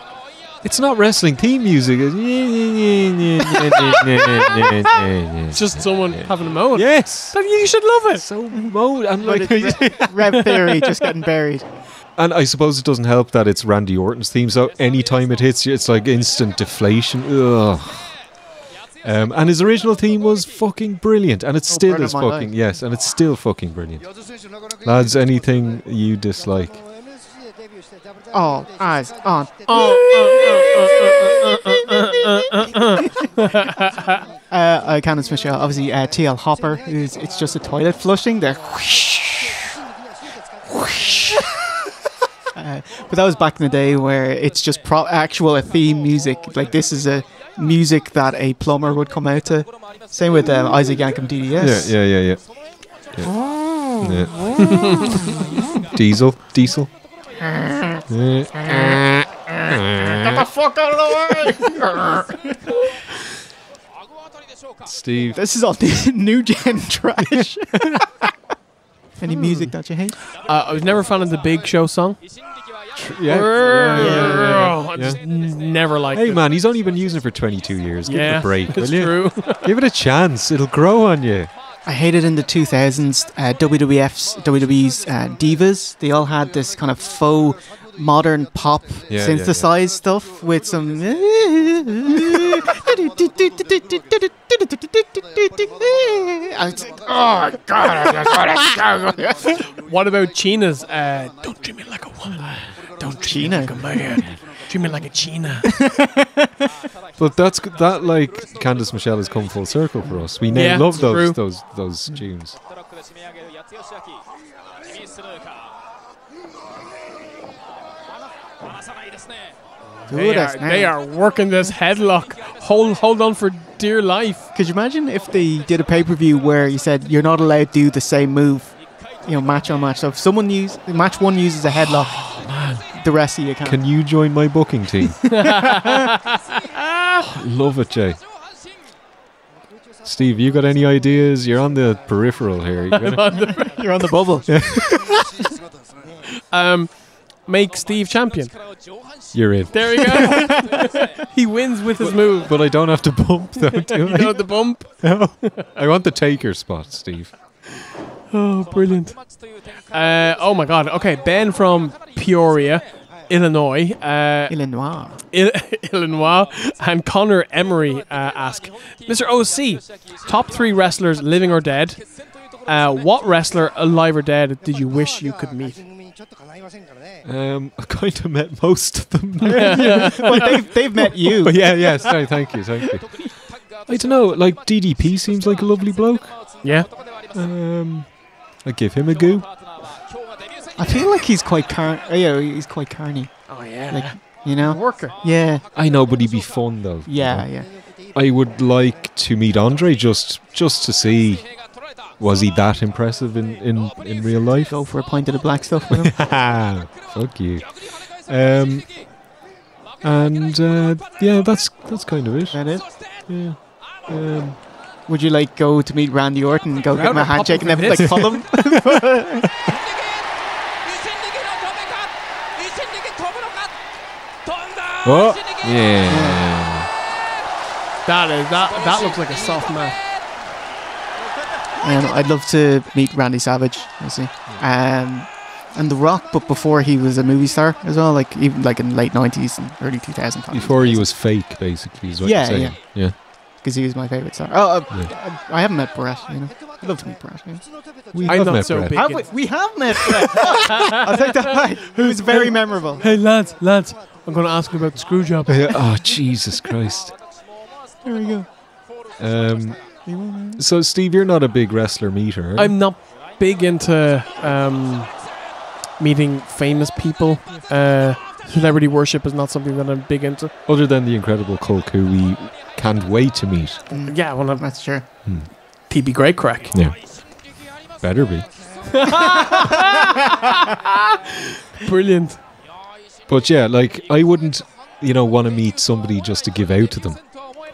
It's not wrestling theme music. It's just someone having a moan. Yes. You should love it. So moan. And like Rev Theory just getting buried. And I suppose it doesn't help that it's Randy Orton's theme, so any time it hits you, it's like instant deflation. Ugh. And his original theme was fucking brilliant, and it's still fucking brilliant. Lads, anything you dislike? All eyes on. Candice Michelle, obviously T.L. Hopper. It's just a toilet flushing. They're whoosh, whoosh. But that was back in the day where it's just actual theme music. Like this is a music that a plumber would come out to. Same with Isaac Yankem DDS. Yeah. Oh. Yeah. Diesel. Get the fuck out of the way! Steve. This is all new gen trash. Any music that you hate? I was never a fan of the Big Show song. Yeah. I just never liked it. Hey man, he's only been using it for 22 years. Give it a break, will you? True. Give it a chance. It'll grow on you. I hated in the 2000s, WWE's divas. They all had this kind of faux modern pop synthesized stuff with some... Oh God! What about China's? Don't treat me like a woman. Don't treat me like a man. Treat me like a China. But that. Like Candice Michelle has come full circle for us. We now love those tunes. Dude, they are working this headlock. Hold on for dear life. Could you imagine if they did a pay-per-view where you said you're not allowed to do the same move, you know, match on match? So if someone match one uses a headlock, oh, man. The rest of you can't. Can you join my booking team? Love it, Jay. Steve, you got any ideas? You're on the peripheral here. You're on the bubble. Make Steve champion. You're in. There we go. He wins with his move. But I don't have to bump, though, do I? You don't have to bump? No. I want the taker spot, Steve. Oh, brilliant. Oh, my God. Okay, Ben from Peoria, Illinois. Illinois. Illinois. And Connor Emery ask, Mr. OC, top 3 wrestlers living or dead. What wrestler, alive or dead, did you wish you could meet? I kind of met most of them. Well, they've met you. But yeah. Sorry, thank you. I don't know. Like DDP seems like a lovely bloke. Yeah. I give him a go. I feel like he's quite carny. Oh yeah. Like, you know. Worker. Yeah. I know, but he'd be fun though. Yeah, you know? Yeah. I would like to meet Andre just to see. Was he that impressive in real life? Go for a pint of the black stuff with him. Fuck you. Yeah, that's kind of it. That is? Yeah. Would you like go to meet Randy Orton and go get him a handshake and then like follow him? Oh, yeah. That looks like a soft match. I'd love to meet Randy Savage, I see, and The Rock, but before he was a movie star as well, like even like in late '90s and early 2000s. Before he was fake, basically. Is what you're saying. Yeah. Because he was my favorite star. Oh, yeah. I haven't met Brett. You know, I'd love to meet Brett. You know? We have met Brett. I'll take that back. Who's very memorable? Hey lads, I'm going to ask you about the screw job. Oh Jesus Christ! There we go. So, Steve, you're not a big wrestler meter. I'm not big into meeting famous people. Celebrity worship is not something that I'm big into. Other than the incredible Hulk, who we can't wait to meet. Yeah, well, that's sure. He'd be great crack. Yeah. Better be. Brilliant. But yeah, like, I wouldn't, you know, want to meet somebody just to give out to them.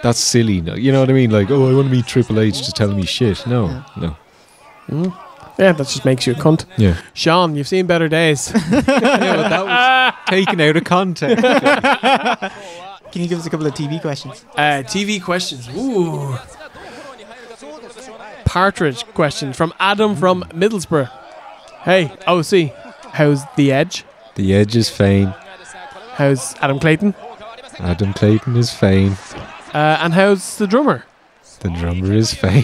That's silly, you know what I mean? Like, oh, I want to meet Triple H to tell me shit. No. Yeah, that just makes you a cunt. Yeah. Sean, you've seen better days. Yeah, but that was taken out of context. Can you give us a couple of TV questions? TV questions. Ooh. Partridge question from Adam from Middlesbrough. Hey, OC, how's The Edge? The Edge is fine. How's Adam Clayton? Adam Clayton is fine. And how's the drummer? The drummer is fine.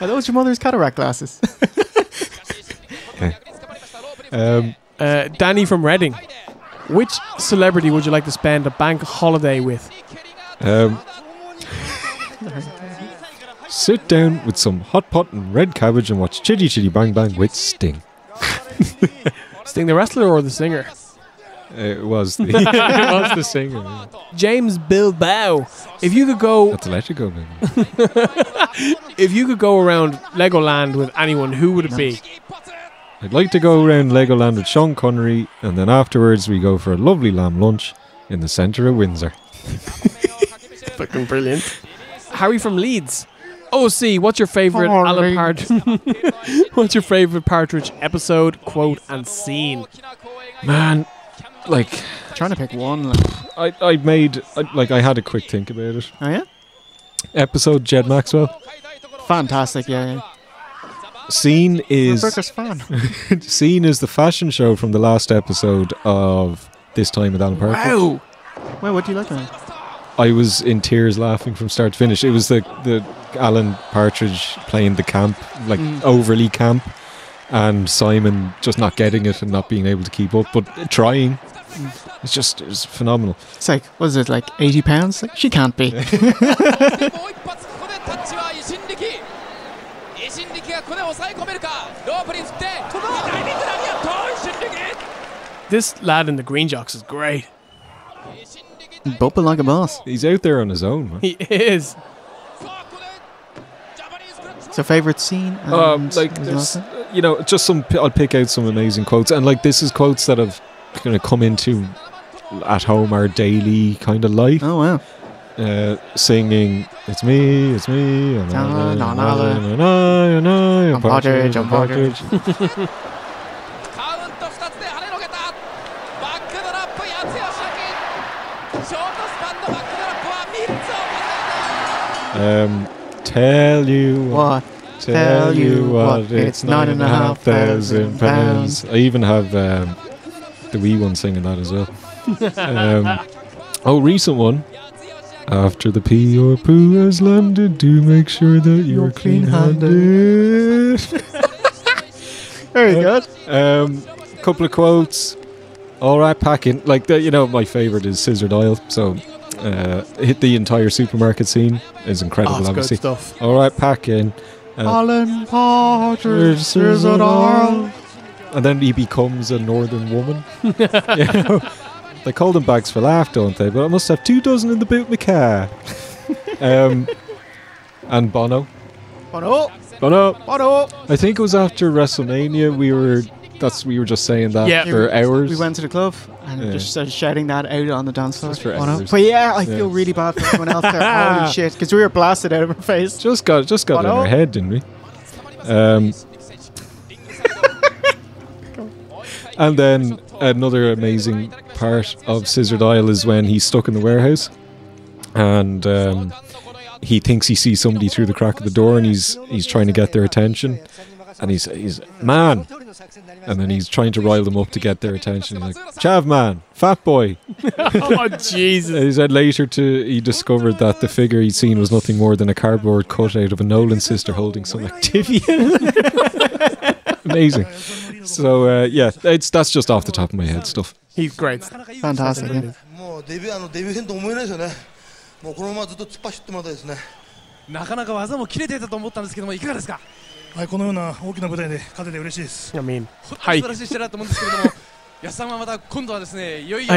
Are those your mother's cataract glasses? Danny from Reading. Which celebrity would you like to spend a bank holiday with? Sit down with some hot pot and red cabbage and watch Chitty Chitty Bang Bang with Sting. Sting the wrestler or the singer? It was the singer. Yeah. James Bilbao. If you could go... That's electrical, man. If you could go around Legoland with anyone, who would it be? I'd like to go around Legoland with Sean Connery, and then afterwards we go for a lovely lamb lunch in the centre of Windsor. Fucking brilliant. Harry from Leeds. OC, what's your favourite Alan Partridge? What's your favourite Partridge episode, quote, and scene? Man... Like trying to pick one. Like. I had a quick think about it. Oh yeah. Episode Jed Maxwell. Fantastic, yeah. Scene is Scene is the fashion show from the last episode of This Time with Alan Partridge. Wow. Well, what do you like about it? I was in tears laughing from start to finish. It was the Alan Partridge playing the camp, like overly camp. And Simon just not getting it and not being able to keep up, but trying. It's phenomenal. It's like, what is it, like 80 pounds? Like, she can't be. This lad in the green jocks is great. Bumping like a boss. He's out there on his own, man. He is. It's a favorite scene. Like, there's, you know, just some. I'll pick out some amazing quotes, and like this is quotes that have kind of come into at home our daily kind of life. Oh wow. Singing it's me jump Partridge, Jump Partridge. Tell you what, tell you what, it's 9,500 pounds. I even have the wee one singing that as well. Oh, recent one. After the pee or poo has landed, do make sure that you're clean-handed. Very good. Couple of quotes. All right, packing. Like, the, you know, my favorite is Scissored Isle. So, hit the entire supermarket scene is incredible. Oh, obviously. Good stuff. All right, packing. Alan Partridge, Scissored Isle. And then he becomes a northern woman. You know. They call them bags for laugh, don't they? But I must have 24 in the boot my car. And Bono. Bono. Bono. Bono. I think it was after WrestleMania. We were just saying that for hours. We went to the club and just started shouting that out on the dance floor. But yeah, I feel really bad for everyone else there. Holy shit, because we were blasted out of our face. Just got it in our head, didn't we? And then another amazing part of Scissored Isle is when he's stuck in the warehouse and he thinks he sees somebody through the crack of the door, and he's trying to get their attention, and he's man, and then he's trying to rile them up to get their attention. He's like, chav man, fat boy. Oh Jesus. He said later he discovered that the figure he'd seen was nothing more than a cardboard cutout of a Nolan sister holding some Activia. Amazing. So yeah, that's just off the top of my head stuff. He's great. Fantastic. Yeah. I mean, I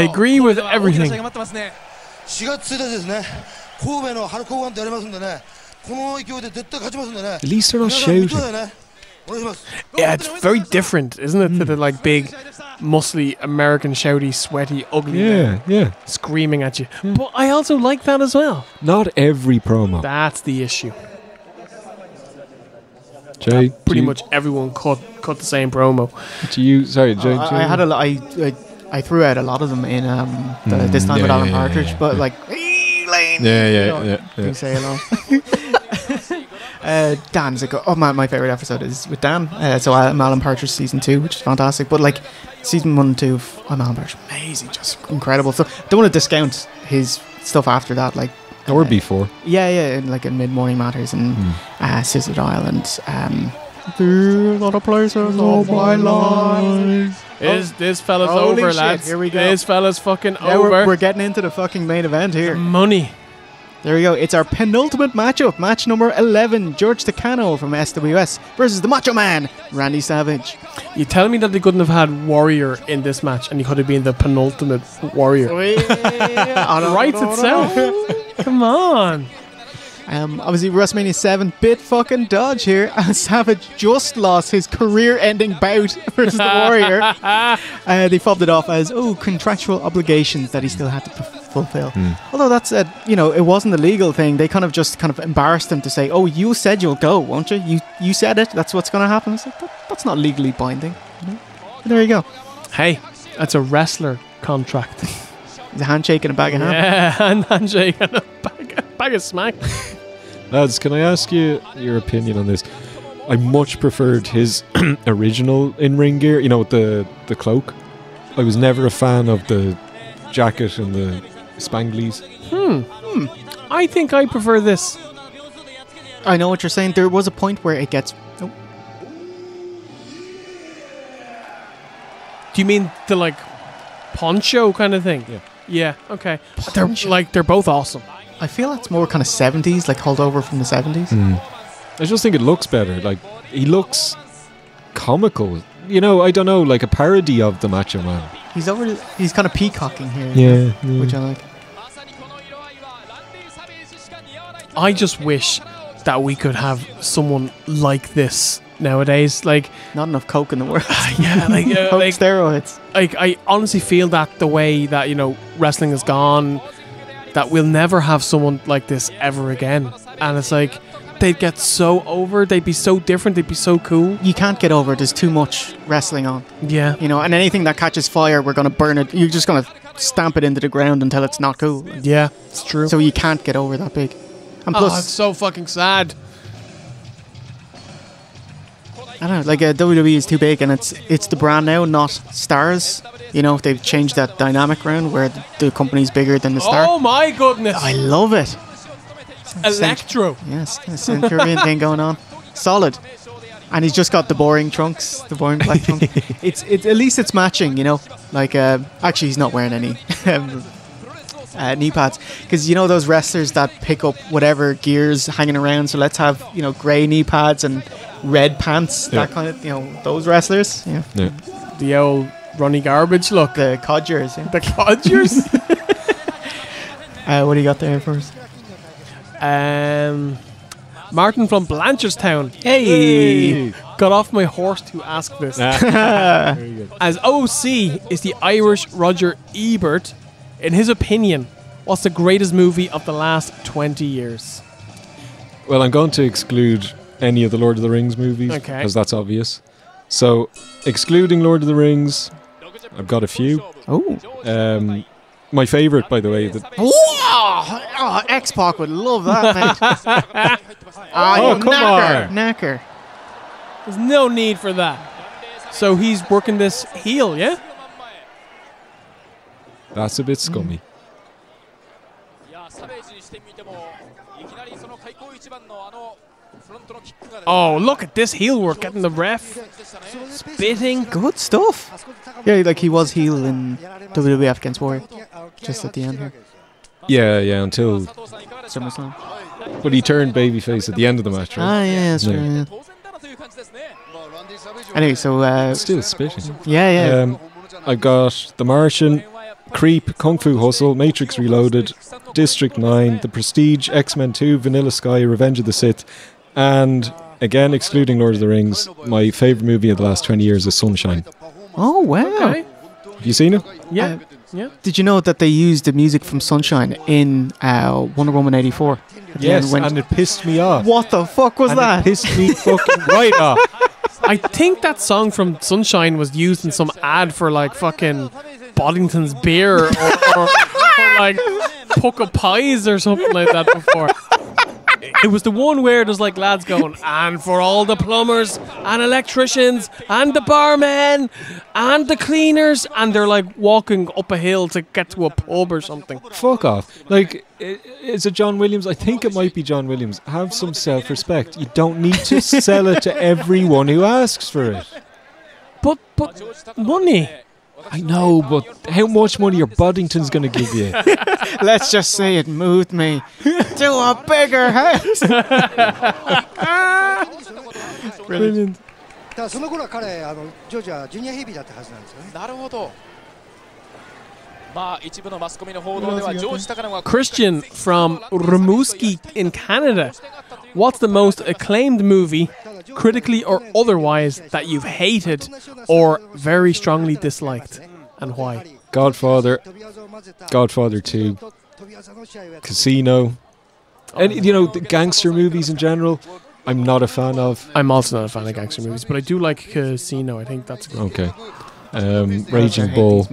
agree with everything. At least they're not shouting. Yeah, it's very different, isn't it, to the like big, muscly American shouty, sweaty, ugly man screaming at you. Yeah. But I also like that as well. Not every promo. That's the issue. Jay, pretty much everyone cut the same promo. To you, sorry, Jay. I threw out a lot of them in this time with Alan Partridge, but like, you say hello. Dan's a my favorite episode is with Dan. So I'm Alan Partridge season 2, which is fantastic. But like season 1 and 2, of I'm Alan Partridge, amazing, just incredible. So don't want to discount his stuff after that, like or before. Yeah, and like in Mid Morning Matters and Scissored Isle and there's a lot of places of my life. Is this fella's over, shit, lads? Here we go. This fella's fucking over. We're getting into the fucking main event here. The money. There we go. It's our penultimate matchup. Match number 11. George Takano from SWS versus the Macho Man, Randy Savage. You tell me that they couldn't have had Warrior in this match and he could have been the penultimate Warrior. Writes itself. Come on. Obviously, WrestleMania 7, bit fucking dodge here. Savage just lost his career-ending bout versus the Warrior. They fobbed it off as, contractual obligations that he still had to fulfill. Although that said, you know, it wasn't a legal thing. They kind of embarrassed him to say, oh, you said you'll go, won't you? You said it. That's what's going to happen. It's like, that's not legally binding. You know? There you go. Hey, that's a wrestler contract. It's a handshake and a bag of ham. Yeah, handshake and a bag of smack. Lads, can I ask you your opinion on this? I much preferred his original in-ring gear, you know, with the cloak. I was never a fan of the jacket and the spanglies. I think I prefer this. I know what you're saying. There was a point where it gets... Oh. Do you mean the, like, poncho kind of thing? Yeah. Yeah, okay. They're both awesome. I feel that's more kind of 70s, like holdover from the 70s. I just think it looks better. Like, he looks comical. You know, I don't know, like a parody of the Macho Man. He's over. He's kind of peacocking here. Yeah, yeah. Which I like. I just wish that we could have someone like this nowadays. Like, not enough coke in the world. Yeah, like, coke, like steroids. Like, I honestly feel that the way that, you know, wrestling is gone, that we'll never have someone like this ever again. And it's like, they'd get so over, they'd be so different, they'd be so cool. You can't get over, there's too much wrestling on. Yeah. You know, and anything that catches fire, we're going to burn it. You're just going to stamp it into the ground until it's not cool. Yeah, it's true. So you can't get over that big. And plus, oh, it's so fucking sad. I don't know, like, WWE is too big, and it's the brand now, not stars. You know, they've changed that dynamic round where the company's bigger than the star. Oh my goodness! I love it. Electro. Yes, yeah, Centurion thing going on. Solid. And he's just got the boring trunks, the boring black trunks. It's at least it's matching, you know. Like, actually, he's not wearing any knee pads, because you know those wrestlers that pick up whatever gears hanging around. So let's have, you know, grey knee pads and red pants, yeah, that kind of, you know, those wrestlers. Yeah, yeah. The old Ronnie Garbage look. The Codgers. Yeah. The Codgers? What do you got there first? Martin from Blanchardstown. Hey! Got off my horse to ask this. Very good. As OC is the Irish Roger Ebert, in his opinion, what's the greatest movie of the last 20 years? Well, I'm going to exclude any of the Lord of the Rings movies, because that's obvious. So, excluding Lord of the Rings, I've got a few. Oh. My favourite, by the way. Oh, X-Pac would love that, mate. Oh, come on. Knacker. There's no need for that. So he's working this heel, yeah? That's a bit scummy. Oh, look at this heel work, getting the ref, spitting. Good stuff. Yeah, like, he was heel in WWF against Warrior, just at the end here. Yeah, yeah, until SummerSlam. But he turned babyface at the end of the match, right? Ah, yeah, that's right, yeah. Anyway, so... still spitting. Yeah, yeah. I got The Martian, Creep, Kung Fu Hustle, Matrix Reloaded, District 9, The Prestige, X-Men 2, Vanilla Sky, Revenge of the Sith, and, again, excluding Lord of the Rings, my favourite movie of the last 20 years is Sunshine. Oh, wow. Okay. Have you seen it? Yeah. Yeah. Did you know that they used the music from Sunshine in Wonder Woman 84? Yes, and it pissed me off. What the fuck was that? It pissed me fucking right off. I think that song from Sunshine was used in some ad for, like, fucking Boddington's beer or like Pucca Pies or something like that before. It was the one where there's, like, lads going, and for all the plumbers and electricians and the barmen and the cleaners, and they're, like, walking up a hill to get to a pub or something. Fuck off. Like, is it John Williams? I think it might be John Williams. Have some self-respect. You don't need to sell it to everyone who asks for it. But money. I know, but how much money your Boddington's going to give you? Let's just say it moved me to a bigger house. Brilliant. Christian from Rimouski in Canada. What's the most acclaimed movie, critically or otherwise, that you've hated or very strongly disliked, and why? Godfather, Godfather 2, Casino, and, you know, the gangster movies in general. I'm not a fan of. I'm also not a fan of gangster movies, but I do like Casino. I think that's good. Okay. Raging Bull.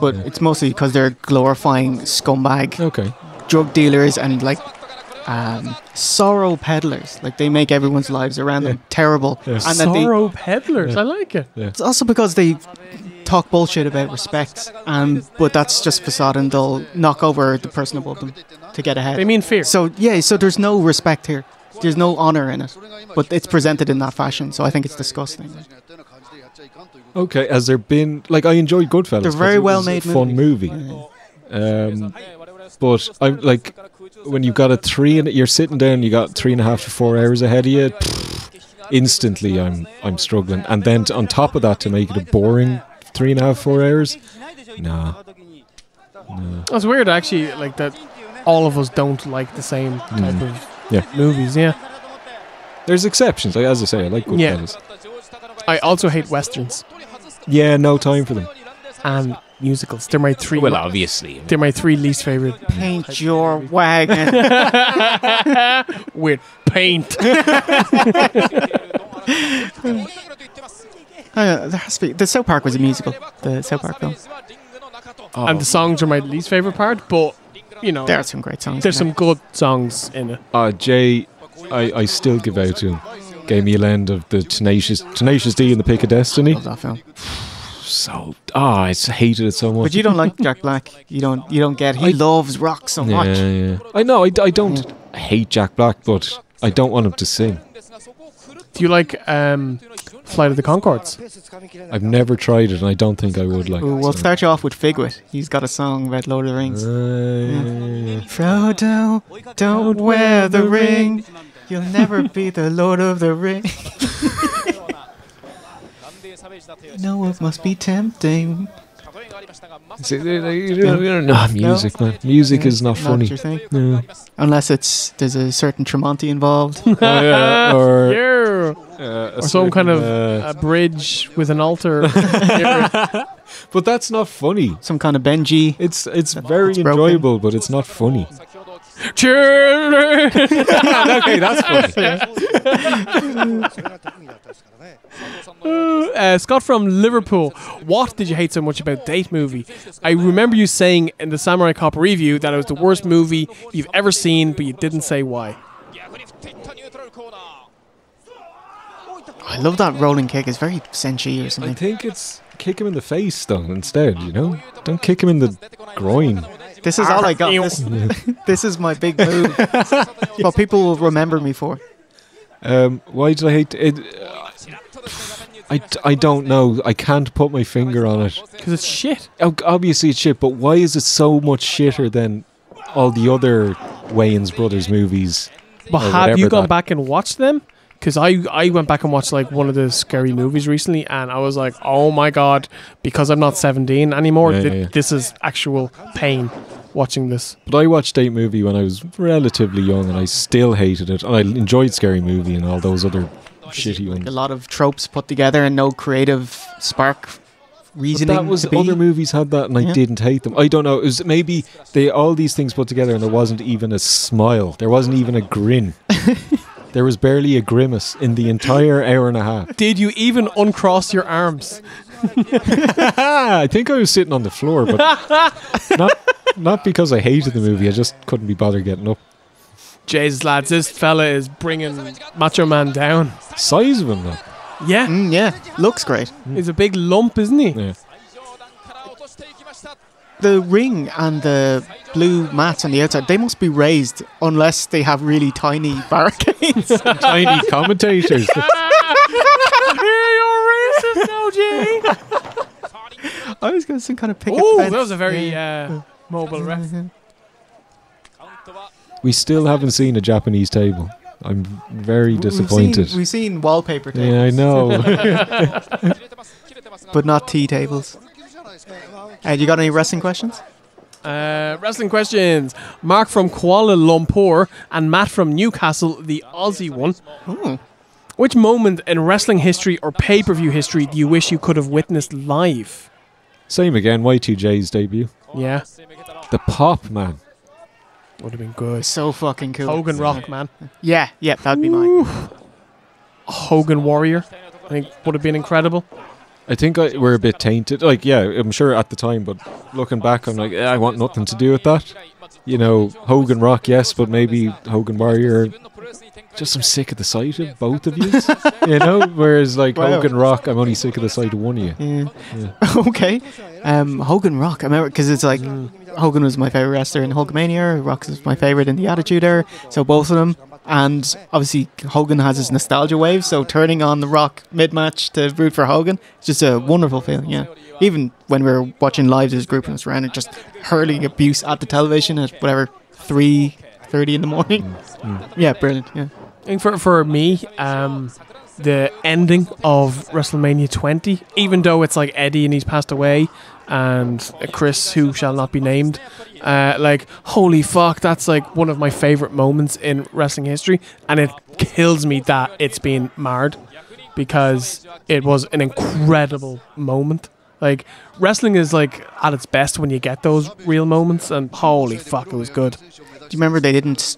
But yeah, it's mostly because they're glorifying scumbag, okay, drug dealers and, like, sorrow peddlers. Like, they make everyone's lives around, yeah, them terrible. Yeah. And sorrow peddlers, yeah. I like it. Yeah. It's also because they talk bullshit about respect, but that's just facade, and they'll knock over the person above them to get ahead. They mean fear. So, yeah, so there's no respect here. There's no honor in it, but it's presented in that fashion, so I think it's disgusting. Okay, has there been... Like, I enjoyed Goodfellas. They're very well-made movie. Fun movie. Yeah. But I'm like, when you've got a 3 and you're sitting down, you got 3.5 to 4 hours ahead of you. Pfft, instantly, I'm struggling, and then on top of that, to make it a boring 3.5, 4 hours? Nah. No. That's weird, actually, like that all of us don't like the same type of movies, yeah. There's exceptions, like as I say, I like good films. I also hate westerns. Yeah, no time for them. And musicals. They're my three. Well, obviously. They're my three least favorite. Paint your wagon with paint. There has to be. The South Park was a musical. The South Park film. Oh. And the songs are my least favorite part, but you know, there are some great songs. There's some good songs in it. Jay, I still give out to him. Gave me a land of the Tenacious D and the Pick of Destiny. I love that film. So I hated it so much. But you don't like Jack Black. You don't get. He loves rock so much. Yeah. I know. I don't hate Jack Black, but I don't want him to sing. Do you like Flight of the Conchords? I've never tried it, and I don't think I would like. We'll start you off with Figwit. He's got a song about Lord of the Rings. Frodo, don't wear the ring. You'll never be the Lord of the Ring. No one must be tempting. No, music, man. Music is not funny. No. Unless there's a certain Tremonti involved. Or some kind of a bridge with an altar. But that's not funny. Some kind of Benji. It's very enjoyable, but it's not funny. Children. Okay, that's funny. Scott from Liverpool, what did you hate so much about Date Movie? I remember you saying in the Samurai Cop review that it was the worst movie you've ever seen, but you didn't say why. I love that rolling kick. It's very senshi or something. I think it's kick him in the face though instead, you know? Don't kick him in the groin. This is all I got. This is my big move. What people will remember me for. Why did I hate it? I don't know. I can't put my finger on it. Because it's shit. Obviously it's shit, but why is it so much shitter than all the other Wayans Brothers movies? But have you gone back and watched them? Because I went back and watched like one of the scary movies recently, and I was like, oh my god, because I'm not 17 anymore, this is actual pain watching this. But I watched Date Movie when I was relatively young, and I still hated it. And I enjoyed Scary Movie and all those other shitty ones. A lot of tropes put together and no creative spark reasoning. But that was other movies had that, and I didn't hate them. I don't know. It was maybe they all these things put together, and there wasn't even a smile. There wasn't even a grin. There was barely a grimace in the entire hour and a half. Did you even uncross your arms? I think I was sitting on the floor, but not because I hated the movie. I just couldn't be bothered getting up. Jesus, lads, this fella is bringing Macho Man down. Size of him, though. Yeah. Yeah, looks great. He's a big lump, isn't he? Yeah. The ring and the blue mats on the outside, they must be raised unless they have really tiny barricades. Tiny commentators. You're racist, OG. I was going to some kind of picket. Oh, that was a very mobile ref. We still haven't seen a Japanese table. I'm very disappointed. We've seen wallpaper tables. Yeah, I know. But not tea tables. You got any wrestling questions? Wrestling questions. Mark from Kuala Lumpur and Matt from Newcastle, the Aussie one. Ooh. Which moment in wrestling history or pay-per-view history do you wish you could have witnessed live? Same again, Y2J's debut. Yeah. The Pop Man. Would have been good. So fucking cool. Hogan Rock Man. Yeah, that'd be mine. Hogan Warrior, I think would have been incredible. I think we're a bit tainted. Like, yeah, I'm sure at the time, but looking back, I'm like, I want nothing to do with that. You know, Hogan Rock, yes, but maybe Hogan Warrior. Just I'm sick of the sight of both of you. You know, whereas like Hogan Rock, I'm only sick of the sight of one of you. Yeah. Okay. Hogan Rock, I remember, because it's like Hogan was my favorite wrestler in Hulkamania, Rock was my favorite in the Attitude Era, so both of them. And obviously Hogan has his nostalgia wave, so turning on The Rock mid-match to root for Hogan, it's just a wonderful feeling, yeah. Even when we were watching live, there's a group of us around and just hurling abuse at the television at whatever, 3:30 in the morning. Yeah, brilliant, yeah. I think for me, the ending of WrestleMania 20, even though it's like Eddie and he's passed away, and Chris, who shall not be named, like, holy fuck, that's like one of my favorite moments in wrestling history, and it kills me that it's being marred, because it was an incredible moment. Like, wrestling is like at its best when you get those real moments, and holy fuck, it was good. Do you remember they didn't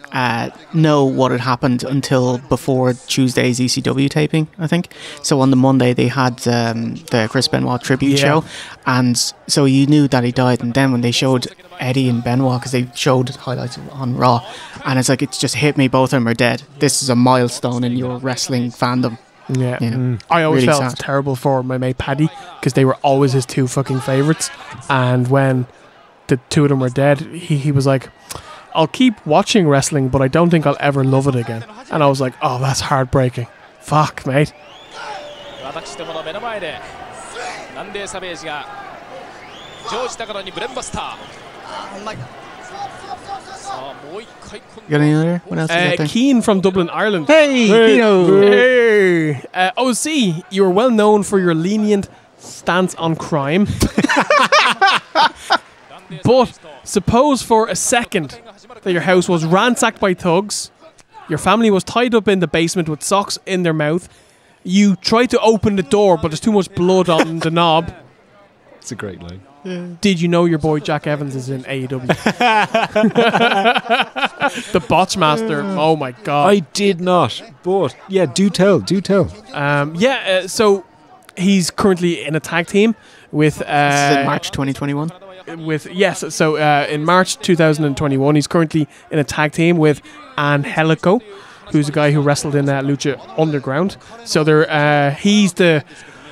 know what had happened until before Tuesday's ECW taping, I think? So on the Monday, they had the Chris Benoit tribute show. And so you knew that he died. And then when they showed Eddie and Benoit, because they showed highlights on Raw, and it's like, it's just hit me, both of them are dead. This is a milestone in your wrestling fandom. Yeah. You know, I always really felt sad. Terrible for my mate Paddy, because they were always his two fucking favourites. And when the two of them were dead, he was like, I'll keep watching wrestling, but I don't think I'll ever love it again. And I was like, oh, that's heartbreaking. Fuck, mate. You got any other? What else is that? Keen from Dublin, Ireland. Hey, Kino. Hey. OC, you are well known for your lenient stance on crime. But suppose for a second that your house was ransacked by thugs, your family was tied up in the basement with socks in their mouth, you tried to open the door but there's too much blood on the knob. It's a great line. Yeah. Did you know your boy Jack Evans is in AEW? The botch master. Oh my god. I did not. But yeah, do tell, do tell. So he's currently in a tag team with this is in March 2021. With in March 2021, he's currently in a tag team with Angelico, who's a guy who wrestled in Lucha Underground. So they're he's the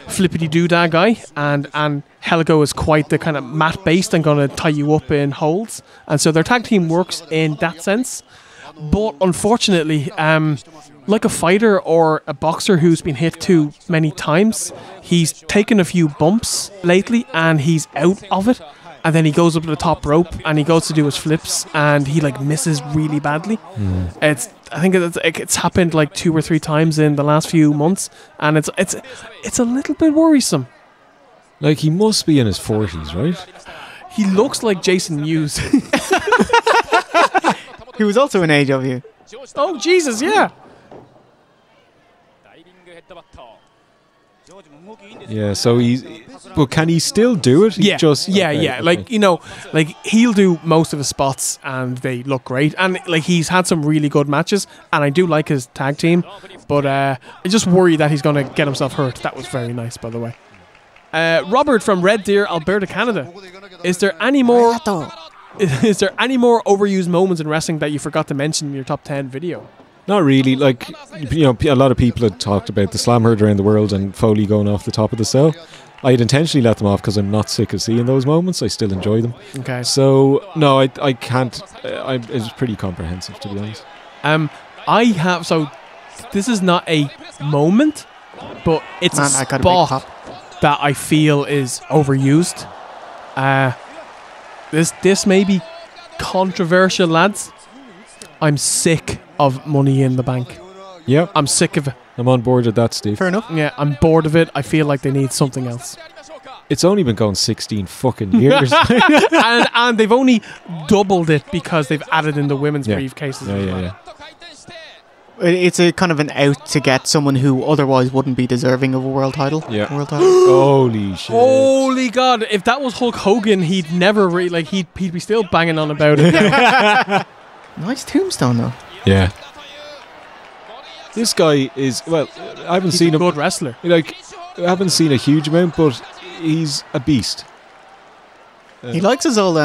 flippity doodah guy, and Angelico is quite the kind of mat based and gonna tie you up in holds. And so their tag team works in that sense. But unfortunately, like a fighter or a boxer who's been hit too many times, he's taken a few bumps lately and he's out of it. And then he goes up to the top rope and he goes to do his flips and he like misses really badly. I think it's happened like 2 or 3 times in the last few months, and it's a little bit worrisome. Like, he must be in his 40s, right? He looks like Jason Mewes. He was also in AEW. Oh Jesus, yeah. Yeah, so he's... But can he still do it? He's okay. Like, you know, like, he'll do most of his spots and they look great. And, like, he's had some really good matches and I do like his tag team. But I just worry that he's going to get himself hurt. That was very nice, by the way. Robert from Red Deer, Alberta, Canada. Is there any more overused moments in wrestling that you forgot to mention in your top 10 video? Not really. Like, you know, a lot of people had talked about the slam herd around the world and Foley going off the top of the cell. I had intentionally let them off because I'm not sick of seeing those moments. I still enjoy them. Okay. So, no, I can't. It was pretty comprehensive, to be honest. I have... So, this is not a moment, but it's a spot that I feel is overused. This may be controversial, lads. I'm sick of Money in the Bank. Yeah, I'm sick of it. I'm on board with that, Steve. Fair enough. Yeah, I'm bored of it. I feel like they need something else. It's only been going 16 fucking years. and they've only doubled it because they've added in the women's briefcases. Yeah. It's a kind of an out to get someone who otherwise wouldn't be deserving of a world title. Yeah. World title. Holy shit. Holy God. If that was Hulk Hogan, he'd never really, like, he'd be still banging on about it. Nice tombstone, though. Yeah. This guy is, well, I haven't seen him. He's a good wrestler. Like, I haven't seen a huge amount, but he's a beast. He likes his old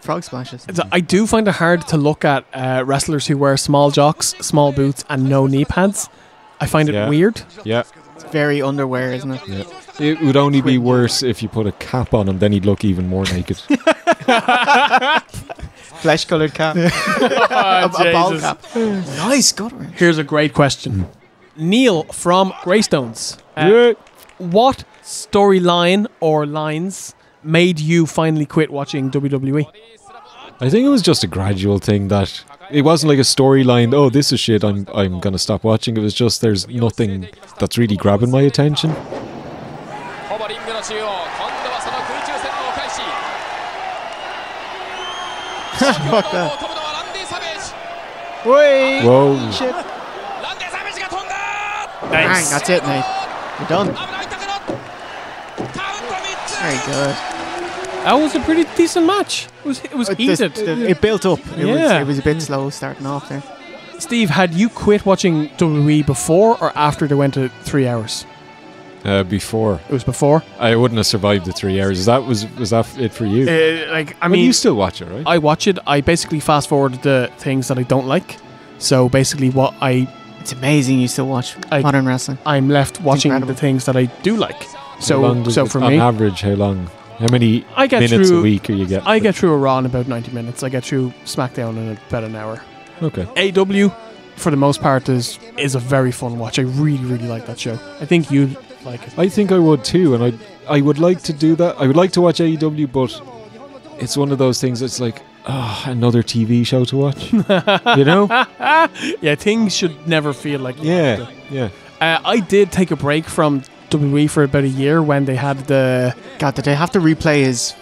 frog splashes. I do find it hard to look at wrestlers who wear small jocks, small boots, and no knee pads. I find it weird. Yeah. It's very underwear, isn't it? Yeah. It would only be worse if you put a cap on him, then he'd look even more naked. Flesh-coloured cap. A ball cap. Nice, got it. Here's a great question. Neil from Greystones. What storyline or lines made you finally quit watching WWE? I think it was just a gradual thing that it wasn't like a storyline, oh, this is shit, I'm gonna stop watching. It was just there's nothing that's really grabbing my attention. Fuck that. Whoa. Shit. Nice. Dang, that's it, mate. You're done. Very good. That was a pretty decent match. It was heated. It built up. It was a bit slow starting off there. Steve, had you quit watching WWE before or after they went to 3 hours? Before. It was before? I wouldn't have survived the 3 hours. Was that it for you? I mean, you still watch it, right? I watch it. I basically fast forward the things that I don't like. So basically what I... It's amazing you still watch modern wrestling. I'm left watching the things that I do like. So for me... On average, how long? How many minutes a week are you getting? I get through a Raw in about 90 minutes. I get through SmackDown in about an hour. Okay. AW, for the most part, is a very fun watch. I really, really like that show. I think you'd like it. I think I would too, and I would like to do that. I would like to watch AEW, but it's one of those things that's like, another TV show to watch. You know? Yeah, things should never feel like... Yeah. I did take a break from WWE for about a year when they had the... God, did they have to replay his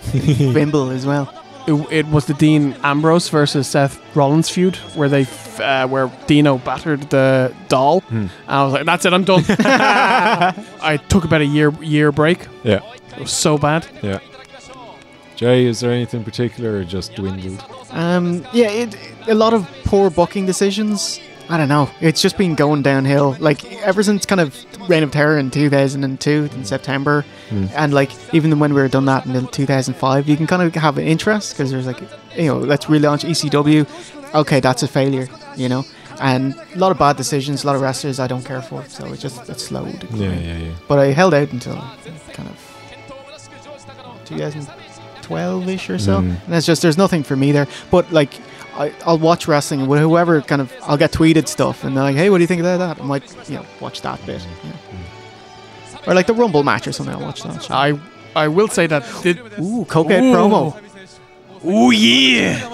Wimble as well? It was the Dean Ambrose versus Seth Rollins feud where they where Dino battered the doll. And I was like, that's it, I'm done. I took about a year break. Yeah. It was so bad. Yeah. Jay, is there anything particular or just dwindled? Yeah, a lot of poor booking decisions. I don't know. It's just been going downhill. Like, ever since kind of Reign of Terror in 2002 in September, and like even when we were done that in 2005, you can kind of have an interest because there's like, you know, let's relaunch ECW. Okay, that's a failure, you know. And a lot of bad decisions, a lot of wrestlers I don't care for. So it's slowed. Yeah. But I held out until kind of 2012-ish or so. And it's just there's nothing for me there. But like. I'll watch wrestling and whoever kind of I'll get tweeted stuff and they're like, hey, what do you think of that? I'm like, you know, watch that bit, or like the Rumble match or something. I'll watch that. I will say that cokehead promo. Oh yeah!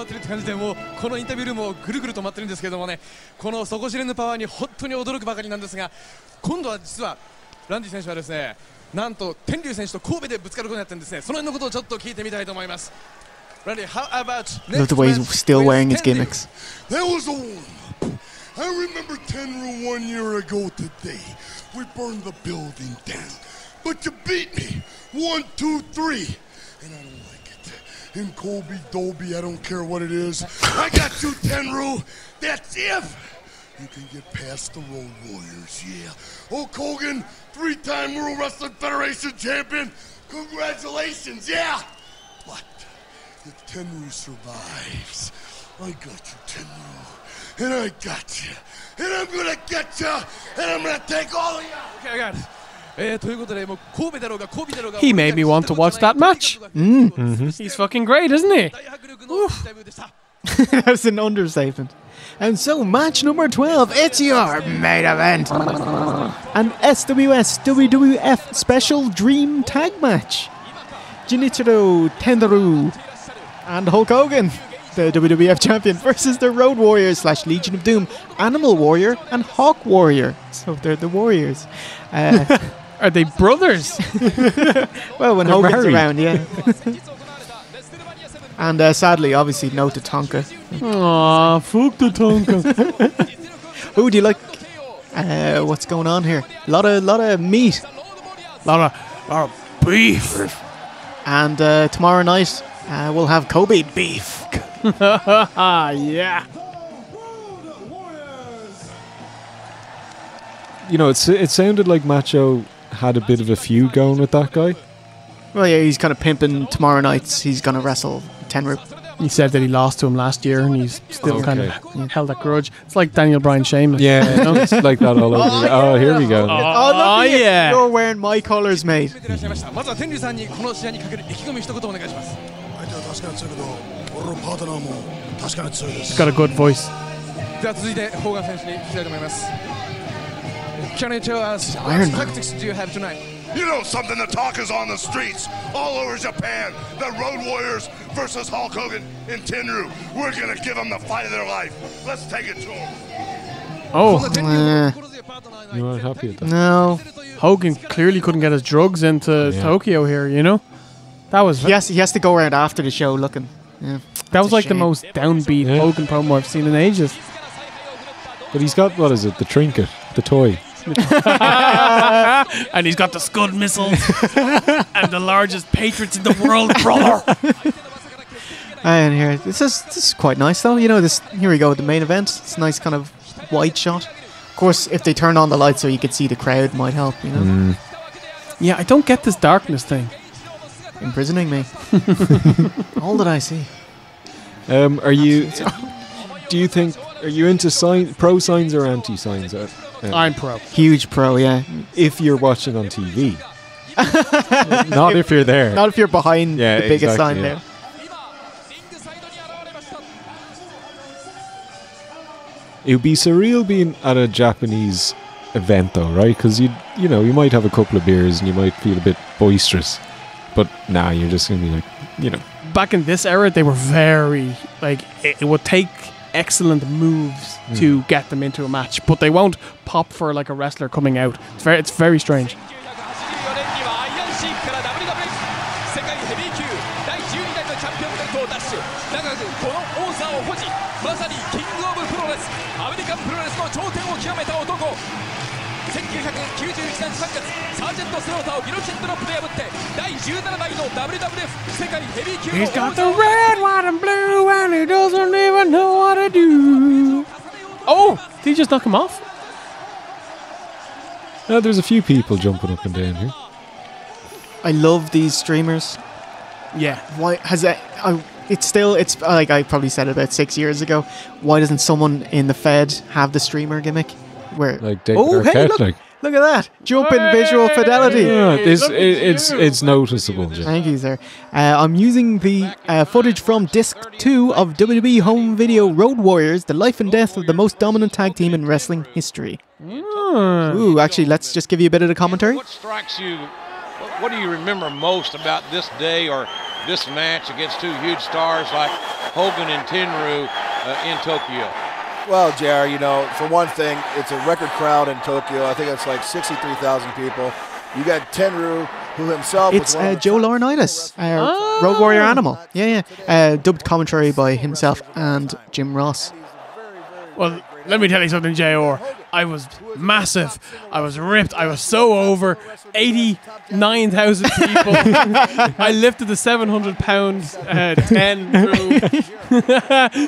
Randy, how about love the way he's still wearing his gimmicks. That was a warm-up. I remember Tenryu 1 year ago today. We burned the building down. But you beat me. 1, 2, 3. And I don't like it. In Kobe Dolby, I don't care what it is. I got you, Tenryu. That's if you can get past the Road Warriors, yeah. Hulk Hogan, 3-time World Wrestling Federation champion. Congratulations, yeah. What? If Tenryu survives, I got you, Tenryu, and I got you, and I'm gonna get you, and I'm gonna take all of you. Okay, I got it. He made me want to watch that match. He's fucking great, isn't he? That's an understatement. And so, match number 12, it's your main event. An SWS WWF Special Dream Tag Match. Jinichiro Tenryu and Hulk Hogan, the WWF champion, versus the Road Warriors / Legion of Doom, Animal Warrior and Hawk Warrior. So they're the Warriors. Are they brothers? Well, when they're Hogan's married. Around, yeah. And sadly, obviously, no to Tonka. Aw, fuck the Tonka. Who do you like? What's going on here? A lot of meat. A lot of beef. And tomorrow night... we'll have Kobe beef. Yeah. You know, it sounded like Macho had a bit of a feud going with that guy. Well, yeah, he's kind of pimping tomorrow nights. He's going to wrestle Tenryu. He said that he lost to him last year and he's still kind of held that grudge. It's like Daniel Bryan Sheamus. Yeah, you know? It's like that all over. Oh, here we go. Oh, yeah. You're wearing my colours, mate. He's got a good voice. He's iron, man. What tactics do you have tonight? You know something, the talk is on the streets all over Japan. The Road Warriors versus Hulk Hogan and Tenryu. We're gonna give them the fight of their life. Let's take it to them. Oh, you weren't happy with that. No. Hogan clearly couldn't get his drugs into Tokyo here, you know? That was... he has to go around after the show looking. Yeah. That was like the most downbeat Hogan promo I've seen in ages. But he's got, what is it, the trinket, the toy. And he's got the Scud missiles and the largest patriots in the world, brother. And here, this is quite nice though. You know, this, here we go with the main event. It's a nice kind of wide shot. Of course, if they turn on the lights so you could see the crowd, might help, you know. Yeah, I don't get this darkness thing. Imprisoning me. All that I see. Are you? Do you think? Are you into pro signs or anti signs? I'm pro. Huge pro, yeah. If you're watching on TV, not if you're there. Not if you're behind the biggest sign there. It would be surreal being at a Japanese event, though, right? Because you know, you might have a couple of beers and you might feel a bit boisterous, but nah, you're just gonna be like, you know. Back in this era, they were very like it would take excellent moves to get them into a match, but they won't pop for like a wrestler coming out. It's very strange. He's got the red, white and blue, and he doesn't even know what to do. Oh, did he just knock him off? No, there's a few people jumping up and down here. I love these streamers. Yeah. Why has that... It's like I probably said it about 6 years ago. Why doesn't someone in the Fed have the streamer gimmick? Where, like David Arquette, hey, look at that jump in visual fidelity. Yeah, it's noticeable. Thank you, sir. I'm using the footage from disc 2 of WWE Home Video Road Warriors: The Life and Death of the Most Dominant Tag Team in Wrestling History. Ooh, actually, let's just give you a bit of the commentary. What strikes you? What do you remember most about this day or this match against two huge stars like Hogan and Tenryu in Tokyo? Well, JR, you know, for one thing, it's a record crowd in Tokyo. I think it's like 63,000 people. You got Tenryu, who himself... It's Joe Laurinaitis, Road Warrior Animal. Yeah, yeah. Dubbed commentary by himself and Jim Ross. Well, let me tell you something, JR. I was massive. I was ripped. I was so over. 89,000 people. I lifted the 700-pound 10 through.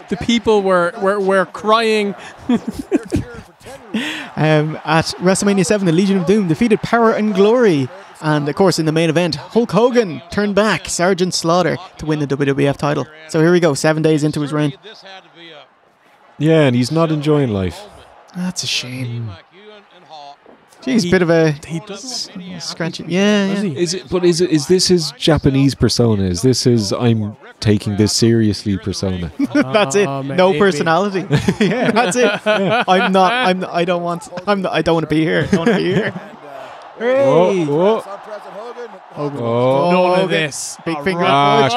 The people were crying. At WrestleMania 7, the Legion of Doom defeated Power and Glory. And, of course, in the main event, Hulk Hogan turned back Sergeant Slaughter to win the WWF title. So here we go, 7 days into his reign. Yeah, and he's not enjoying life. That's a shame. He's a bit of a scrunchy. Yeah, yeah. Is this his Japanese persona? Is this his I'm taking this seriously persona? That's it. No personality. Yeah, that's it. Yeah. I don't want to be here. I don't want to be here. Hey! Whoa, whoa. Hogan. Oh, none of this. Big finger. Ah,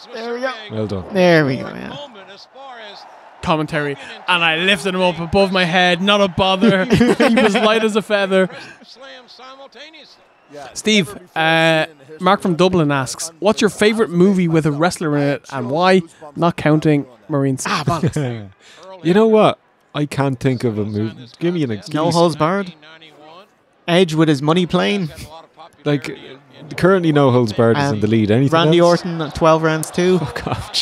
come on, come on. There we go. Well done. There we go. Yeah. Commentary, and I lifted him up above my head, not a bother. He was light as a feather. Steve, Mark from Dublin asks, what's your favourite movie with a wrestler in it and why? Not counting Marines. You know what? I can't think of a movie. Give me an excuse. No Holds Barred? Edge with his money plane? Like, currently No Holds Barred is in the lead. Anything Randy else? Orton, 12 rounds too. Oh, God.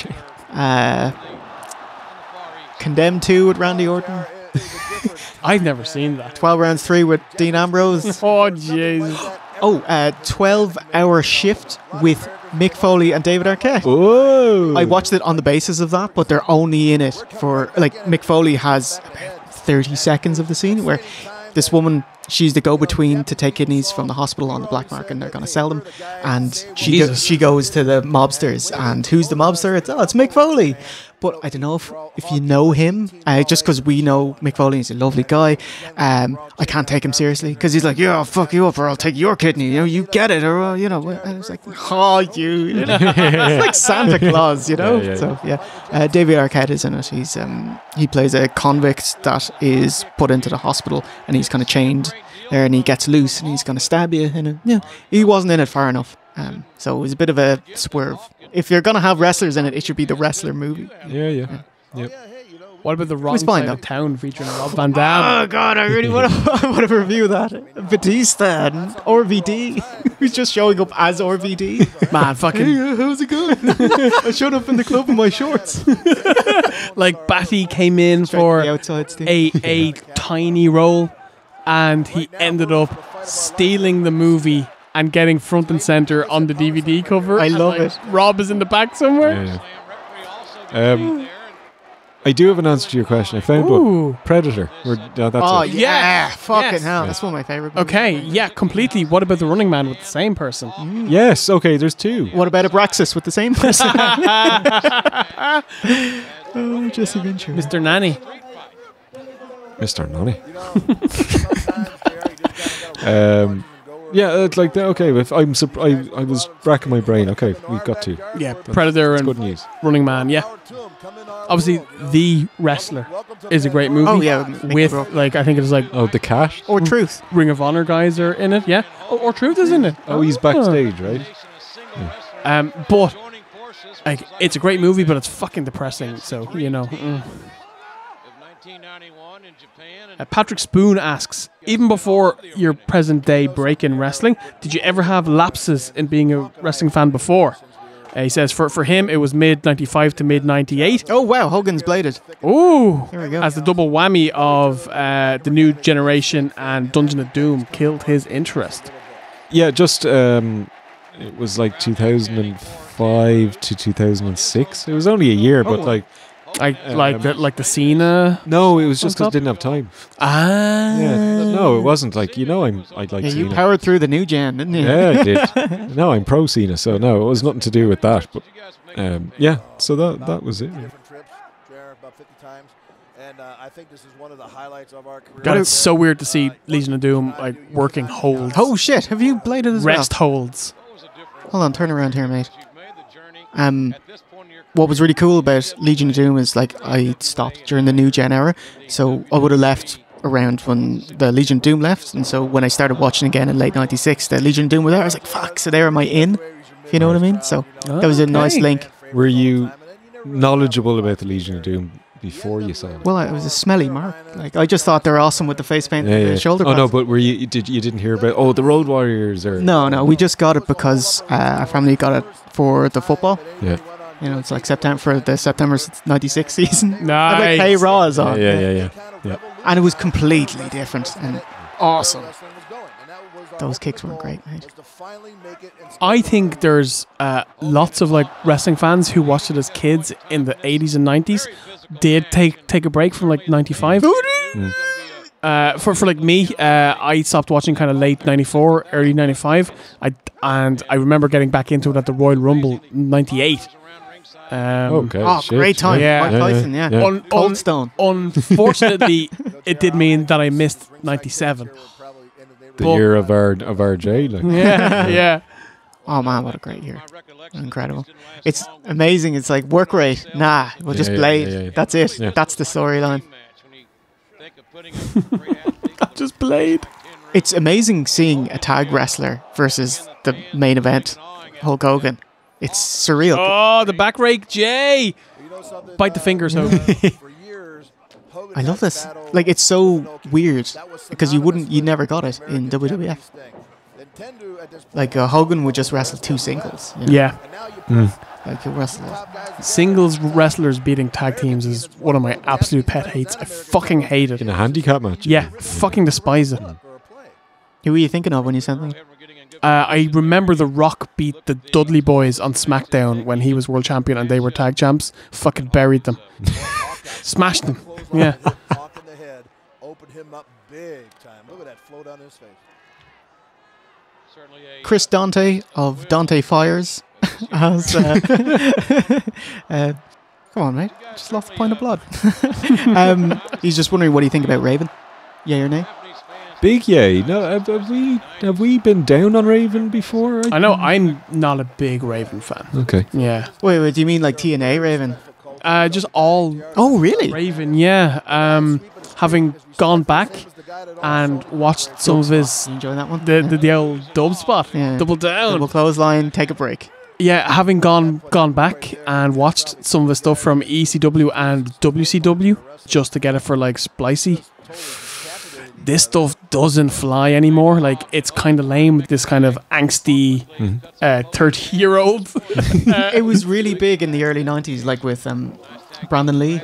Condemned 2 with Randy Orton. I've never seen that. 12 rounds 3 with Dean Ambrose. Oh, Jesus. 12-hour shift with Mick Foley and David Arquette. Whoa. I watched it on the basis of that, but they're only in it for, like, Mick Foley has about 30 seconds of the scene where this woman, she's the go-between to take kidneys from the hospital on the black market, and they're going to sell them. And she goes to the mobsters, and who's the mobster? It's Mick Foley. but I don't know if you know him, just because we know Mick Foley is a lovely guy, I can't take him seriously, because he's like, yeah, I'll fuck you up, or I'll take your kidney, you know, you get it, or, you know, and it's like, oh, you know? It's like Santa Claus, you know? So, yeah. Davey Arquette is in it. He's he plays a convict that is put into the hospital, and he's kind of chained there, and he gets loose, and he's going to stab you, and yeah, he wasn't in it far enough. So it was a bit of a swerve. If you're going to have wrestlers in it, it should be the wrestler movie. Yeah. What about The Wrong Side of Town featuring Rob Van Dam? Oh god, I really want to review that. Batista and RVD, who's just showing up as RVD. Man, fucking... Hey, how's it going? I showed up in the club in my shorts. Like, Batty came in for a tiny role, and he ended up stealing the movie and getting front and center on the DVD cover. I love it. Rob is in the back somewhere. I do have an answer to your question. I found one. Predator. Fucking hell. That's one of my favorite movies. Okay, yeah, completely. What about The Running Man with the same person? Yes, okay, there's two. What about Abraxas with the same person? Oh, Jesse Ventura. Mr. Nanny. Mr. Nanny. Yeah, it's like, okay, if I was racking my brain. Okay, we've got to. Yeah, Predator and good news. Running Man, yeah. Obviously, The Wrestler is a great movie. Oh, yeah. With, like, I think it was like... Oh, The Cat? Or Truth. Ring of Honor guys are in it, yeah. Or Truth is in it. Oh, he's backstage, right? Yeah. But, like, it's a great movie, but it's fucking depressing, so, you know. Patrick Spoon asks, even before your present day break in wrestling, did you ever have lapses in being a wrestling fan before? He says for him it was mid-95 to mid-98. Oh wow, Hogan's bladed. Ooh, there we go. As the double whammy of the New Generation and Dungeon of Doom killed his interest. Yeah, just it was like 2005 to 2006. It was only a year, but like. Like the Cena. No, it was just because I didn't have time. Yeah, no, it wasn't like, you know, I'd like. Yeah, Cena. You powered through the new gen, didn't you? Yeah, I did. No, I'm pro Cena, so no, it was nothing to do with that. But yeah, so that was it. Yeah. I think this is one of the highlights of our career. God, it's so weird to see Legion of Doom like working holds. Oh shit! Have you bladed as well? Rest holds. Hold on, turn around here, mate. What was really cool about Legion of Doom is like I stopped during the New Gen era, so I would have left around when the Legion of Doom left, and so when I started watching again in late '96, the Legion of Doom were there. I was like, "Fuck!" So there am I in, if you know what I mean. So that was a nice link. Were you knowledgeable about the Legion of Doom before you saw it? Well, it was a smelly mark. Like I just thought they're awesome with the face paint and the shoulder. Oh no, but were you? You didn't hear about? Oh, the Road Warriors are. No, we just got it because our family got it for the football. Yeah. You know, it's like September 96 season. Nice. Like Hey Raw is on. Yeah. And it was completely different and awesome. Those kicks were great, mate. I think there's lots of like wrestling fans who watched it as kids in the 80s and 90s did take a break from like 95. For like me, I stopped watching kind of late 94, early 95. And I remember getting back into it at the Royal Rumble 98. Great time. Yeah. Mike Tyson, yeah. Cold Stone. Unfortunately, it did mean that I missed 97. The year of our J. Like. Yeah. Oh man, what a great year. Incredible. It's amazing. It's like work rate. Nah, we'll just blade. Yeah. That's it. Yeah. That's the storyline. Just blade. It's amazing seeing a tag wrestler versus the main event, Hulk Hogan. It's surreal. Oh, the back rake, Jay! Bite the fingers, Hogan. I love this. Like, it's so weird because you never got it in WWF. Like, Hogan would just wrestle two singles. You know? Yeah. Like, he'll wrestle. Singles wrestlers beating tag teams is one of my absolute pet hates. I fucking hate it. In a handicap match? Yeah, fucking despise it. Who were you thinking of when you sent them? I remember The Rock beat the Dudley Boys on SmackDown when he was world champion and they were tag champs. Fucking buried them. Smashed them. Yeah. Chris Dante of Dante Fires has Come on, mate. Just lost a point of blood. He's just wondering, what do you think about Raven? Yay or nay? Big yay. No, have we been down on Raven before? I know I'm not a big Raven fan. Okay. Yeah. Wait, do you mean like TNA Raven? Just all. Oh, really? Raven, yeah. Having gone back and watched some of his. You enjoying that one? The old dub spot. Yeah. Double down. Double clothesline. Take a break. Yeah, having gone back and watched some of the stuff from ECW and WCW just to get it for like Splicey. This stuff doesn't fly anymore. Like, it's kind of lame, this kind of angsty 30-year-old. It was really big in the early 90s, like with Brandon Lee.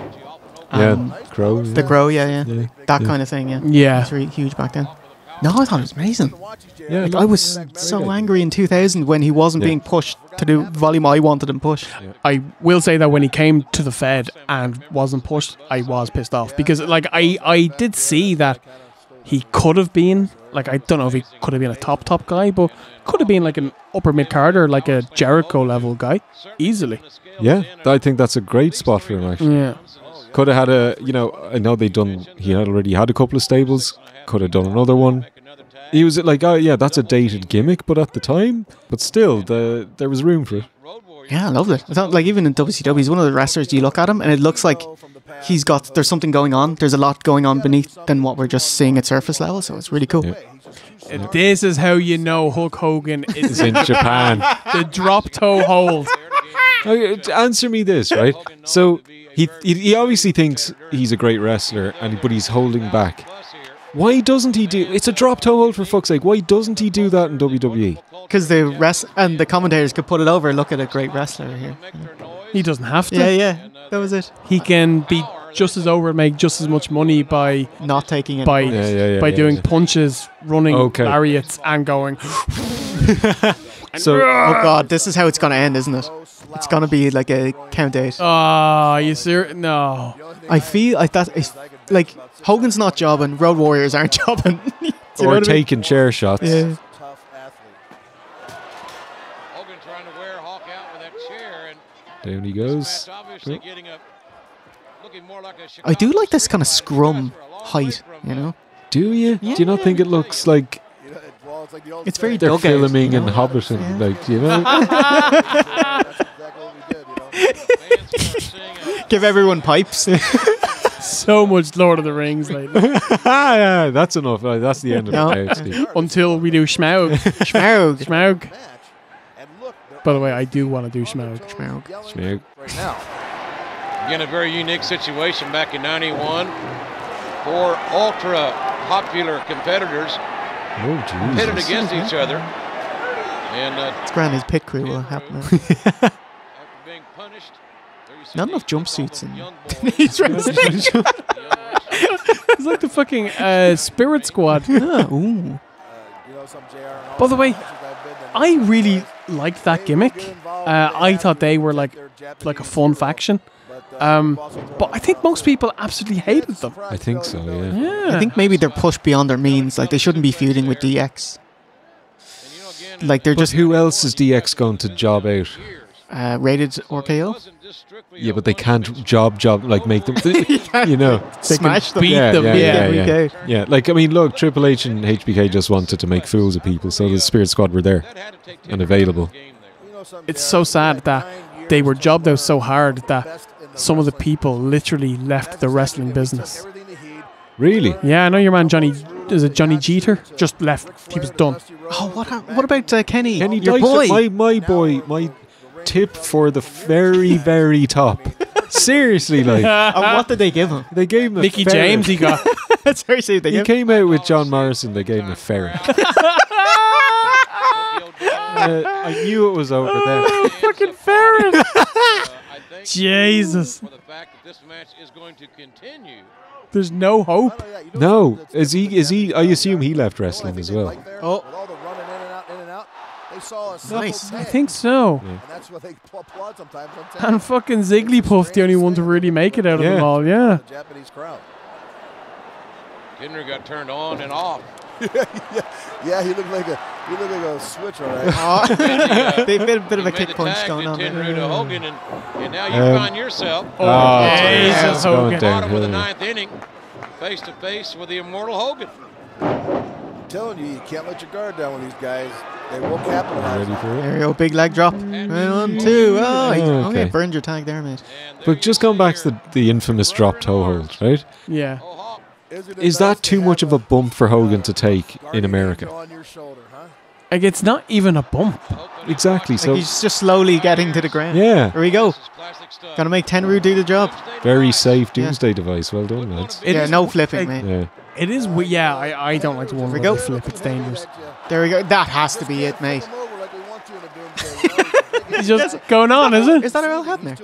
Yeah, Crow. The Crow, yeah. That kind of thing, yeah. Yeah. It was really huge back then. No, I thought it was amazing. Yeah, like, I was so angry in 2000 when he wasn't being pushed to do volume I wanted him pushed. Yeah. I will say that when he came to the Fed and wasn't pushed, I was pissed off. Because like I did see that he could have been, like, I don't know if he could have been a top guy, but could have been like an upper mid-carder, like a Jericho level guy, easily. Yeah, I think that's a great spot for him, actually. Yeah. Could have had a, you know, I know he had already had a couple of stables, could have done another one. He was like, oh yeah, that's a dated gimmick, but at the time, but still, there was room for it. Yeah, I loved it. I thought, like, even in WCW, he's one of the wrestlers, you look at him, and it looks like there's something going on. There's a lot going on beneath than what we're just seeing at surface level, so it's really cool. Yeah. This is how you know Hulk Hogan is in Japan. The drop-toe hold. Okay, answer me this, right? So, he obviously thinks he's a great wrestler, but he's holding back. Why doesn't he do... It's a drop-toe hold, for fuck's sake. Why doesn't he do that in WWE? Because the commentators could put it over. Look at a great wrestler here. He doesn't have to. Yeah. That was it. He can be just as over and make just as much money by... Not taking it. By doing punches, running lariats, and going... So, oh God, this is how it's going to end, isn't it? It's going to be like a count out. Oh, you serious? No. I feel like that is... Like, Hogan's not jobbing. Road Warriors aren't jobbing. Or taking chair shots. Yeah. Down he goes. I do like this kind of scrum height, you know? Do you? Yeah. Do you not think it looks like... It's very they're filming in Hobbiton, like, you know? Give everyone pipes. So much Lord of the Rings lately. Yeah, that's enough. That's the end of the day. Until we do Schmaug. Schmaug. Schmaug. By the way, I do want to do Schmaug. Schmaug. Schmaug. Right now, again, a very unique situation back in '91 for ultra popular competitors pitted against each other. And it's Granny's pit crew will happen. After being punished. Not enough jumpsuits in these wrestling. It's like the fucking Spirit Squad. Ooh. By the way, I really liked that gimmick. I thought they were like a fun faction. But I think most people absolutely hated them. I think so, yeah. I think maybe they're pushed beyond their means. Like, they shouldn't be feuding with DX. Like, they're just... Who else is DX going to job out? Rated or KO? Yeah, but they can't job, like, make them, you know. They smash them. Beat them. Yeah. Yeah, like, I mean, look, Triple H and HBK just wanted to make fools of people, so the Spirit Squad were there and available. It's so sad that they were jobbed out so hard that some of the people literally left the wrestling business. Really? Yeah, I know your man Johnny... Is it Johnny Jeter? Just left. He was done. Oh, what about Kenny? Kenny Dyson, boy. My boy, my... Tip for the very, very top. Seriously, like. And what did they give him? They gave him a Mickey ferret. James he got. Seriously, he came out with John Morrison, they gave him a ferret. I knew it was over there. Oh, fucking ferret. Jesus. There's no hope. No. Is he? I assume he left wrestling as well. Oh. Nice. I think so. Yeah. And fucking Zigglypuff, the only one to really make it out of them all. Yeah. Tenryu got turned on and off. Yeah, he looked like a switcher. Right? They've been a bit of a kick punch going on. Hogan, and now you find yourself. Oh, Jesus, Hogan. Bottom of the ninth inning, face to face with the immortal Hogan. I'm telling you, you can't let your guard down with these guys. They will capitalize. There you go, big leg drop. One, two. Oh, okay. Burned your tag there, mate. But just going back to the infamous drop toe hold, right? Yeah. Is that too much of a bump for Hogan to take in America? Like, it's not even a bump. Exactly. Like, so he's just slowly getting to the ground. Yeah. Here we go. Gonna make Tenryu do the job. Very safe doomsday device. Well done, lads. Yeah, no flipping, mate. Yeah. It is. Yeah, I don't like the one where flip. It's dangerous. There we go. That has to be it, mate. It's just going on, is it? Is that Earl Hebner?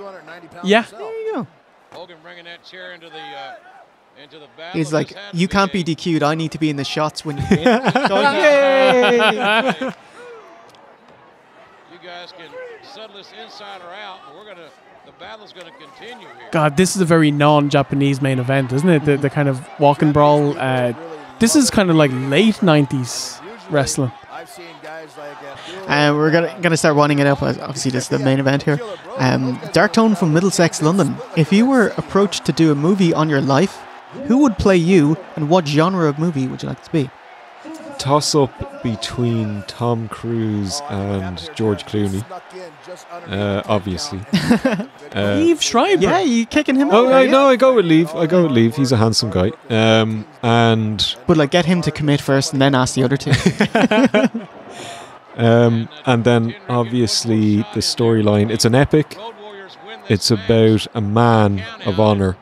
Yeah. There you go. Hogan bringing that chair into the. He's like, you can't be DQ'd. I need to be in the shots when you win. You guys can settle this inside or out. And the battle's gonna continue here. God, this is a very non-Japanese main event, isn't it? The kind of walk and brawl. This is kind of like late '90s wrestling. And we're gonna start winding it up. Obviously, this is the main event here. Dark Tone from Middlesex, London. If you were approached to do a movie on your life, who would play you, and what genre of movie would you like to be? Toss-up between Tom Cruise and George Clooney, obviously. Liev Schreiber. Yeah, you kicking him out? No, I go with Liev. I go with Liev. He's a handsome guy. But like, get him to commit first, and then ask the other two. And then, obviously, the storyline. It's an epic. It's about a man of honor.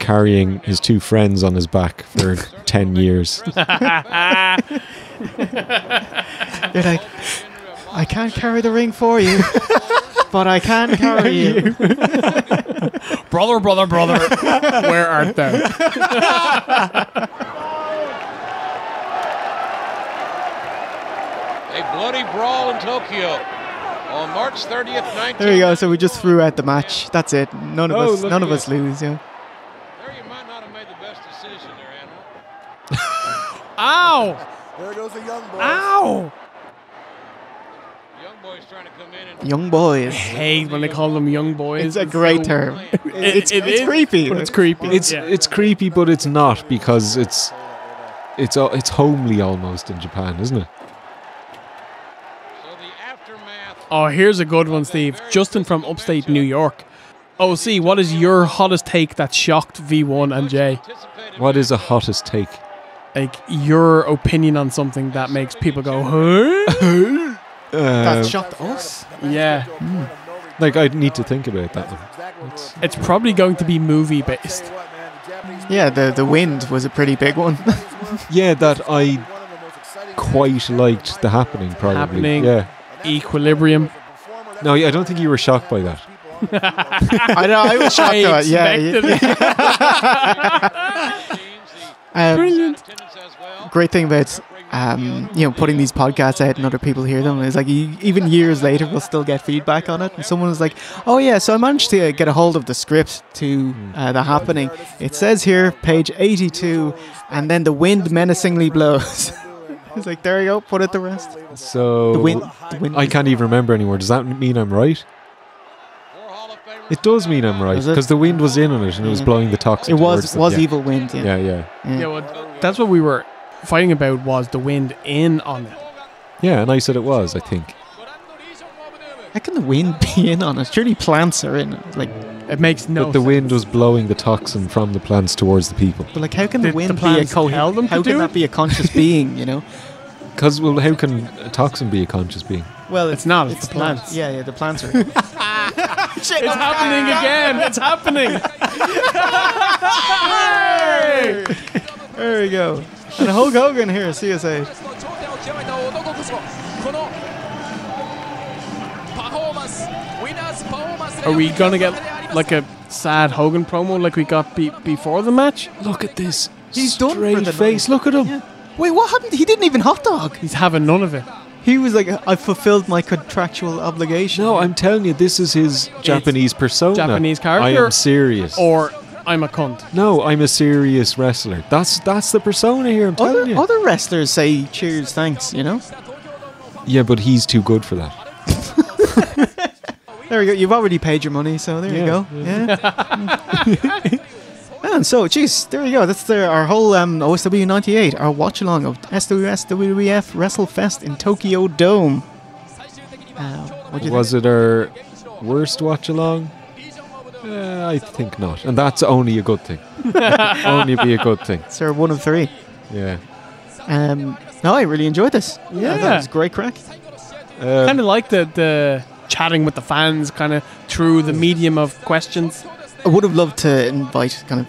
Carrying his two friends on his back for 10 years. They're like, I can't carry the ring for you, but I can carry you. Brother, brother, brother, where art thou? A bloody brawl in Tokyo. On March 30th, 19th. There you go. So we just threw out the match. That's it. None of us lose. Yeah. Ow! There goes a young boy. Ow! Young boys trying to come in. And young boys. I hate when they call them young boys. It's a great term. It's creepy. But it's creepy. It's creepy, but it's not, because it's homely almost in Japan, isn't it? So the aftermath. Oh, here's a good one, Steve. Justin from upstate New York. OC, what is your hottest take that shocked V1 and Jay? What is a hottest take? Like, your opinion on something that makes people go, huh? That shocked us? Yeah. Like, I'd need to think about that one. It's probably going to be movie-based. Yeah, the wind was a pretty big one. Yeah, that I quite liked The Happening, probably. Happening, yeah. Equilibrium. No, I don't think you were shocked by that. I know, I was shocked by it, yeah. Brilliant. Great thing about putting these podcasts out and other people hear them is like, even years later we'll still get feedback on it, and someone was like, oh yeah, so I managed to get a hold of the script to The Happening. It says here page 82, and then the wind menacingly blows. It's like, there you go, put it to rest. So the wind I can't even remember anymore. Does that mean I'm right? It does mean I'm right, because the wind was in on it and it was blowing the toxin. It was evil wind. Yeah, yeah, yeah. Well, that's what we were fighting about, was the wind in on it. Yeah, and I said it was, I think. How can the wind be in on it? Surely plants are in it. Like, it makes no sense. But the wind was blowing the toxin from the plants towards the people. But like, how can the wind be a coherent? How can that be a conscious being? You know. Because, well, how can a toxin be a conscious being? Well, it's not. It's the plants. Yeah, the plants are. Shit, it's happening again. It's happening. There we go. And Hulk Hogan here, CSA. Are we going to get like a sad Hogan promo like we got before the match? Look at this. He's done for the face. Look at him. Yeah. Wait, what happened? He didn't even hot dog. He's having none of it. He was like, I fulfilled my contractual obligation. No, I'm telling you, this is his Japanese persona. Japanese character. I am serious. Or I'm a cunt. No, I'm a serious wrestler. That's the persona here, I'm telling you. Other wrestlers say, cheers, thanks, you know? Yeah, but he's too good for that. There we go. You've already paid your money, so there you go. Yeah. And so, jeez, there you go. That's our whole OSW 98, our watch-along of SWS WWF WrestleFest in Tokyo Dome. Was it our worst watch-along? I think not. And that's only a good thing. Only be a good thing. It's our 1 of 3. Yeah. No, I really enjoyed this. Yeah. That was great crack. Kind of like the chatting with the fans kind of through the medium of questions. I would have loved to invite kind of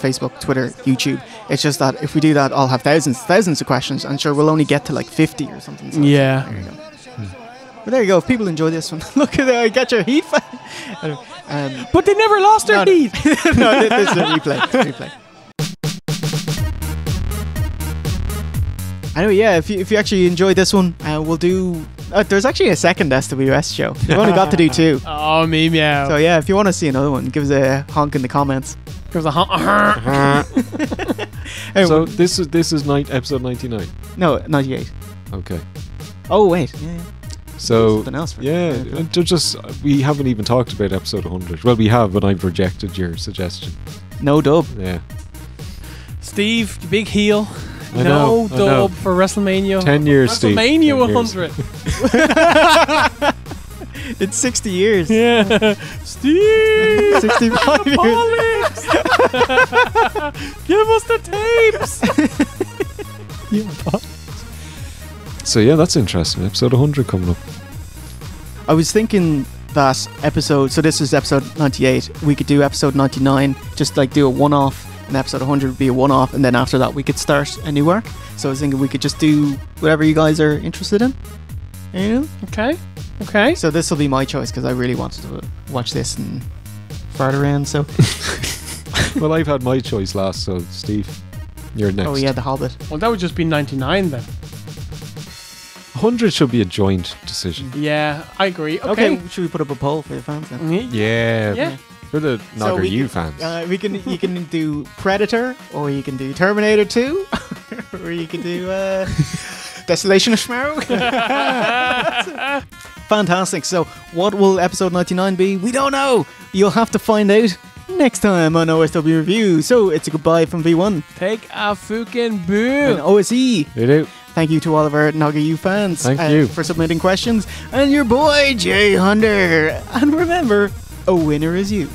Facebook, Twitter, YouTube. It's just that if we do that, I'll have thousands of questions. I'm sure we'll only get to like 50 or something. So yeah. There you go. But there you go. If people enjoy this one, look at that. I got your heat. But they never lost their heat. No, this is a replay. Anyway, yeah, if you actually enjoyed this one, we'll do... there's actually a second SWS show. We only got to do 2. Oh, me meow. So yeah, if you want to see another one, give us a honk in the comments. Give us a honk. Anyway, so this is episode 99? No, 98. Okay. Oh, wait. Yeah. So something else for we haven't even talked about episode 100. Well, we have, but I've rejected your suggestion. No dub. Yeah. Steve, big heel. No dub for WrestleMania. 10 years, Steve. WrestleMania 100. It's 60 years. Yeah. Steve. 65 years. Give us the tapes. You bollocks. So yeah, that's interesting. Episode 100 coming up. I was thinking that episode... So this is episode 98. We could do episode 99, just like do a one-off, and episode 100 would be a one-off, and then after that we could start a new arc. So I was thinking we could just do whatever you guys are interested in. You know? Okay. Okay. So this will be my choice, because I really wanted to watch this and fart around, so... Well, I've had my choice last, so Steve, you're next. Oh yeah, The Hobbit. Well, that would just be 99 then. 100 should be a joint decision. Yeah, I agree. Okay, should we put up a poll for the fans then? Yeah. For the Nogger U fans. You can do Predator, or you can do Terminator 2, or you can do Desolation of Shmaru. Fantastic. So what will episode 99 be? We don't know. You'll have to find out next time on OSW Review. So it's a goodbye from V1. Take a fucking boo. And OSE. They do. Thank you to all of our Nogger U fans. Thank you for submitting questions. And your boy, Jay Hunter. And remember, a winner is you.